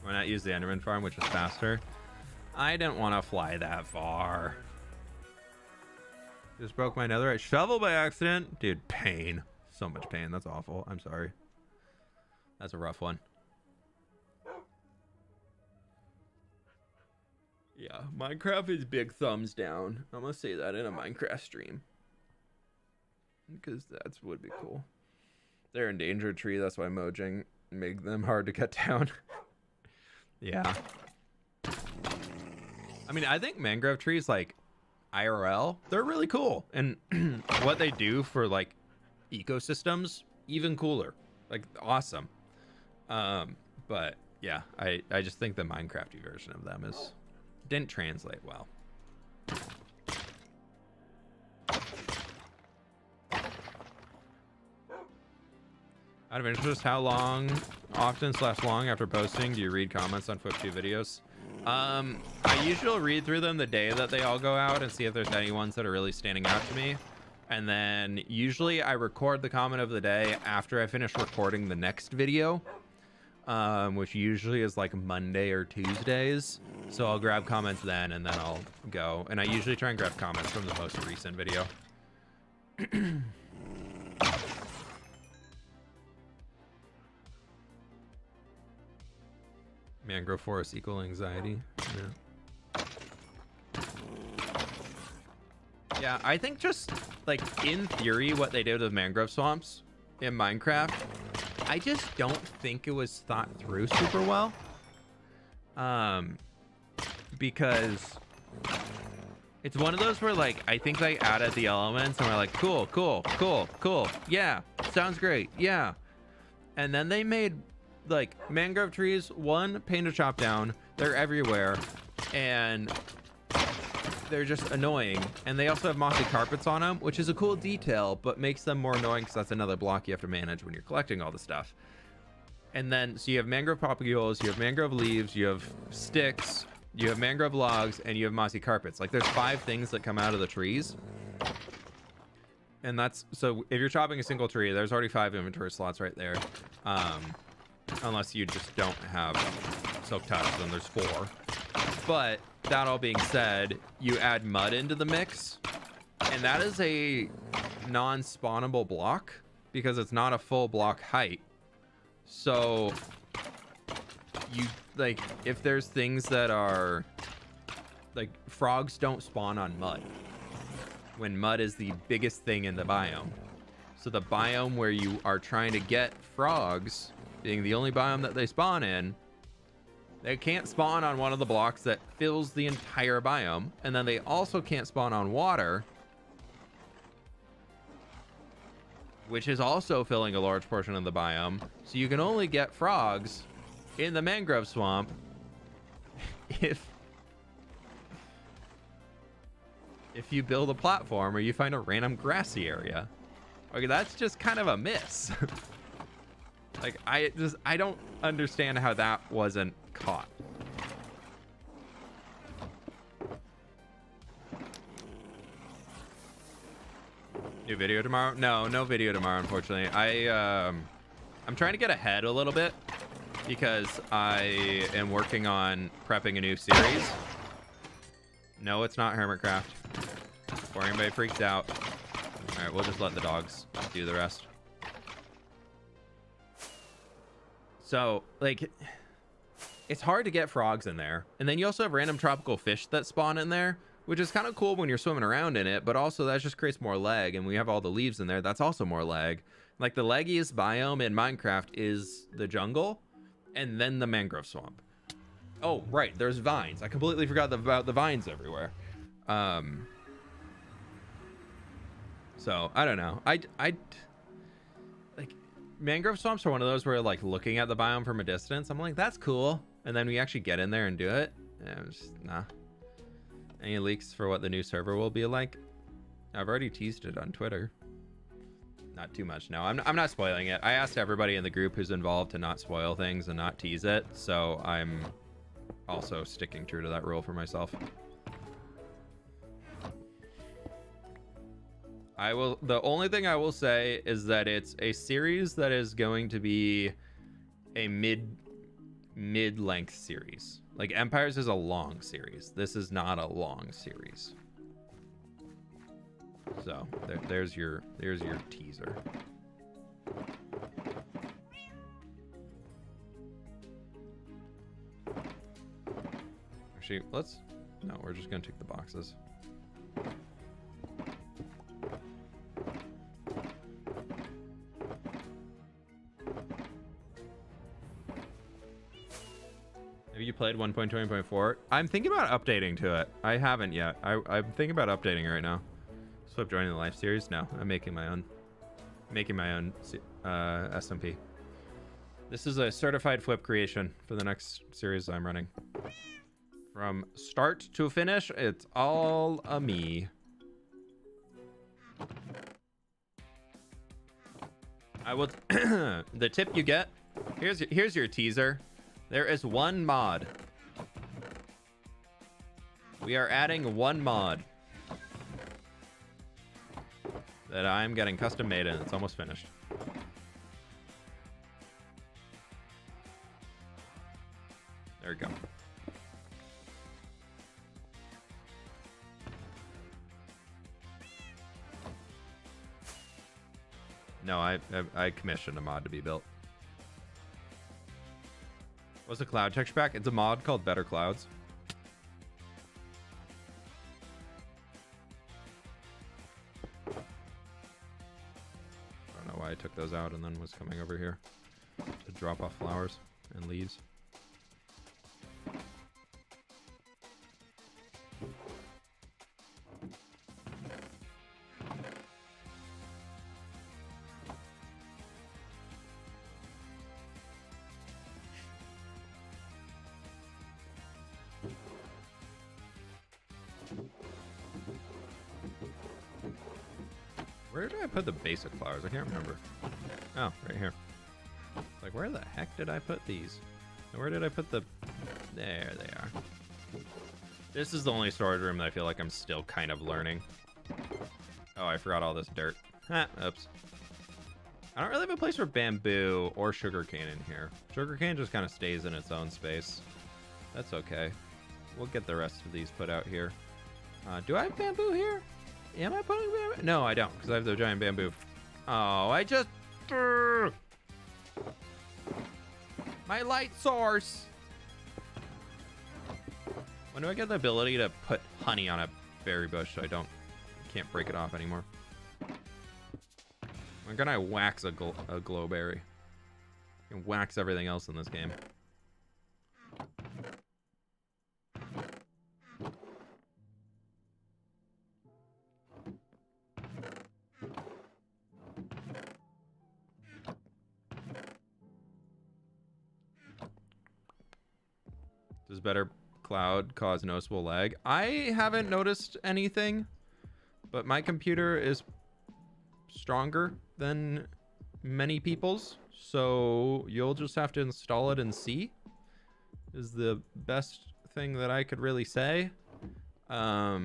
Why not use the Enderman farm, which is faster? I didn't want to fly that far. Just broke my netherite shovel by accident. Dude, pain. So much pain. That's awful. I'm sorry. That's a rough one. Yeah, Minecraft is big thumbs down. I'm gonna say that in a Minecraft stream. Because that's would be cool. They're endangered tree, that's why mojang make them hard to cut down. Yeah. I mean, I think mangrove trees, like, IRL, they're really cool. And what they do for, like, ecosystems, even cooler. Like, awesome. But yeah, I just think the Minecraft-y version of them is didn't translate well. Out of interest, how long, often / long after posting, do you read comments on fWhip2 videos? I usually read through them the day that they all go out and see if there's any ones that are really standing out to me. And then usually I record the comment of the day after I finish recording the next video, which usually is like Monday or Tuesdays. So I'll grab comments then, and then I'll go. And I usually try and grab comments from the most recent video. Mangrove forest equal anxiety. Yeah. Yeah, I think just, like, in theory, what they did with mangrove swamps in Minecraft, I just don't think it was thought through super well. Because it's one of those where, like, I think they added the elements and we're like, cool. Yeah, sounds great. Yeah. And then they made, like, mangrove trees, one, pain to chop down. They're everywhere. And they're just annoying, and they also have mossy carpets on them, which is a cool detail, but makes them more annoying because that's another block you have to manage when you're collecting all the stuff. And then, so you have mangrove papules, you have mangrove leaves, you have sticks, you have mangrove logs, and you have mossy carpets. Like, there's 5 things that come out of the trees, and that's, so if you're chopping a single tree, there's already 5 inventory slots right there, unless you just don't have silk tufts, then there's 4. But that all being said, you add mud into the mix, and that is a non-spawnable block because it's not a full block height. So you, like, if there's things that are, like, frogs don't spawn on mud when mud is the biggest thing in the biome. So the biome where you are trying to get frogs, being the only biome that they spawn in, they can't spawn on one of the blocks that fills the entire biome, and then they also can't spawn on water, which is also filling a large portion of the biome. So you can only get frogs in the mangrove swamp if you build a platform or you find a random grassy area. Okay, that's just kind of a miss. Like, I don't understand how that wasn't caught. New video tomorrow? No video tomorrow, unfortunately. I'm trying to get ahead a little bit because I am working on prepping a new series. No, it's not Hermitcraft. Before anybody freaks out. All right, we'll just let the dogs do the rest. So, like, it's hard to get frogs in there. And then you also have random tropical fish that spawn in there, which is kind of cool when you're swimming around in it, but also that just creates more lag, and we have all the leaves in there. That's also more lag. Like, the laggiest biome in Minecraft is the jungle and then the mangrove swamp. Oh, right, there's vines. I completely forgot about the vines everywhere. So, I don't know. Like, mangrove swamps are one of those where, like, looking at the biome from a distance, I'm like, that's cool. And then we actually get in there and do it. And I'm just, nah. Any leaks for what the new server will be like? I've already teased it on Twitter. Not too much. No, I'm not spoiling it. I asked everybody in the group who's involved to not spoil things and not tease it. So I'm also sticking true to that rule for myself. The only thing I will say is that it's a series that is going to be a mid-length series. Like, Empires is a long series. This is not a long series. So there's your teaser. Actually, we're just gonna take the boxes. Have you played 1.20.4? I'm thinking about updating to it. I haven't yet. I'm thinking about updating right now. Flip joining the live series? No, I'm making my own. SMP. This is a certified Flip creation for the next series I'm running. From start to finish, it's all a me. I will. The tip you get. Here's your teaser. There is one mod. We are adding one mod that I'm getting custom made, and it's almost finished. There we go. No, I commissioned a mod to be built. What's the cloud texture pack? It's a mod called Better Clouds. I don't know why I took those out and then was coming over here to drop off flowers and leaves. Where did I put the basic flowers? I can't remember. Oh, right here. It's like, where the heck did I put these? And where did I put the... There they are. This is the only storage room that I feel like I'm still kind of learning. Oh, I forgot all this dirt. Oops. I don't really have a place for bamboo or sugarcane in here. Sugarcane just kind of stays in its own space. That's okay. We'll get the rest of these put out here. Do I have bamboo here? Am I putting bamboo? No, I don't, because I have the giant bamboo. Oh, I just... My light source! When do I get the ability to put honey on a berry bush so I can't break it off anymore? When can I wax a glowberry? I can wax everything else in this game. Better cloud cause noticeable lag? I haven't noticed anything, but my computer is stronger than many people's, so you'll just have to install it and see is the best thing that I could really say. I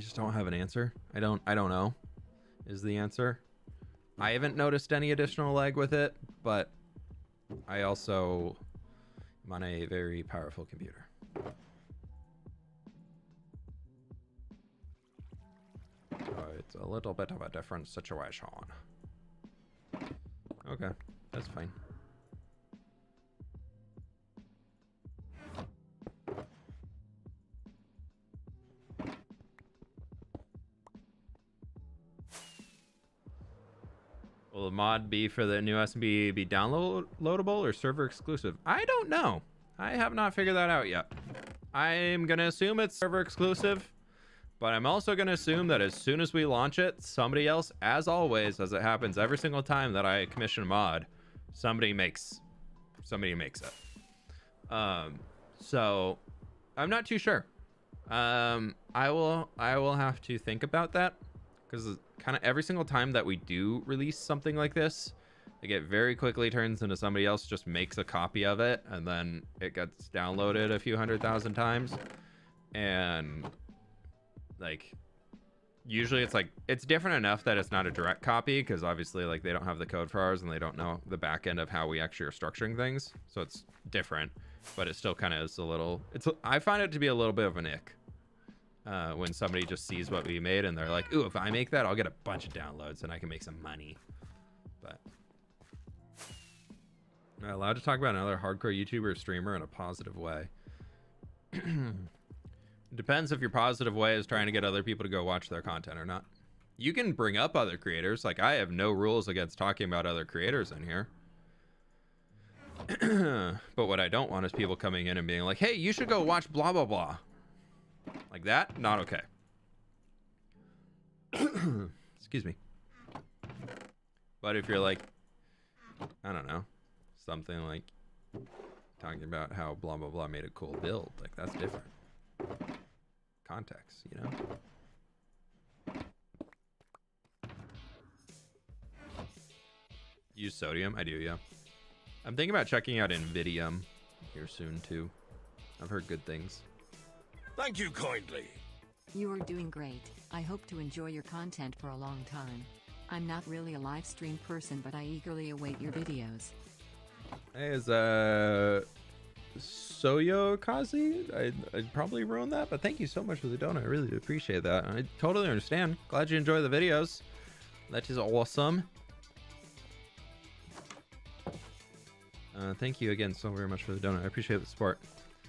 just don't have an answer. I don't know is the answer. I haven't noticed any additional lag with it, but I also... I'm on a very powerful computer. So it's a little bit of a different situation. Okay, that's fine. Will the mod be for the new SMP be downloadable or server exclusive? I don't know. I have not figured that out yet. I'm going to assume it's server exclusive, but I'm also going to assume that as soon as we launch it, somebody else, as always, as it happens every single time that I commission a mod, somebody makes it. So I'm not too sure. I will have to think about that, because kind of every single time that we do release something like this, it very quickly turns into somebody else just makes a copy of it, and then it gets downloaded a few 100,000 times. And like, usually it's like, it's different enough that it's not a direct copy, because obviously like they don't have the code for ours and they don't know the back end of how we actually are structuring things. So it's different, but it still kind of is a little, I find it to be a little bit of an ick. When somebody just sees what we made and they're like, ooh, if I make that, I'll get a bunch of downloads and I can make some money. But am I allowed to talk about another hardcore YouTuber or streamer in a positive way? It depends if your positive way is trying to get other people to go watch their content or not. You can bring up other creators. Like, I have no rules against talking about other creators in here. But what I don't want is people coming in and being like, hey, you should go watch blah, blah, blah. Like that, not okay. Excuse me. But if you're like, I don't know, something like talking about how blah, blah, blah made a cool build, like that's different. Context, you know? Use Sodium? I do, yeah. I'm thinking about checking out Nvidium here soon, too. I've heard good things. Thank you kindly. You are doing great. I hope to enjoy your content for a long time. I'm not really a live stream person, but I eagerly await your videos. Hey, is Soyo Kazi? I'd probably ruin that, but thank you so much for the donut. I really appreciate that. I totally understand. Glad you enjoy the videos. That is awesome. Thank you again so very much for the donut. I appreciate the support.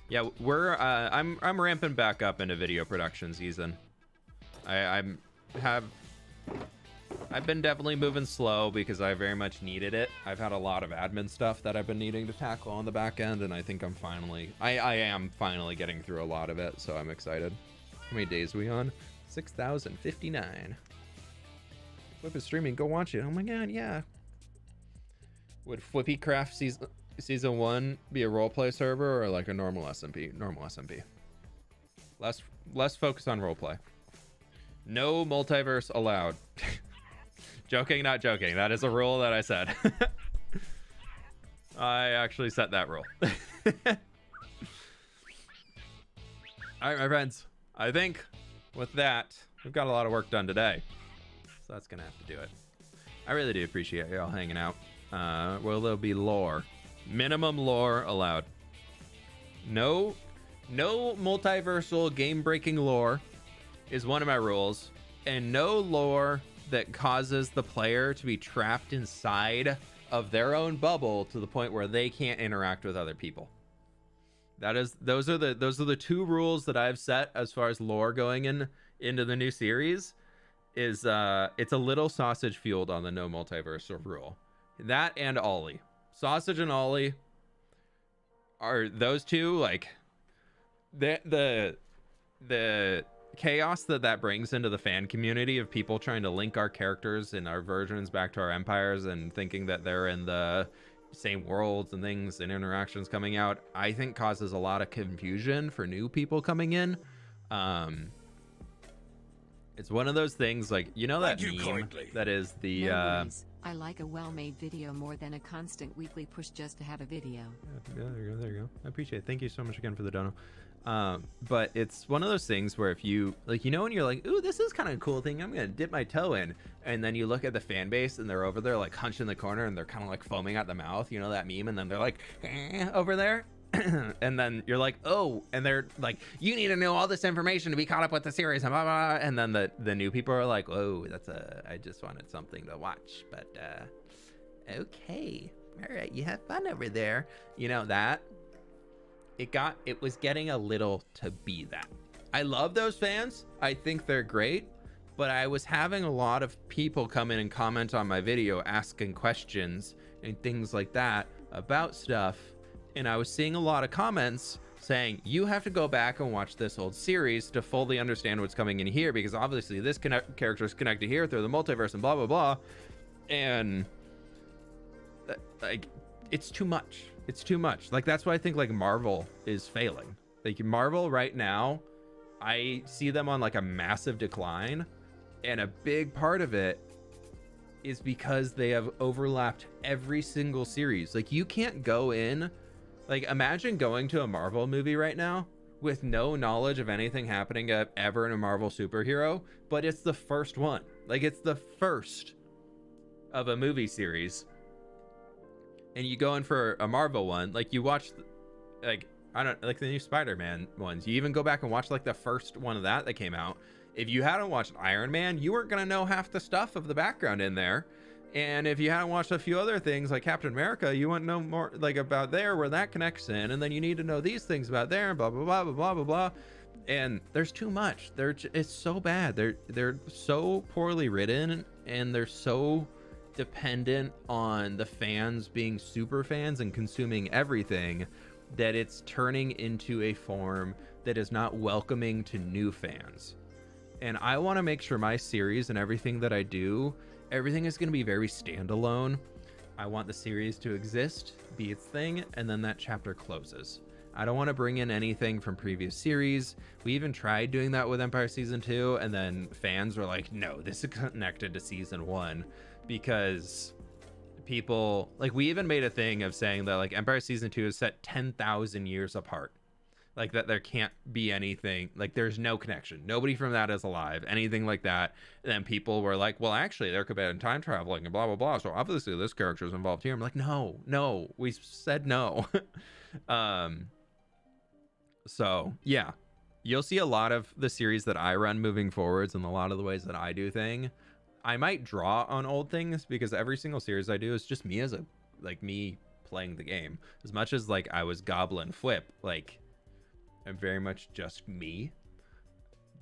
Yeah, we're I'm ramping back up into video production season. I've been definitely moving slow because I very much needed it. I've had a lot of admin stuff that I've been needing to tackle on the back end, and I think I'm finally I am finally getting through a lot of it, so I'm excited. How many days are we on? 6,059. Whip is streaming, go watch it. Oh my god, yeah. Would fWhipcraft Season 1 be a roleplay server or like a normal SMP? Normal SMP. Less focus on roleplay. No multiverse allowed. Joking, not joking. That is a rule that I said. I actually set that rule. All right, my friends. I think with that, we've got a lot of work done today. So that's going to have to do it. I really do appreciate y'all hanging out. Well, there'll be lore. Minimum lore allowed. No multiversal game-breaking lore is one of my rules, and no lore that causes the player to be trapped inside of their own bubble to the point where they can't interact with other people. That is, those are the two rules that I've set as far as lore going into the new series. Is it's a little sausage fueled on the no multiversal rule. That and Ollie. Sausage and Ollie are those two, like, the chaos that brings into the fan community of people trying to link our characters and our versions back to our empires and thinking that they're in the same worlds and things and interactions coming out, I think causes a lot of confusion for new people coming in. It's one of those things, like, you know that meme that is the... I like a well-made video more than a constant weekly push just to have a video. Yeah, there you go. I appreciate it. Thank you so much again for the dono. But it's one of those things where if you, like, you know when you're like, ooh, this is kind of a cool thing, I'm going to dip my toe in. And then you look at the fan base and they're over there, like, hunched in the corner and they're kind of, like, foaming at the mouth. You know that meme? And then they're like, eh, over there. And then you're like, oh, and they're like, you need to know all this information to be caught up with the series, and blah, blah, blah. And then the new people are like, oh, I just wanted something to watch, but okay, all right, you have fun over there. You know that it was getting a little to be that. I love those fans. I think they're great, but I was having a lot of people come in and comment on my video asking questions and things like that about stuff, and I was seeing a lot of comments saying you have to go back and watch this old series to fully understand what's coming in here, because obviously this character is connected here through the multiverse and blah blah blah, and like it's too much. It's too much. Like, that's why I think like Marvel is failing. Like Marvel right now, I see them on like a massive decline, and a big part of it is because they have overlapped every single series. Like, you can't go in, like, imagine going to a Marvel movie right now with no knowledge of anything happening ever in a Marvel superhero, but it's the first one. Like, it's the first of a movie series. And you go in for a Marvel one, like you watch, like, I don't, like the new Spider-Man ones. You even go back and watch like the first one of that came out. If you hadn't watched Iron Man, you weren't gonna know half the stuff of the background in there. And if you hadn't watched a few other things like Captain America, you wouldn't know more like about there where that connects in. And then you need to know these things about there and blah, blah, blah, blah, blah, blah, blah. And there's too much. It's so bad. They're so poorly written, and they're so dependent on the fans being super fans and consuming everything, that it's turning into a form that is not welcoming to new fans. And I want to make sure my series and everything that I do, everything is going to be very standalone. I want the series to exist, be its thing, and then that chapter closes. I don't want to bring in anything from previous series. We even tried doing that with Empire Season 2, and then fans were like, no, this is connected to Season 1. Because people, like, we even made a thing of saying that like Empire Season 2 is set 10,000 years apart, like that there can't be anything, like there's no connection, nobody from that is alive, anything like that. And then people were like, well, actually there could be in time traveling and blah blah blah, so obviously this character is involved here. I'm like, no, we said no. So yeah, you'll see a lot of the series that I run moving forwards, and a lot of the ways that I do things, I might draw on old things, because every single series I do is just me as a, like, me playing the game. As much as like I was Goblin Flip, like I'm very much just me,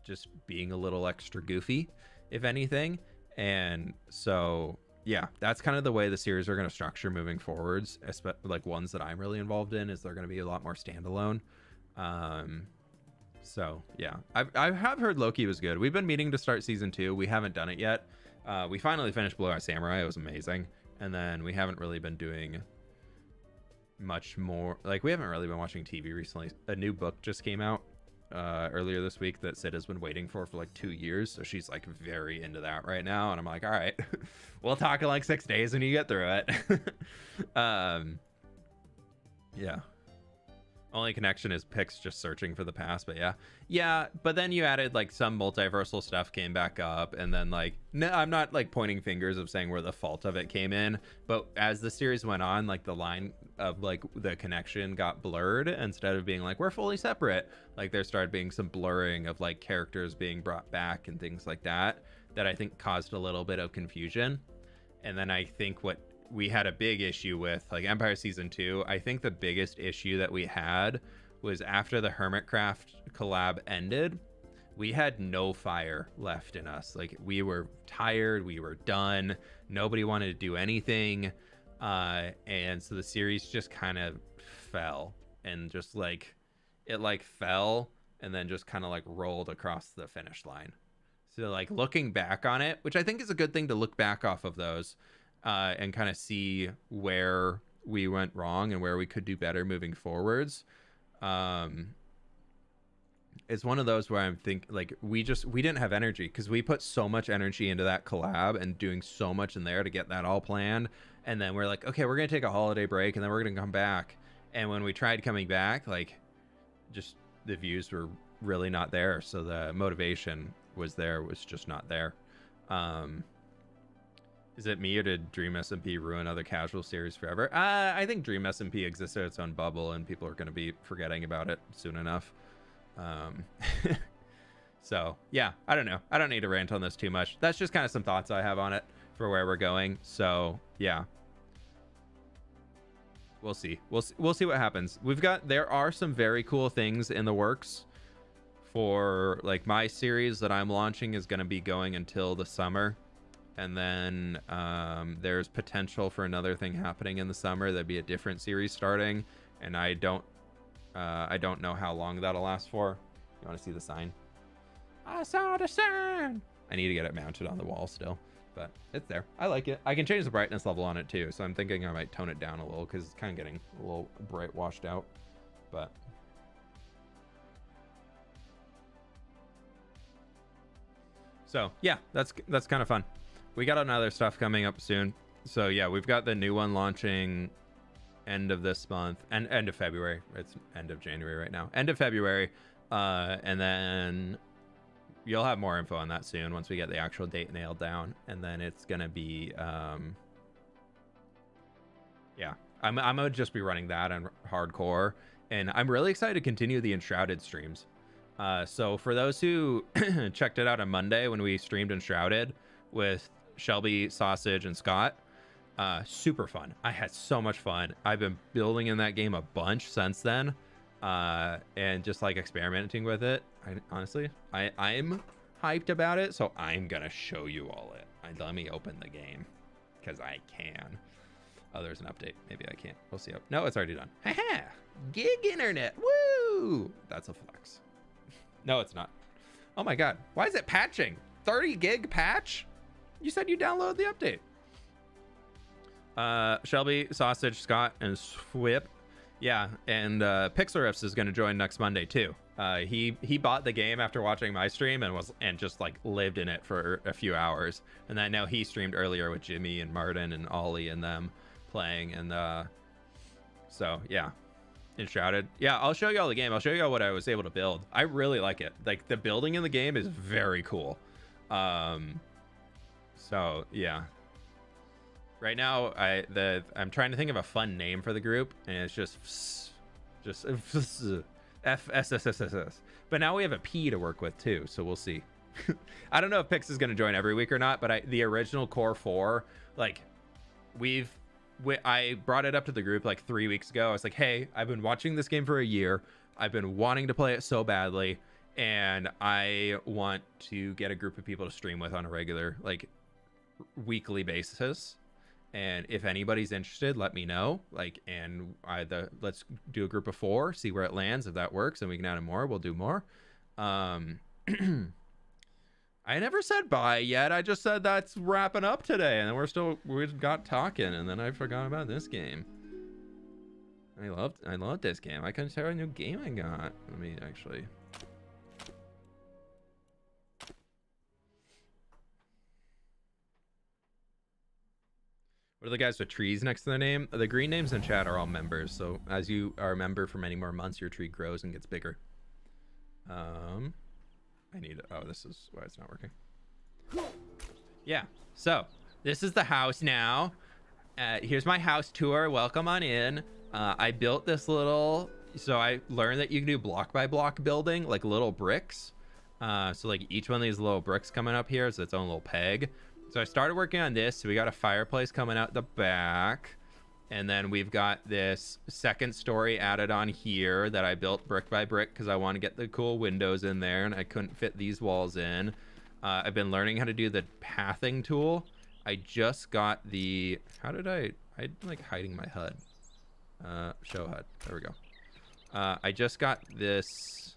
just being a little extra goofy, if anything. And so yeah, that's kind of the way the series are going to structure moving forwards, like ones that I'm really involved in, is they're going to be a lot more standalone. So yeah, I have heard Loki was good. We've been meaning to start Season 2. We haven't done it yet. We finally finished Blue Eye Samurai. It was amazing. And then we haven't really been doing much more. Like, we haven't really been watching TV recently. A new book just came out earlier this week that Sid has been waiting for like 2 years. So she's like very into that right now. And I'm like, all right, we'll talk in like 6 days when you get through it. Yeah. Only connection is Pix just searching for the past, but yeah. But then you added like some multiversal stuff came back up, and then like, no, I'm not like pointing fingers of saying where the fault of it came in, but as the series went on, like the line of like the connection got blurred. Instead of being like we're fully separate, like there started being some blurring of like characters being brought back and things like that, that I think caused a little bit of confusion. And then I think what we had a big issue with like Empire Season 2, I think the biggest issue that we had was after the Hermitcraft collab ended, we had no fire left in us. Like, we were tired, we were done, nobody wanted to do anything, and so the series just kind of fell, and just like it like fell and then just kind of like rolled across the finish line. So like looking back on it, which I think is a good thing to look back off of those, and kind of see where we went wrong and where we could do better moving forwards. It's one of those where I'm think like we didn't have energy, because we put so much energy into that collab and doing so much in there to get that all planned. And then we're like, okay, we're going to take a holiday break and then we're going to come back. And when we tried coming back, like just the views were really not there. So the motivation was just not there. Is it me, or did Dream SMP ruin other casual series forever? I think Dream SMP exists in its own bubble, and people are going to be forgetting about it soon enough. So, yeah, I don't know. I don't need to rant on this too much. That's just kind of some thoughts I have on it for where we're going. So, yeah. We'll see. We'll see what happens. There are some very cool things in the works for like my series that I'm launching is going to be going until the summer. And then there's potential for another thing happening in the summer. There'd be a different series starting, and I don't know how long that'll last for. You want to see the sign? I saw the sign. I need to get it mounted on the wall still, but it's there. I like it. I can change the brightness level on it too, so I'm thinking I might tone it down a little because it's kind of getting a little bright washed out. But so yeah, that's kind of fun. We got another stuff coming up soon. So yeah, we've got the new one launching end of this month and end of February. It's end of January right now. End of February. And then you'll have more info on that soon once we get the actual date nailed down. And then it's going to be, yeah, I'm going to just be running that on hardcore. And I'm really excited to continue the Enshrouded streams. So for those who checked it out on Monday when we streamed Enshrouded with Shelby, Sausage, and Scott, super fun. I had so much fun. I've been building in that game a bunch since then, and just like experimenting with it. I'm hyped about it, so I'm gonna show you all it. Let me open the game because I can. Oh, there's an update. Maybe I can't. We'll see. No, it's already done. Haha! Gig internet. Woo! That's a flex. No, it's not. Oh my god, why is it patching? 30 gig patch? You said you downloaded the update. Shelby, Sausage, Scott, and fWhip. Yeah, and Pixelriffs is going to join next Monday too. He bought the game after watching my stream and just like lived in it for a few hours. And I know he streamed earlier with Jimmy and Martin and Ollie and them playing. And so yeah, Enshrouded. Yeah, I'll show you all the game. I'll show you all what I was able to build. I really like it. Like the building in the game is very cool. So yeah. Right now, I'm trying to think of a fun name for the group, and it's just FSSSS. But now we have a P to work with too, so we'll see. I don't know if Pix is going to join every week or not, but the original Core 4, like, I brought it up to the group like 3 weeks ago. I was like, hey, I've been watching this game for a year. I've been wanting to play it so badly, and I want to get a group of people to stream with on a regular, like, weekly basis. And if anybody's interested, let me know. Like, and let's do a group of 4, see where it lands. If that works and we can add more, we'll do more. I never said bye yet. I just said that's wrapping up today. And then we got talking, and then I forgot about this game. I loved this game. I couldn't tell what new game I got. Let me actually. What are the guys with trees next to their name? The green names in chat are all members. So as you are a member for many more months, your tree grows and gets bigger. I need, oh, this is why it's not working. Yeah, so this is the house now. Here's my house tour. Welcome on in. I built this little, so I learned that you can do block by block building, like little bricks. So like each one of these little bricks coming up here is its own little peg. So I started working on this. So we got a fireplace coming out the back. And then we've got this second story added on here that I built brick by brick because I want to get the cool windows in there. And I couldn't fit these walls in. I've been learning how to do the pathing tool. I just got the... How did I like hiding my HUD. Show HUD. There we go. I just got this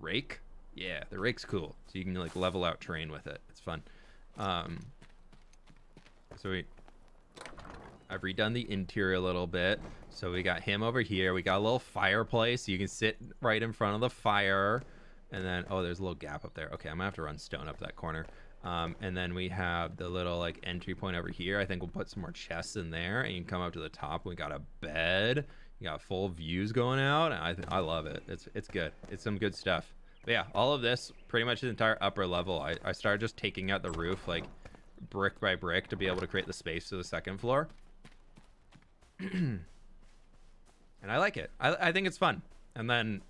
rake. Yeah, the rake's cool. So you can like level out terrain with it. It's fun. So I've redone the interior a little bit. So we got him over here. We got a little fireplace. So you can sit right in front of the fire. And then, oh, there's a little gap up there. Okay, I'm gonna have to run stone up that corner. And then we have the little like entry point over here. I think we'll put some more chests in there, and you can come up to the top. We got a bed. You got full views going out. I love it. It's good. It's some good stuff. But yeah, all of this, pretty much the entire upper level, I started just taking out the roof, like, brick by brick to be able to create the space to the second floor. And I like it. I think it's fun. And then,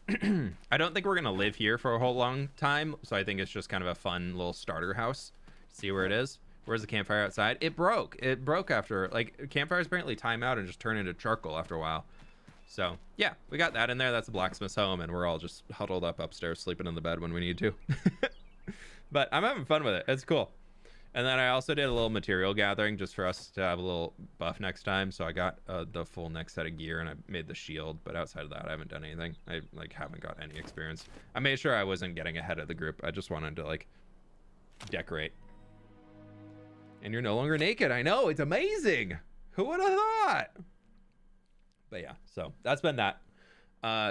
I don't think we're going to live here for a whole long time, so I think it's just kind of a fun little starter house. See where it is. Where's the campfire outside? It broke. It broke after, like, campfires apparently time out and just turn into charcoal after a while. So yeah, we got that in there. That's the blacksmith's home, and we're all just huddled up upstairs sleeping in the bed when we need to. But I'm having fun with it. It's cool. And then I also did a little material gathering just for us to have a little buff next time. So I got the full next set of gear, and I made the shield. But outside of that, I haven't done anything. I like haven't got any experience. I made sure I wasn't getting ahead of the group. I just wanted to like decorate. And you're no longer naked. I know, it's amazing. Who would have thought? But yeah, so that's been that.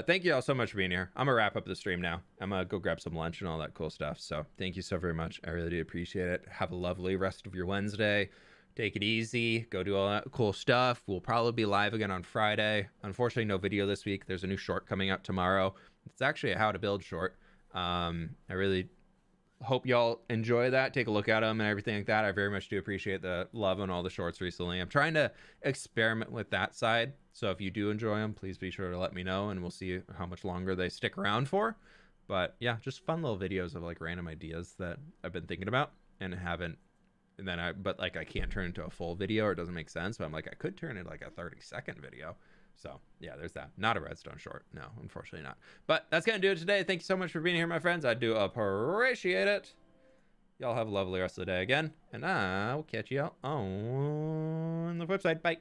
Thank you all so much for being here. I'm gonna wrap up the stream now. I'm gonna go grab some lunch and all that cool stuff. So thank you so very much. I really do appreciate it. Have a lovely rest of your Wednesday. Take it easy. Go do all that cool stuff. We'll probably be live again on Friday. Unfortunately, no video this week. There's a new short coming out tomorrow. It's actually a how to build short. I really hope y'all enjoy that. Take a look at them and everything like that. I very much do appreciate the love on all the shorts recently. I'm trying to experiment with that side. So if you do enjoy them, please be sure to let me know, and we'll see how much longer they stick around for. But yeah, just fun little videos of like random ideas that I've been thinking about and haven't. And then but like I can't turn it into a full video, or it doesn't make sense. But I'm like, I could turn it like a 30-second video. So yeah, there's that. Not a redstone short. No, unfortunately not. But that's going to do it today. Thank you so much for being here, my friends. I do appreciate it. Y'all have a lovely rest of the day again. And I'll catch y'all on the flip side. Bye.